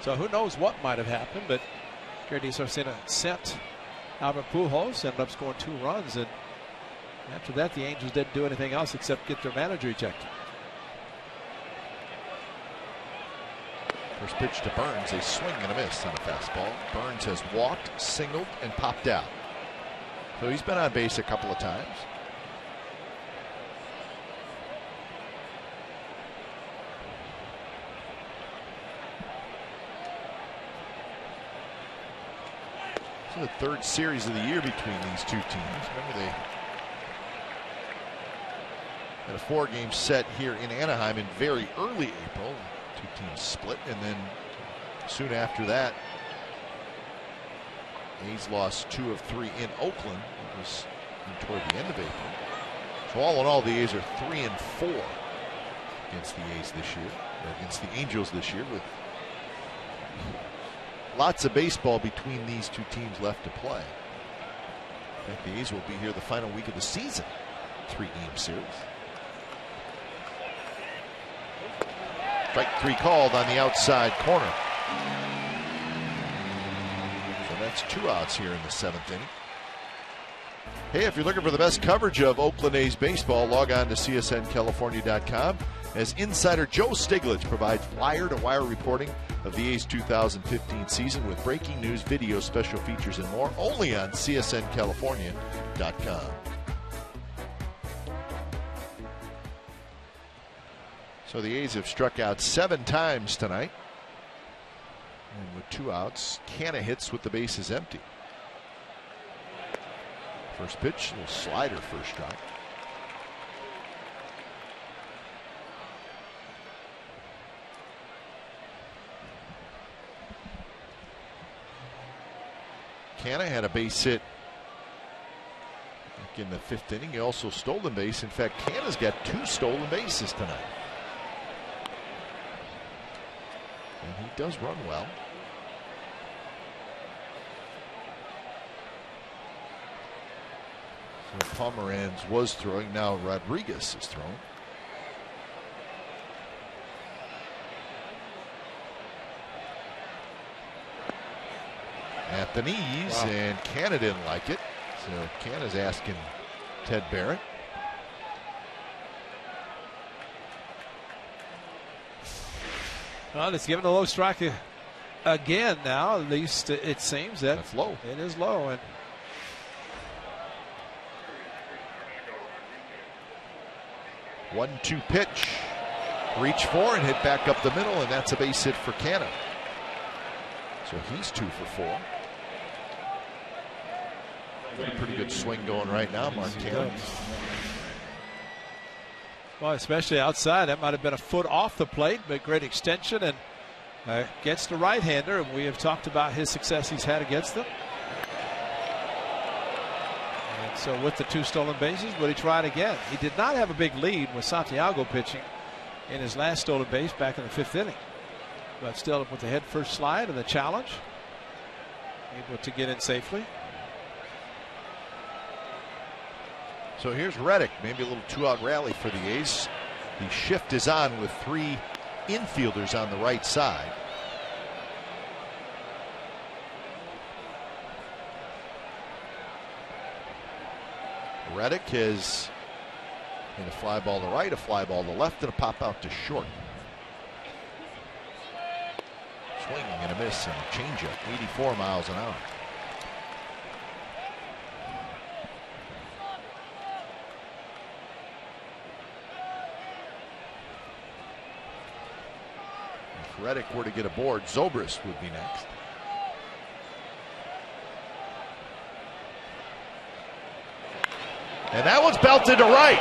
So who knows what might have happened, but Gerardo Santana sent Albert Pujols, ended up scoring two runs, and after that the Angels didn't do anything else except get their manager ejected. First pitch to Burns, a swing and a miss on a fastball. Burns has walked, singled, and popped out. So he's been on base a couple of times. The third series of the year between these two teams. Remember, they had a four-game set here in Anaheim in very early April. Two teams split, and then soon after that, A's lost two of three in Oakland. It was toward the end of April. So all in all, the A's are three and four against the A's this year, or against the Angels this year, with lots of baseball between these two teams left to play. I think the A's will be here the final week of the season. Three-game series. Strike three called on the outside corner. So that's two outs here in the seventh inning. Hey, if you're looking for the best coverage of Oakland A's baseball, log on to C S N California dot com as insider Joe Stiglitz provides wire-to-wire reporting of the A's two thousand fifteen season with breaking news, video, special features, and more, only on C S N California dot com. So the A's have struck out seven times tonight. And with two outs, Canha hits with the bases empty. First pitch, little slider first strike. Canha had a base hit back in the fifth inning. He also stole the base. In fact, Canha's got two stolen bases tonight. And he does run well. So Pomeranz was throwing. Now Rodriguez is throwing. At the knees, wow. And Canha didn't like it. So Canha's asking Ted Barrett. Well, it's giving a low strike again now. At least it seems that it's low. It is low. And one two pitch. Reach for and hit back up the middle, and that's a base hit for Canha. So he's two for four. Got a pretty good swing going right now, Mark Canha. Well, especially outside, that might have been a foot off the plate, but great extension, and uh, gets the right-hander, and we have talked about his success he's had against them. And so with the two stolen bases, would he try it again? He did not have a big lead with Santiago pitching in his last stolen base back in the fifth inning. But still with the head first slide and the challenge. Able to get in safely. So here's Reddick, maybe a little two-out rally for the A's. The shift is on with three infielders on the right side. Reddick has hit a fly ball to right, a fly ball to left, and a pop out to short. Swinging and a miss and a changeup, eighty-four miles an hour. Reddick were to get aboard, Zobrist would be next. And that one's belted to right.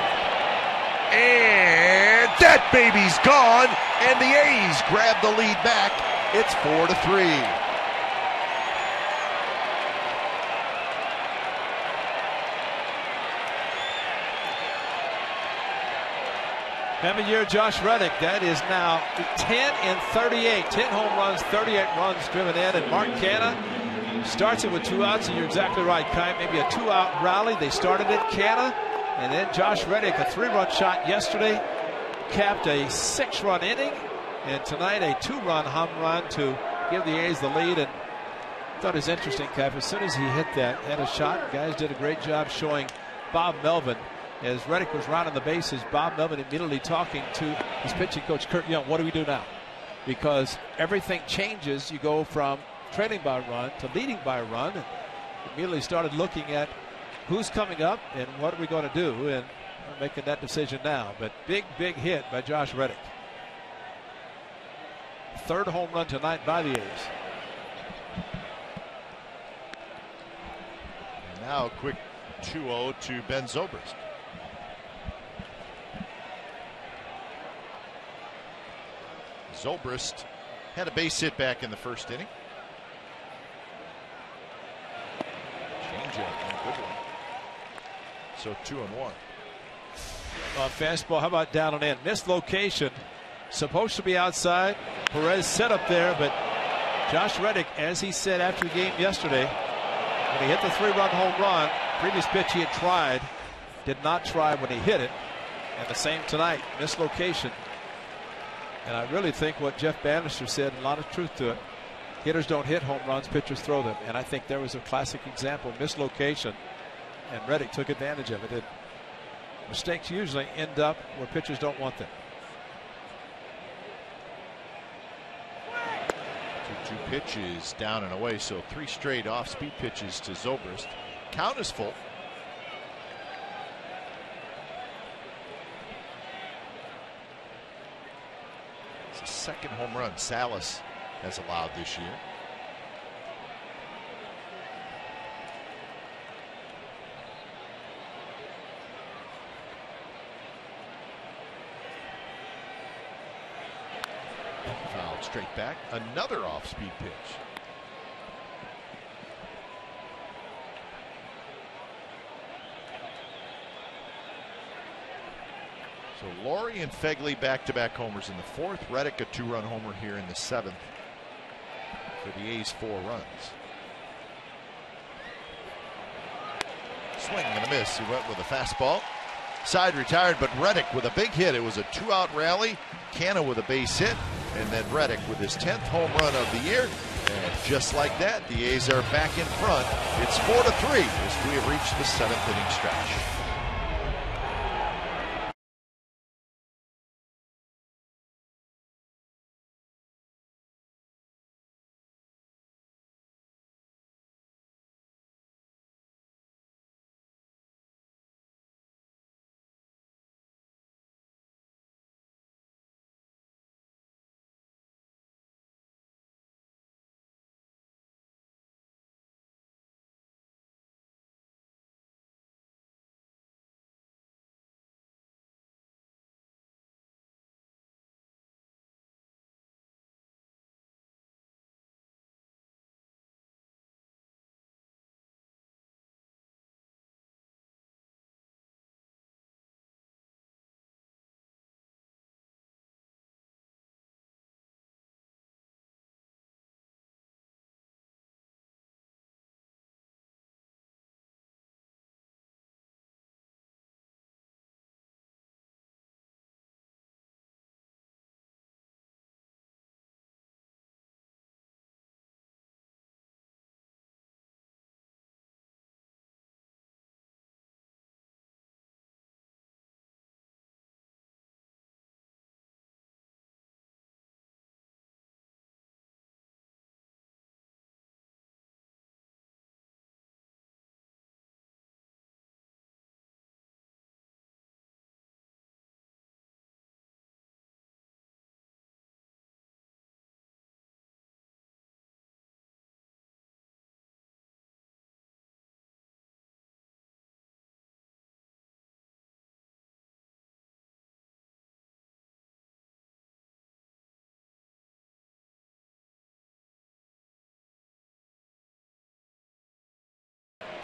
And that baby's gone. And the A's grab the lead back. It's four to three. Have a year, Josh Reddick. That is now ten and thirty-eight. ten home runs, thirty-eight runs driven in. And Mark Canha starts it with two outs. And you're exactly right, Kai. Maybe a two-out rally. They started it, Canha. And then Josh Reddick, a three-run shot yesterday, capped a six-run inning. And tonight, a two-run home run to give the A's the lead. And I thought it was interesting, Kai. As soon as he hit that, had a shot. Guys did a great job showing Bob Melvin. As Reddick was rounding the bases, Bob Melvin immediately talking to his pitching coach, Curt Young. What do we do now? Because everything changes. You go from trailing by a run to leading by a run. And immediately started looking at who's coming up and what are we going to do. And we're making that decision now. But big, big hit by Josh Reddick. Third home run tonight by the A's. And now a quick two oh to Ben Zobrist. Zobrist had a base hit back in the first inning. Changeup, good one. So two and one. Uh, fastball, how about down and in? Missed location. Supposed to be outside. Perez set up there, but Josh Reddick, as he said after the game yesterday, when he hit the three-run home run, previous pitch he had tried, did not try when he hit it. And the same tonight, missed location. And I really think what Jeff Bannister said, a lot of truth to it. Hitters don't hit home runs, pitchers throw them. And I think there was a classic example, mislocation, and Reddick took advantage of it. And mistakes usually end up where pitchers don't want them. Two, two pitches down and away, so three straight off-speed pitches to Zobrist. Count is full. Second home run Salas has allowed this year. Fouled straight back. Another off-speed pitch. So Lawrie and Phegley back-to-back homers in the fourth. Reddick a two-run homer here in the seventh for the A's four runs. Swing and a miss. He went with a fastball. Side retired, but Reddick with a big hit. It was a two-out rally. Canha with a base hit, and then Reddick with his tenth home run of the year. And just like that, the A's are back in front. It's four to three as we have reached the seventh inning stretch.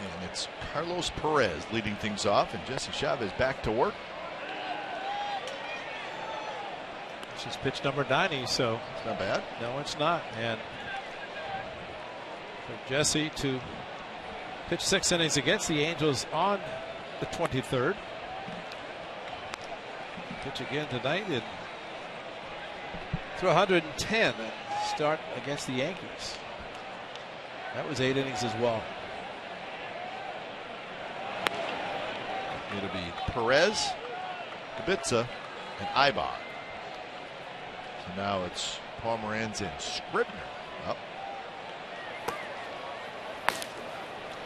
And it's Carlos Perez leading things off, and Jesse Chavez back to work. This is pitch number ninety, so it's not bad. No, it's not. And for Jesse to pitch six innings against the Angels on the twenty-third. Pitch again tonight and through one hundred ten and start against the Yankees. That was eight innings as well. It'll be Perez, Kubitza, and Aybar. So now it's Pomeranz and Scribner up.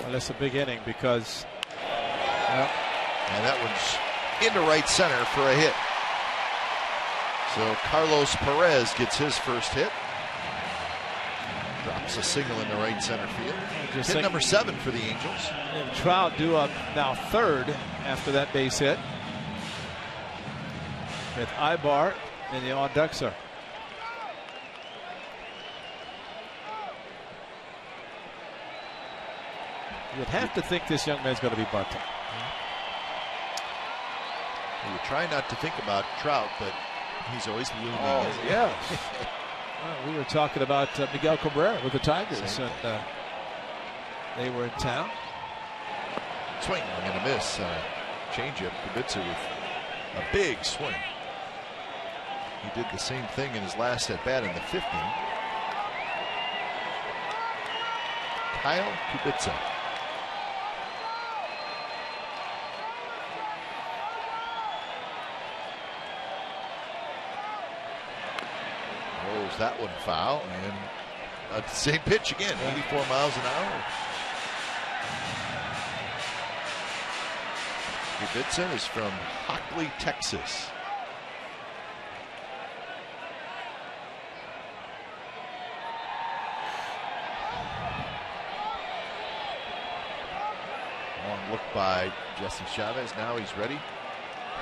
Well, that's a big inning because. Well, and that one's into right center for a hit. So Carlos Perez gets his first hit. Drops a single in the right center field. Just hit like number seven for the Angels. And Trout due up now third after that base hit. With Aybar and the on-duxer. You'd have to think this young man's going to be bunting. You try not to think about Trout, but he's always looming. Oh, yes. Well, we were talking about uh, Miguel Cabrera with the Tigers, and uh, they were in town. Swing and a miss. Uh, Changeup. Kubitza with a big swing. He did the same thing in his last at bat in the fifth inning. Kyle Kubitza. That one foul, and uh, same pitch again, eighty-four miles an hour. Kubitza is from Hockley, Texas. Long look by Jesse Chavez. Now he's ready.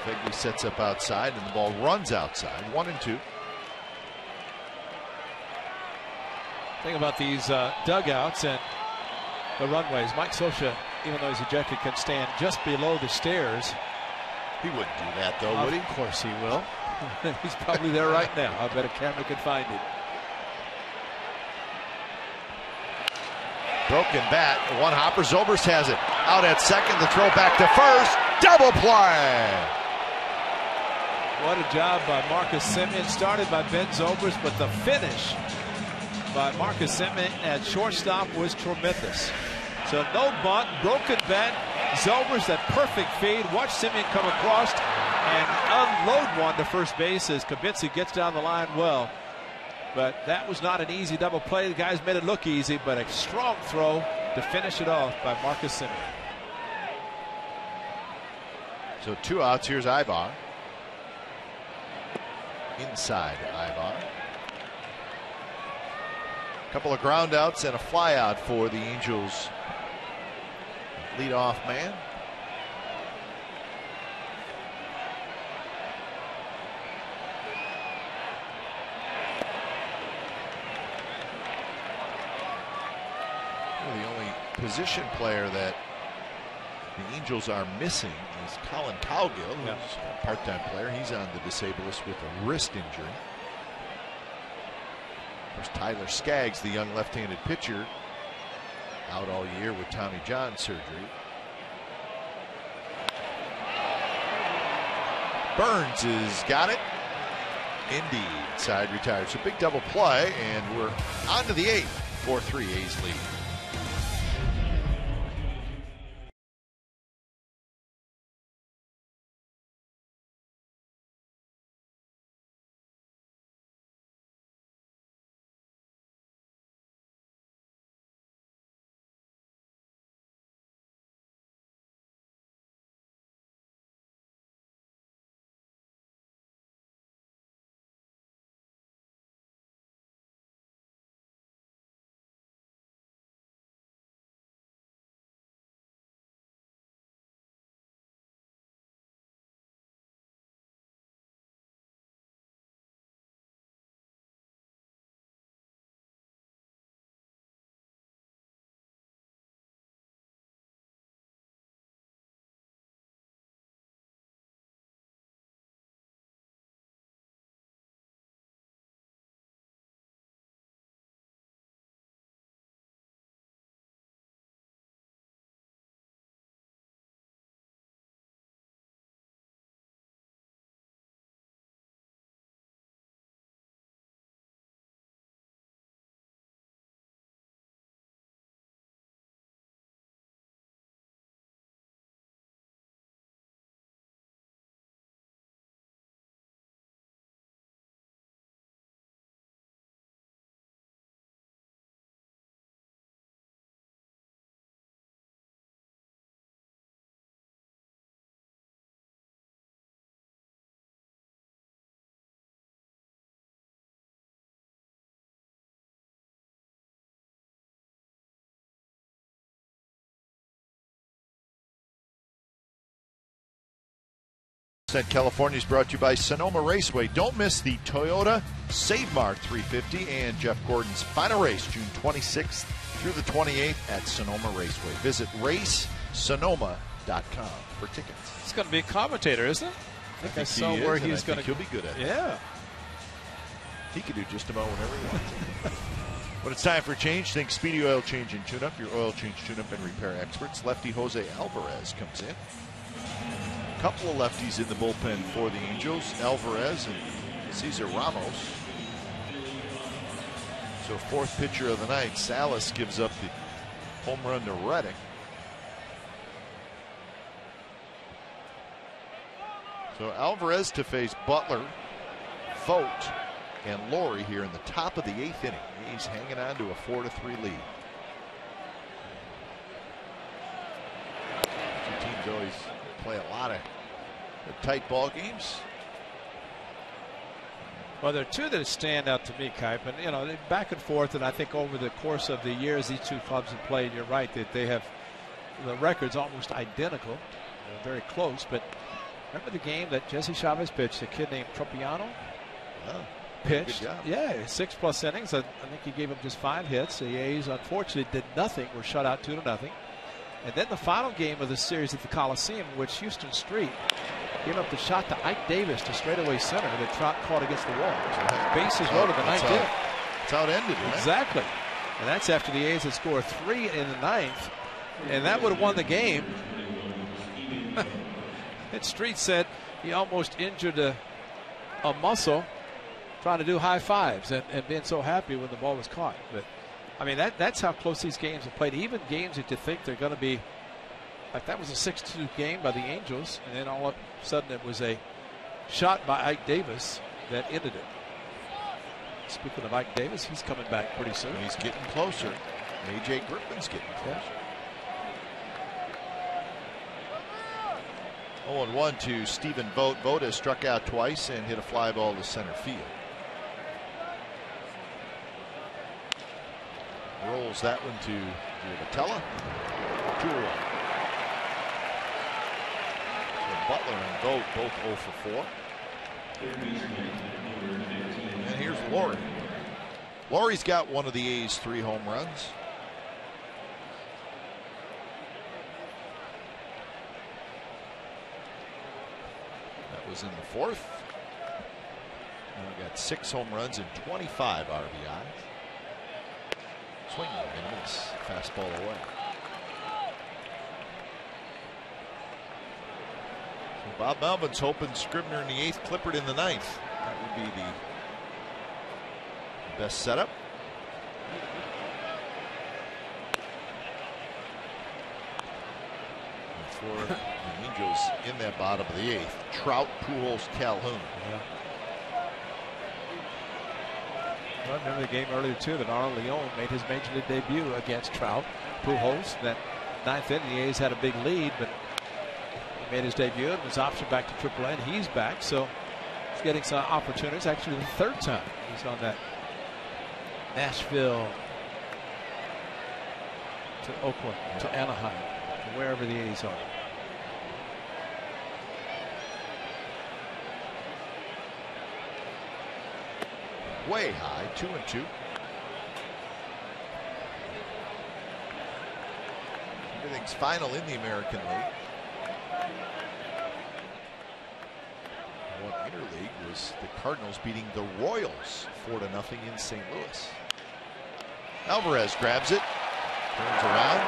Phegley sets up outside, and the ball runs outside. One and two. Thing about these uh, dugouts and the runways. Mike Scioscia, even though he's ejected, can stand just below the stairs He wouldn't do that, though, would he? Of course he will. He's probably there right now. I bet a camera could find it. Broken bat. One hopper. Zobrist has it. Out at second. The throw back to first. Double play. What a job by Marcus Semien. Started by Ben Zobrist, but the finish by Marcus Semien at shortstop was tremendous. So no bunt, broken bat, Zobrist at perfect feed. Watch Semien come across and unload one to first base as Kubitza gets down the line well. But that was not an easy double play. The guys made it look easy, but a strong throw to finish it off by Marcus Semien. So two outs. Here's Aybar. Inside Aybar. A couple of ground outs and a fly out for the Angels. Leadoff man. Well, the only position player that the Angels are missing is Colin Cowgill, who's yeah. a part-time player. He's on the disabled list with a wrist injury. Of course, Tyler Skaggs, the young left-handed pitcher, out all year with Tommy John surgery. Burns has got it. Indeed, side retired. So big double play, and we're on to the eighth. four three A's lead. California is brought to you by Sonoma Raceway. Don't miss the Toyota SaveMart three fifty and Jeff Gordon's final race June twenty-sixth through the twenty-eighth at Sonoma Raceway. Visit race sonoma dot com for tickets. He's going to be a commentator, isn't it? I think I, I saw he where is, he's going to. He'll be good at it. Yeah. He can do just about whatever he wants. When it's time for change, think Speedy Oil Change and Tune Up. Your oil change, tune up, and repair experts. Lefty Jose Alvarez comes in. Couple of lefties in the bullpen for the Angels, Alvarez and Cesar Ramos. So fourth pitcher of the night, Salas gives up the home run to Reddick. So Alvarez to face Butler, Vogt, and Lawrie here in the top of the eighth inning. He's hanging on to a four to three lead. Two teams always play a lot of tight ball games. Well, there are two that stand out to me, Kipe, and you know, back and forth, and I think over the course of the years these two clubs have played. You're right that they have the records almost identical, uh, very close. But remember the game that Jesse Chavez pitched, a kid named Tropiano oh, pitched. Yeah, six plus innings. I, I think he gave up just five hits. The A's unfortunately did nothing. Were shut out two to nothing. And then the final game of the series at the Coliseum, which Houston Street Give up the shot to Ike Davis to straightaway center that Trout caught against the wall. Bases loaded, the ninth inning. That's how it ended. Right? Exactly. And that's after the A's had scored three in the ninth. And that would have won the game. And Street said he almost injured a, a muscle trying to do high fives and, and being so happy when the ball was caught. But I mean, that that's how close these games are played. Even games that you think they're going to be, like that was a six two game by the Angels, and then all of a sudden it was a shot by Ike Davis that ended it. Speaking of Ike Davis, he's coming back pretty soon. He's getting closer. A J Griffin's getting closer. oh one to Steven Vogt. Vogt has struck out twice and hit a fly ball to center field. Rolls that one to Giavotella. two one. Butler and Vogt both oh for four. And here's Lawrie. Laurie's got one of the A's three home runs. That was in the fourth. Now got six home runs and twenty-five R B Is. Swing and a miss. Fastball away. Bob Melvin's hoping Scribner in the eighth, Clippard in the ninth. That would be the best setup. And for the Angels in that bottom of the eighth, Trout, Pujols, Calhoun. Yeah. Well, I remember the game earlier too that Arlen Leon made his major league debut against Trout, Pujols. That ninth inning, the A's had a big lead, but made his debut and was optioned back to Triple A, and he's back, so he's getting some opportunities. Actually, the third time he's on that Nashville to Oakland, yeah, to Anaheim, to wherever the A's are. Way high, two and two. Everything's final in the American League. One interleague was the Cardinals beating the Royals four to nothing in Saint Louis. Alvarez grabs it, turns around,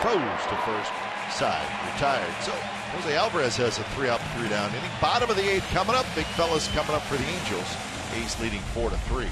throws to first side, retired. So Jose Alvarez has a three-up, three-down inning. Bottom of the eighth coming up. Big fellas coming up for the Angels. A's leading four to three.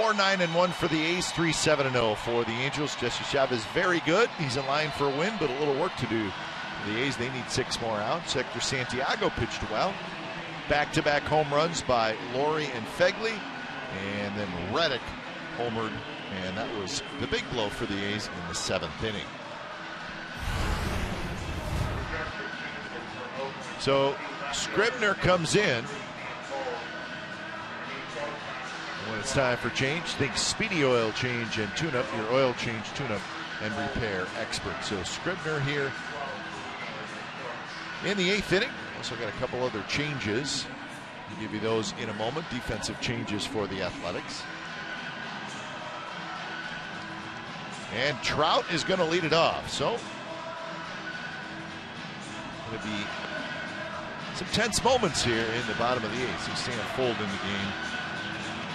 four nine and one for the A's, three seven and oh for the Angels. Jesse Chavez very good. He's in line for a win, but a little work to do. The A's, they need six more outs. Hector Santiago pitched well. Back-to-back home runs by Lawrie and Phegley. And then Reddick homered, and that was the big blow for the A's in the seventh inning. So Scribner comes in. When it's It's time for change. Think Speedy Oil Change and Tune-Up, your oil change, tune-up, and repair expert. So Scribner here in the eighth inning. Also got a couple other changes. We'll give you those in a moment. Defensive changes for the Athletics. And Trout is going to lead it off. So going to be some tense moments here in the bottom of the eighth. So Sam Fuld in the game.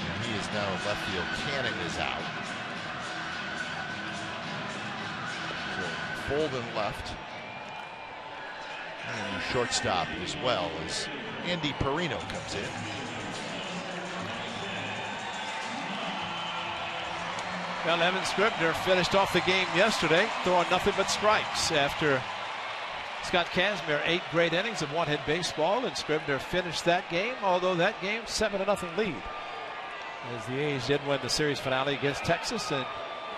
And he is now in left field. Canha is out. So Fuld in left. And the shortstop as well as Andy Perino comes in. Well, Evan Scribner finished off the game yesterday, throwing nothing but strikes after Scott Kazmir, eight great innings of one-hit baseball, and Scribner finished that game, although that game, seven to nothing lead. As the A's did win the series finale against Texas, and a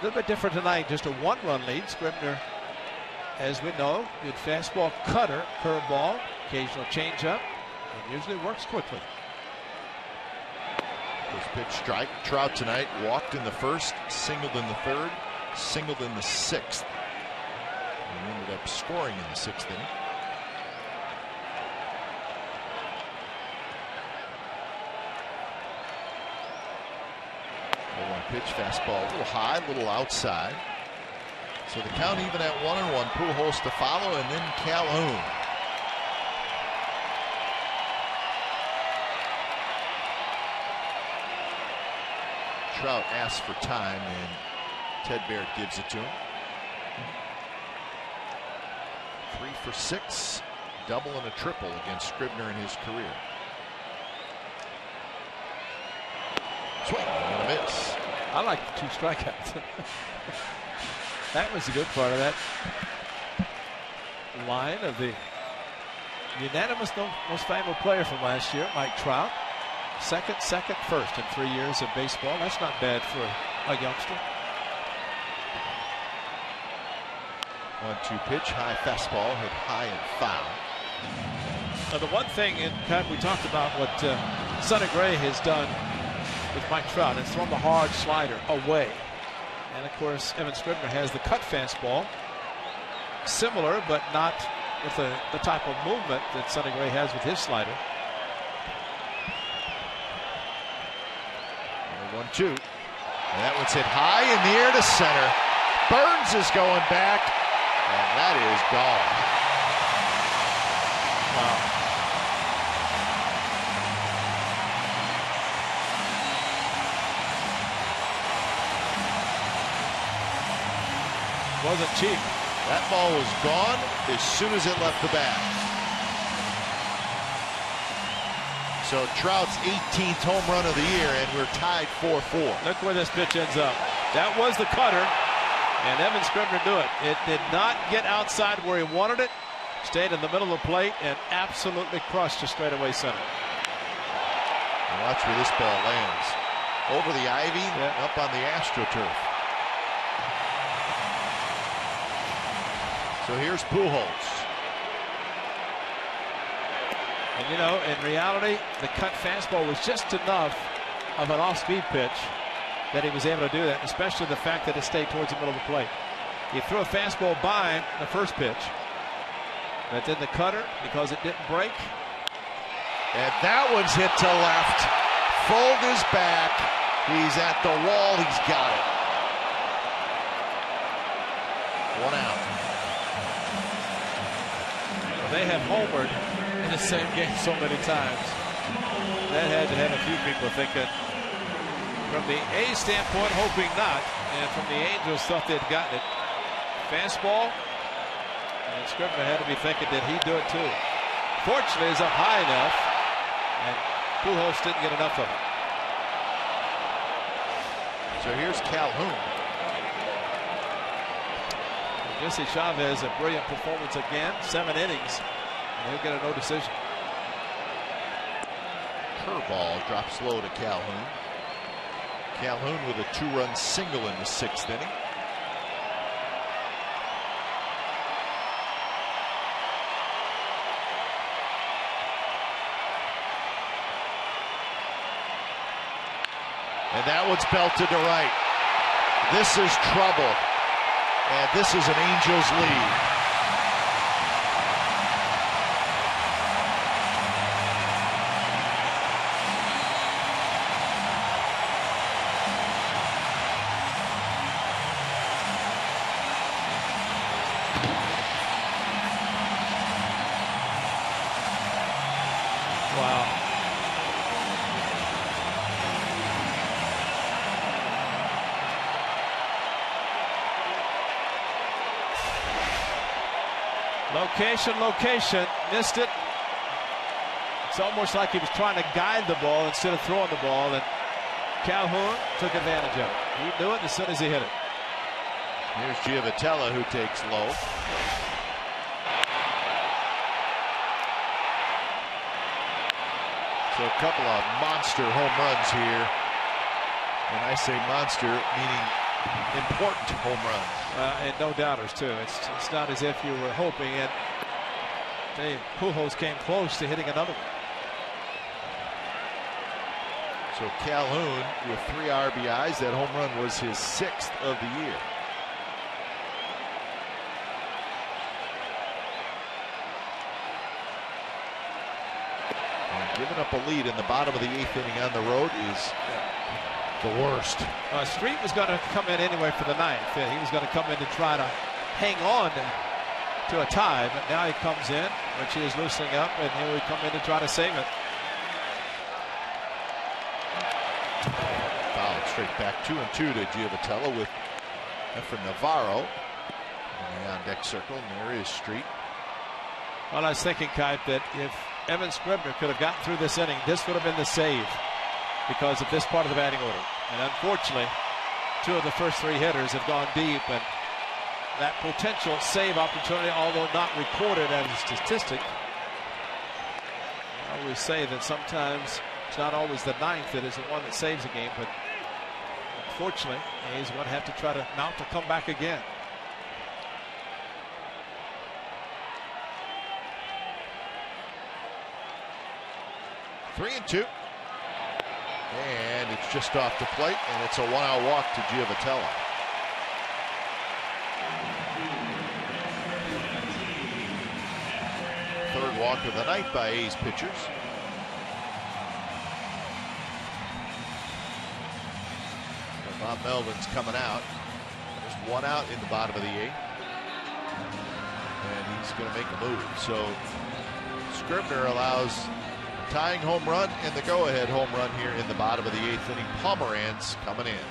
little bit different tonight, just a one-run lead. Scribner, as we know, good fastball cutter, curveball, occasional changeup, and usually works quickly. First pitch strike. Trout tonight walked in the first, singled in the third, singled in the sixth, and ended up scoring in the sixth inning. One pitch, fastball a little high, a little outside. So the count even at one and one. Pujols to follow, and then Calhoun. Trout asks for time, and Ted Barrett gives it to him. Three for six, double and a triple against Scribner in his career. Swing and a miss. I like the two strikeouts. That was a good part of that line of the unanimous most valuable player from last year, Mike Trout. Second, second, first in three years of baseball. That's not bad for a youngster. one two pitch, high fastball, hit high and foul. Now the one thing, and Pat, we talked about what uh, Sonny Gray has done with Mike Trout, is thrown the hard slider away. And of course, Evan Scribner has the cut fastball, similar but not with the, the type of movement that Sonny Gray has with his slider. one two, and that one's hit high in the air to center. Burns is going back, and that is gone. Wow. Wasn't cheap. That ball was gone as soon as it left the bat. So Trout's eighteenth home run of the year, and we're tied four four. Look where this pitch ends up. That was the cutter, and Evan Scribner do it. It did not get outside where he wanted it. Stayed in the middle of the plate and absolutely crushed a straightaway center. And watch where this ball lands. Over the ivy, yeah. Up on the AstroTurf. So here's Pujols. And you know, in reality, the cut fastball was just enough of an off-speed pitch that he was able to do that, especially the fact that it stayed towards the middle of the plate. He threw a fastball by the first pitch, but then the cutter, because it didn't break. And that one's hit to left. Fuld is back. He's at the wall. He's got it. One out. Well, they have homered in the same game so many times. That had to have a few people thinking, from the A's standpoint, hoping not, and from the Angels thought they'd gotten it. Fastball, and Scribner had to be thinking, did he do it too? Fortunately, it's up high enough, and Pujols didn't get enough of it. So here's Calhoun. Jesse Chavez, a brilliant performance again, seven innings. He'll get a no decision. Curveball drops low to Calhoun. Calhoun with a two-run single in the sixth inning. And that one's belted to right. This is trouble. And this is an Angels lead. Wow. Location, location, missed it. It's almost like he was trying to guide the ball instead of throwing the ball, and Calhoun took advantage of it. He knew it as soon as he hit it. Here's Giavotella, who takes low. So a couple of monster home runs here. And I say monster, meaning important home runs. Uh, and no doubters, too. It's, it's not as if you were hoping it. Dave Pujols came close to hitting another one. So Calhoun with three R B Is. That home run was his sixth of the year. And giving up a lead in the bottom of the eighth inning on the road is... the worst. Uh, Street was going to come in anyway for the ninth. Yeah, he was going to come in to try to hang on to a tie, but now he comes in, which he is loosening up, and he would come in to try to save it. Fouled straight back, two and two to Giavotella with Efren Navarro in the on deck circle, and there is Street. Well, I was thinking, Kyle, that if Evan Scribner could have gotten through this inning, this would have been the save because of this part of the batting order. And unfortunately, two of the first three hitters have gone deep, and that potential save opportunity, although not recorded as a statistic, I always say that sometimes it's not always the ninth that is the one that saves a game, but unfortunately, he's going to have to try to mount to come back again. Three and two. And it's just off the plate, and it's a one-out walk to Giavotella. Third walk of the night by A's pitchers. And Bob Melvin's coming out. Just one out in the bottom of the eighth. And he's going to make a move. So Scribner allows... tying home run and the go-ahead home run here in the bottom of the eighth inning. Pomeranz coming in.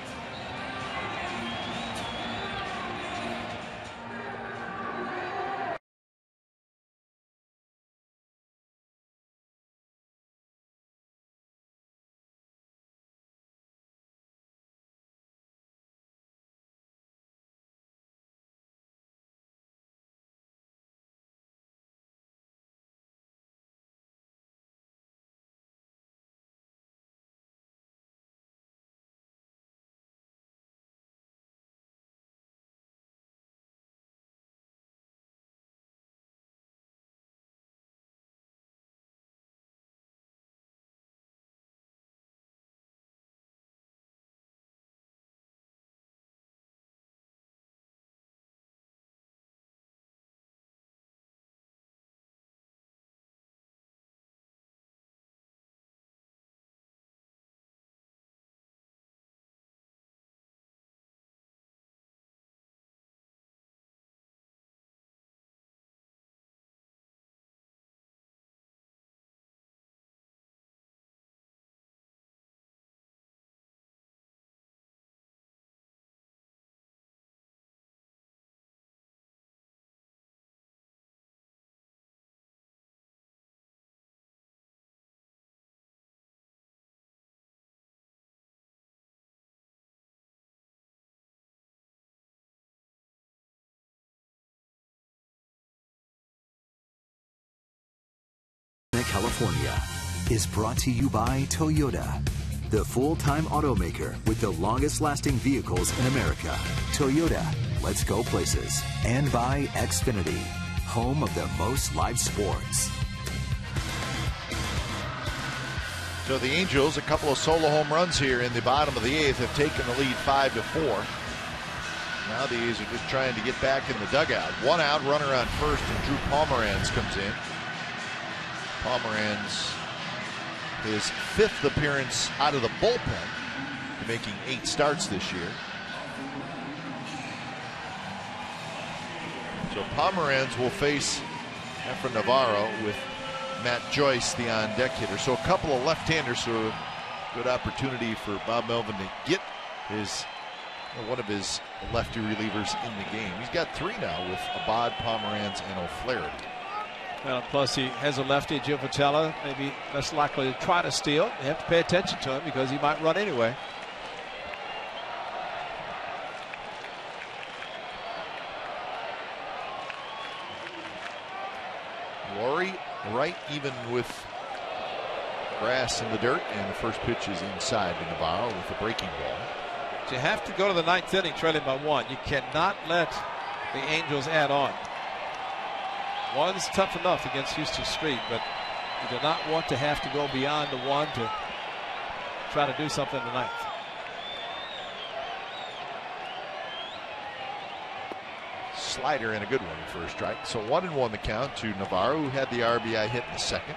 California is brought to you by Toyota, the full-time automaker with the longest-lasting vehicles in America. Toyota, let's go places. And by Xfinity, home of the most live sports. So the Angels, a couple of solo home runs here in the bottom of the eighth, have taken the lead five to four. Now the A's are just trying to get back in the dugout. One out, runner on first, and Drew Pomeranz comes in. Pomeranz, his fifth appearance out of the bullpen, making eight starts this year. So Pomeranz will face Efren Navarro with Matt Joyce, the on-deck hitter. So a couple of left-handers, so a good opportunity for Bob Melvin to get his one of his lefty relievers in the game. He's got three now with Abad, Pomeranz, and O'Flaherty. Well, plus he has a lefty, Giavotella, maybe less likely to try to steal. They have to pay attention to him because he might run anyway. Lawrie, right even with grass in the dirt, and the first pitch is inside to Navarro with a breaking ball. You have to go to the ninth inning trailing by one. You cannot let the Angels add on. One's tough enough against Houston Street, but you do not want to have to go beyond the one to try to do something in the ninth. Slider and a good one for a strike. So one and one the count to Navarro, who had the R B I hit in the second.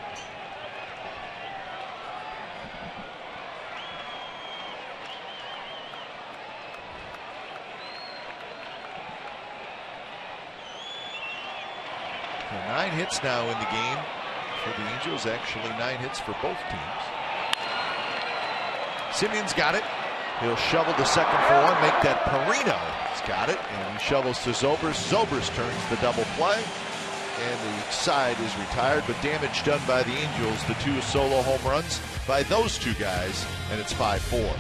Nine hits now in the game for the Angels. Actually, nine hits for both teams. Semien's got it. He'll shovel the second for one. Make that Perino. He's got it. And he shovels to Zobrist. Zobrist turns the double play. And the side is retired. But damage done by the Angels. The two solo home runs by those two guys. And it's five four.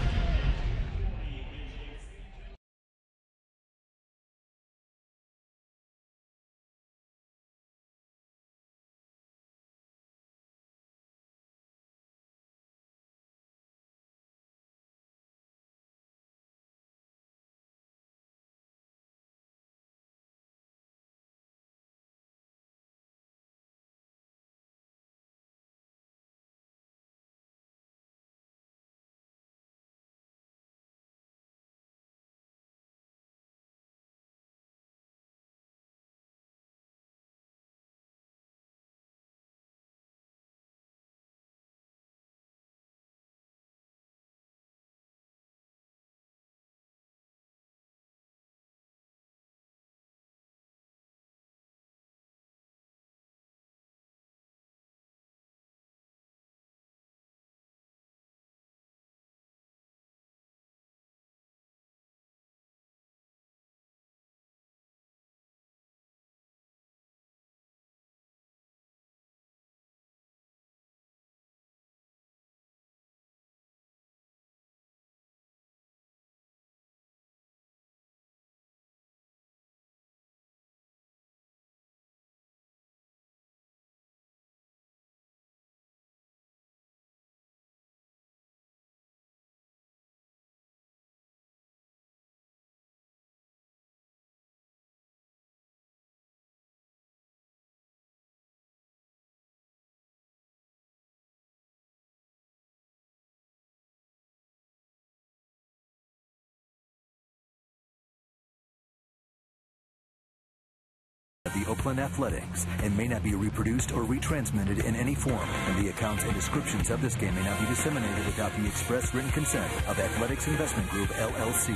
The Oakland Athletics and may not be reproduced or retransmitted in any form, and the accounts and descriptions of this game may not be disseminated without the express written consent of Athletics Investment Group, L L C.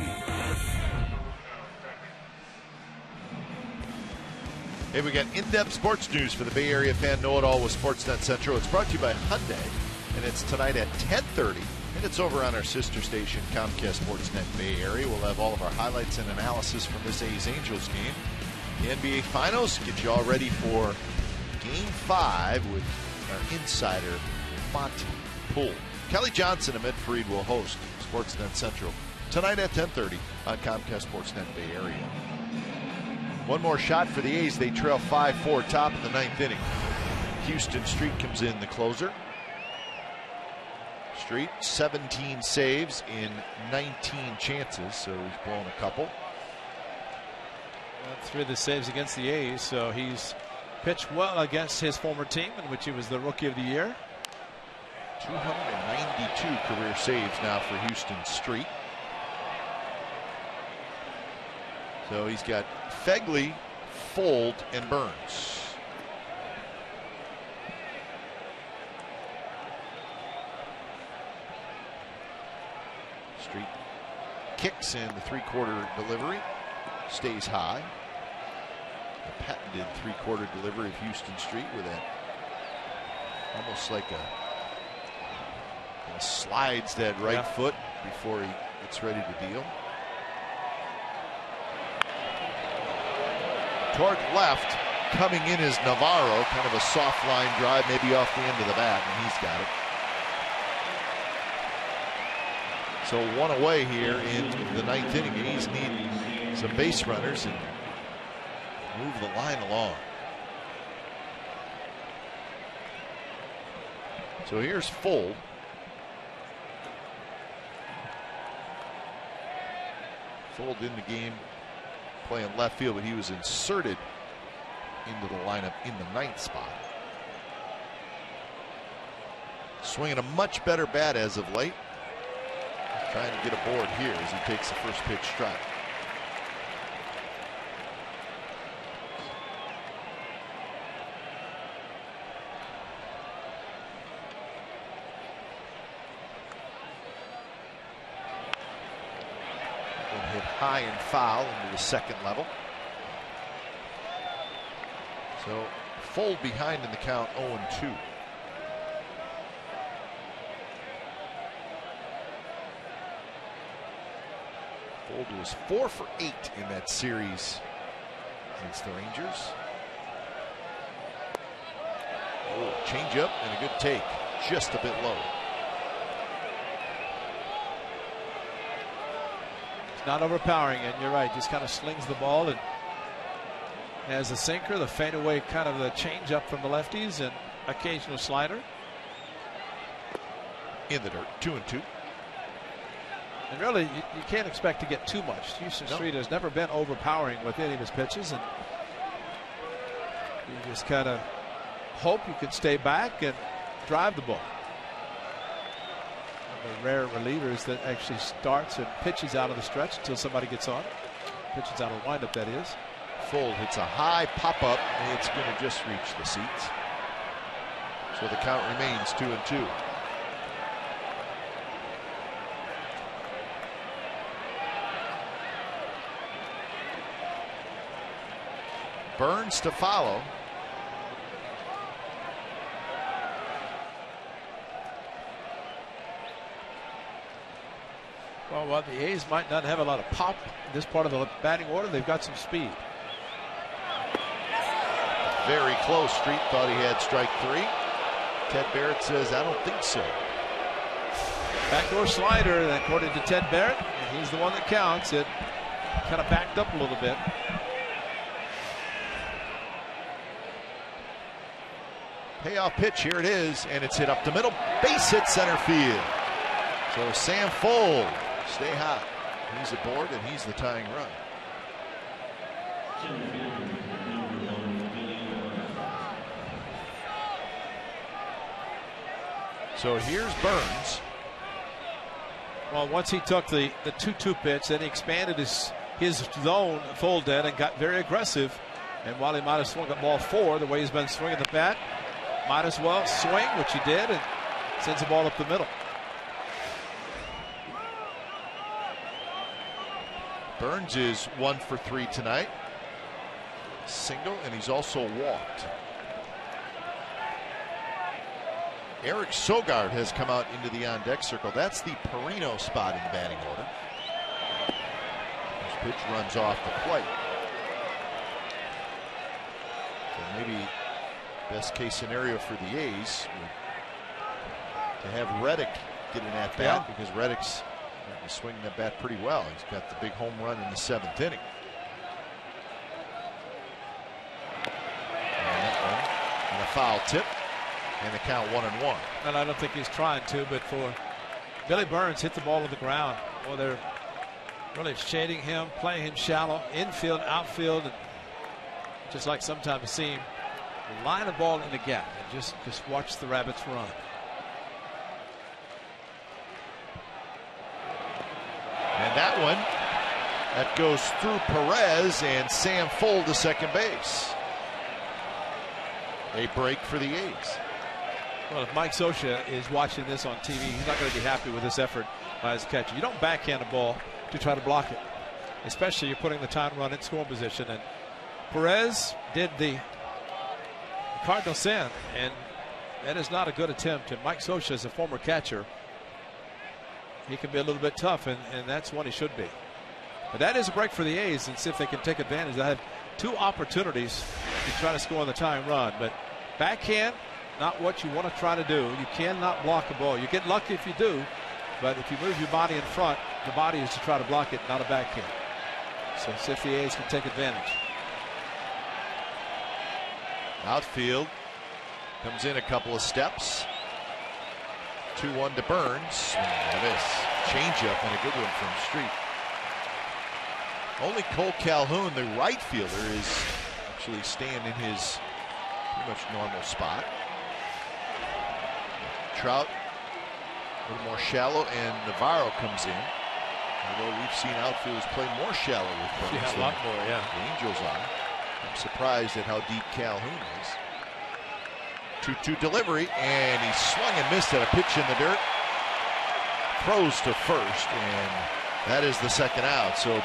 Hey, we got in-depth sports news for the Bay Area fan know-it-all with Sportsnet Central. It's brought to you by Hyundai, and it's tonight at ten thirty, and it's over on our sister station, Comcast Sportsnet Bay Area. We'll have all of our highlights and analysis from this A's Angels game. The N B A Finals get you all ready for Game five with our insider, Monty Poole. Kelly Johnson and Emmett Freed will host Sportsnet Central tonight at ten thirty on Comcast Sportsnet Bay Area. One more shot for the A's. They trail five four top of the ninth inning. Houston Street comes in, the closer. Street, seventeen saves in nineteen chances, so he's blown a couple. Three of the saves against the A's, so he's pitched well against his former team in which he was the rookie of the year. two hundred ninety-two career saves now for Houston Street. So he's got Phegley, Fuld, and Burns. Street kicks in the three-quarter delivery, stays high. The patented three-quarter delivery of Houston Street with that, almost like a, kind of slides that right yeah. foot before he gets ready to deal. Toward left, coming in is Navarro, kind of a soft line drive, maybe off the end of the bat, and he's got it. So one away here in the ninth inning, and he's needing some base runners and move the line along. So here's Fuld. Fuld in the game playing left field, but he was inserted into the lineup in the ninth spot. Swinging a much better bat as of late. Trying to get aboard here as he takes the first pitch strike. High and foul into the second level. So Fuld behind in the count, oh and two. Fuld was four for eight in that series against the Rangers. Oh, change up and a good take, just a bit low. Not overpowering, and you're right, just kind of slings the ball and has a sinker, the fadeaway, kind of the change up from the lefties, and occasional slider. In the dirt, two and two. And really, you, you can't expect to get too much. Houston no. Street has never been overpowering with any of his pitches, and you just kind of hope you can stay back and drive the ball. The rare relievers that actually starts and pitches out of the stretch until somebody gets on. Pitches out of windup, that is. Fuld hits a high pop up, and it's going to just reach the seats. So the count remains two and two. Burns to follow. Well, while the A's might not have a lot of pop in this part of the batting order, they've got some speed. Very close. Street thought he had strike three. Ted Barrett says, I don't think so. Backdoor slider, according to Ted Barrett. And he's the one that counts. It kind of backed up a little bit. Payoff pitch, here it is, and it's hit up the middle. Base hit center field. So Sam Fuld, stay hot. He's aboard, and he's the tying run. So here's Burns. Well, once he took the the two two pitch, then he expanded his his zone. Fuld did, and got very aggressive. And while he might have swung at ball four, the way he's been swinging the bat, might as well swing, which he did, and sends the ball up the middle. Burns is one for three tonight. Single, and he's also walked. Eric Sogard has come out into the on-deck circle. That's the Perino spot in the batting order. His pitch runs off the plate. So maybe best case scenario for the A's to have Reddick get an at-bat, yeah. because Reddick's swinging that bat pretty well. He's got the big home run in the seventh inning. And that one, and a foul tip, and the count one and one. And I don't think he's trying to, but for Billy Burns, hit the ball to the ground. Well, they're really shading him, playing him shallow, infield, outfield, and just like sometimes seem, line a ball in the gap and just just watch the Rabbits run. And that one, that goes through Perez and Sam Fuld to second base. A break for the A's. Well, if Mike Scioscia is watching this on T V, he's not going to be happy with this effort by his catcher. You don't backhand a ball to try to block it, especially you're putting the time run in scoring position. And Perez did the cardinal sin, and that is not a good attempt. And Mike Scioscia is a former catcher. He can be a little bit tough, and, and that's what he should be. But that is a break for the A's, and see if they can take advantage. They have two opportunities to try to score on the tying run, but backhand, not what you want to try to do. You cannot block a ball. You get lucky if you do, but if you move your body in front, the body is to try to block it, not a backhand. So see if the A's can take advantage. Outfield comes in a couple of steps. two one to Burns. And this changeup and a good one from Street. Only Kole Calhoun, the right fielder, is actually staying in his pretty much normal spot. Trout a little more shallow, and Navarro comes in. Although we've seen outfielders play more shallow with Burns. Yeah, a lot more, yeah. The Angels are. I'm surprised at how deep Calhoun is. two two delivery, and he swung and missed at a pitch in the dirt. Throws to first, and that is the second out. So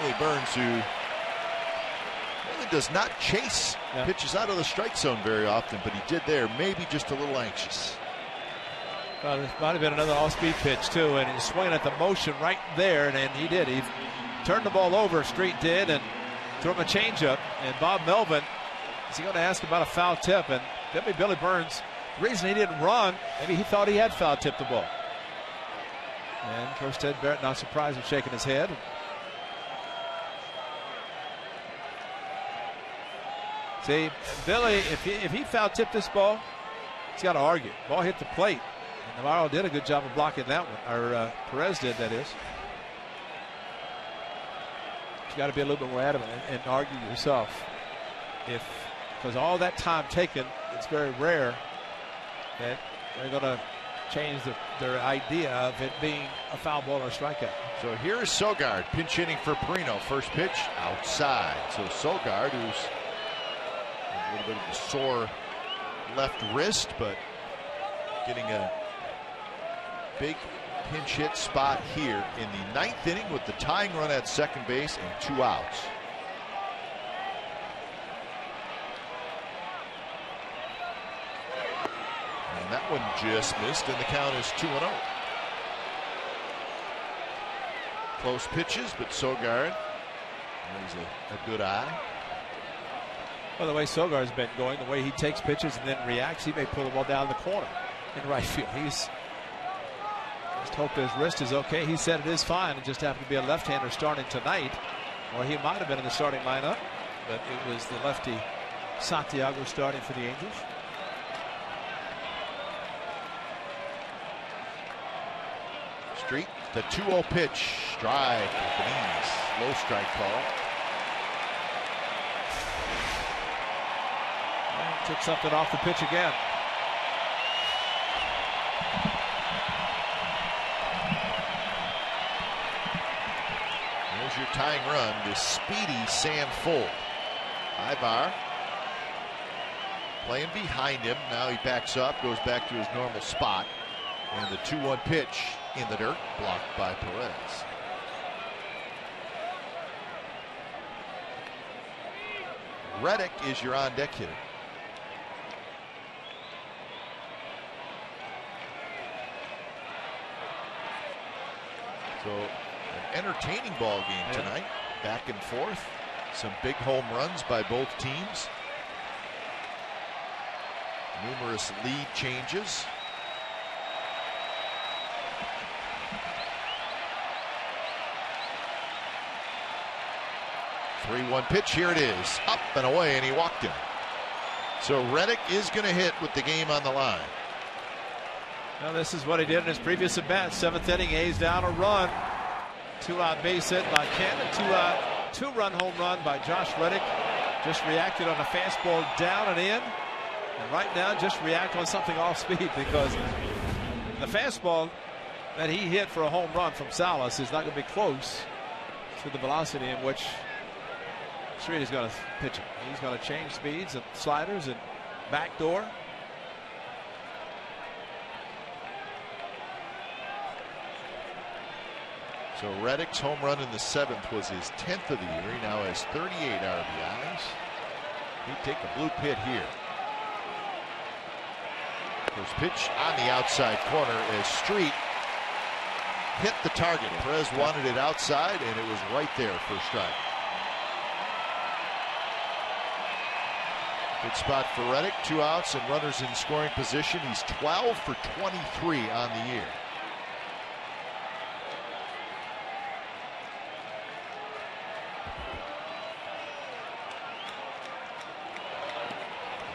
Billy Burns, who really does not chase yeah. pitches out of the strike zone very often, but he did there, maybe just a little anxious. Well, this might have been another off-speed pitch too, and he's swinging at the motion right there, and, and he did. He turned the ball over, Street did, and threw him a changeup. And Bob Melvin, is he going to ask about a foul tip? And maybe Billy Burns, the reason he didn't run, maybe he thought he had foul tipped the ball. And of course, Ted Barrett, not surprised, and shaking his head. See, Billy, if he, if he foul tipped this ball, he's got to argue. Ball hit the plate. And Navarro did a good job of blocking that one, or uh, Perez did, that is. You got to be a little bit more adamant and, and argue yourself. If, because all that time taken, it's very rare that they're going to change the, their idea of it being a foul ball or a strikeout. So here is Sogard, pinch hitting for Perino. First pitch outside. So Sogard, who's a little bit of a sore left wrist, but getting a big pinch hit spot here in the ninth inning with the tying run at second base and two outs. And that one just missed, and the count is two and oh. Close pitches, but Sogard has a, a good eye. Well, the way Sogard's been going, the way he takes pitches and then reacts, he may pull the ball down the corner in right field. He's just hope his wrist is okay. He said it is fine. It just happened to be a left-hander starting tonight, or he might have been in the starting lineup, but it was the lefty Santiago starting for the Angels. Street, the two oh pitch, strike, low strike call. And took something off the pitch again. Your tying run to speedy Sam Fuld. Aybar playing behind him. Now he backs up, goes back to his normal spot. And the two one pitch in the dirt, blocked by Perez. Reddick is your on deck hitter. So entertaining ball game yeah. tonight, back and forth. Some big home runs by both teams. Numerous lead changes. three one pitch, here it is, up and away, and he walked him. So Reddick is going to hit with the game on the line. Now this is what he did in his previous at bat. Seventh inning, A's down a run. Two-out base hit by Canha. Two-out, two-run home run by Josh Reddick. Just reacted on a fastball down and in. And right now, just react on something off speed, because the fastball that he hit for a home run from Salas is not going to be close to the velocity in which Street is going to pitch him. He's going to change speeds and sliders and backdoor. So Reddick's home run in the seventh was his tenth of the year. He now has thirty-eight R B Is. He'd take a blue pit here. First pitch on the outside corner as Street hit the target. Perez wanted it outside, and it was right there for strike. Good spot for Reddick. Two outs and runners in scoring position. He's twelve for twenty-three on the year.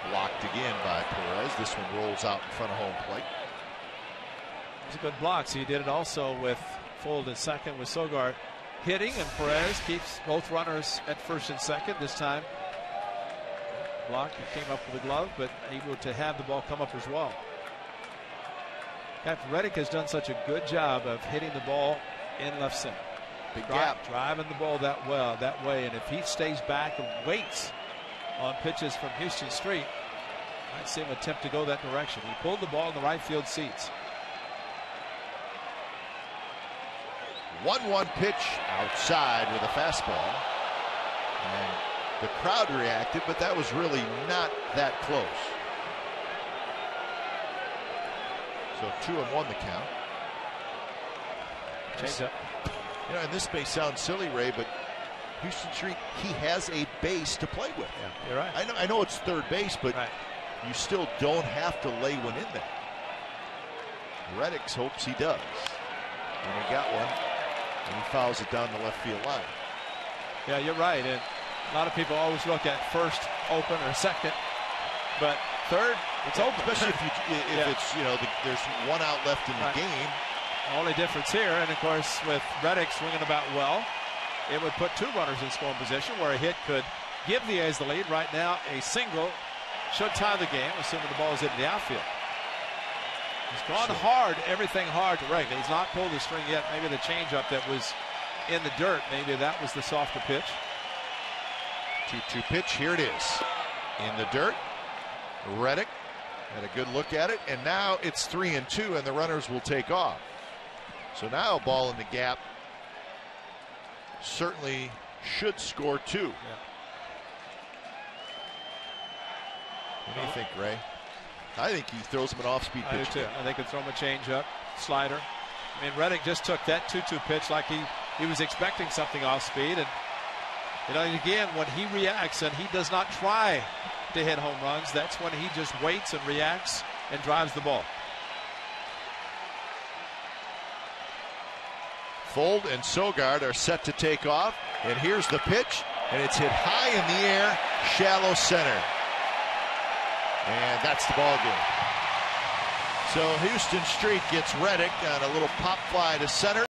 Blocked again by Perez. This one rolls out in front of home plate. It's a good block. So he did it also with Fuld in second, with Sogard hitting, and Perez keeps both runners at first and second. This time block, he came up with a glove, but able to have the ball come up as well. In fact, Reddick has done such a good job of hitting the ball in left center. Big gap. Driving the ball that well that way, and if he stays back and waits on pitches from Houston Street, I'd see him attempt to go that direction. He pulled the ball in the right field seats. one one pitch outside with a fastball. And the crowd reacted, but that was really not that close. So two and one the count. Change up. You know, and this may sound silly, Ray, but Houston Street, he has a base to play with. Yeah, you're right. I know, I know it's third base, but right, you still don't have to lay one in there. Reddick's hopes he does. And he got one, and he fouls it down the left field line. Yeah, you're right. And a lot of people always look at first open or second, but third, it's open. Especially if, you, if yeah. it's, you know, the, there's one out left in the right. game. Only difference here, and of course, with Reddick swinging about well, it would put two runners in scoring position where a hit could give the A's the lead. Right now, a single should tie the game, assuming the ball is in the outfield. He's gone hard, everything hard to Reddick. He's not pulled the string yet. Maybe the changeup that was in the dirt, maybe that was the softer pitch. two two pitch, here it is. In the dirt, Reddick had a good look at it, and now it's three and two, and the runners will take off. So now ball in the gap. Certainly should score two. Yeah. What do you think, Ray? I think he throws him an off-speed pitch. I do too. I think he'll throw him a change-up, slider. I mean, Reddick just took that two two pitch like he, he was expecting something off-speed. And, you know, and again, when he reacts and he does not try to hit home runs, that's when he just waits and reacts and drives the ball. Fuld and Sogard are set to take off, and here's the pitch, and it's hit high in the air, shallow center, and that's the ball game. So Houston Street gets Reddick on a little pop fly to center.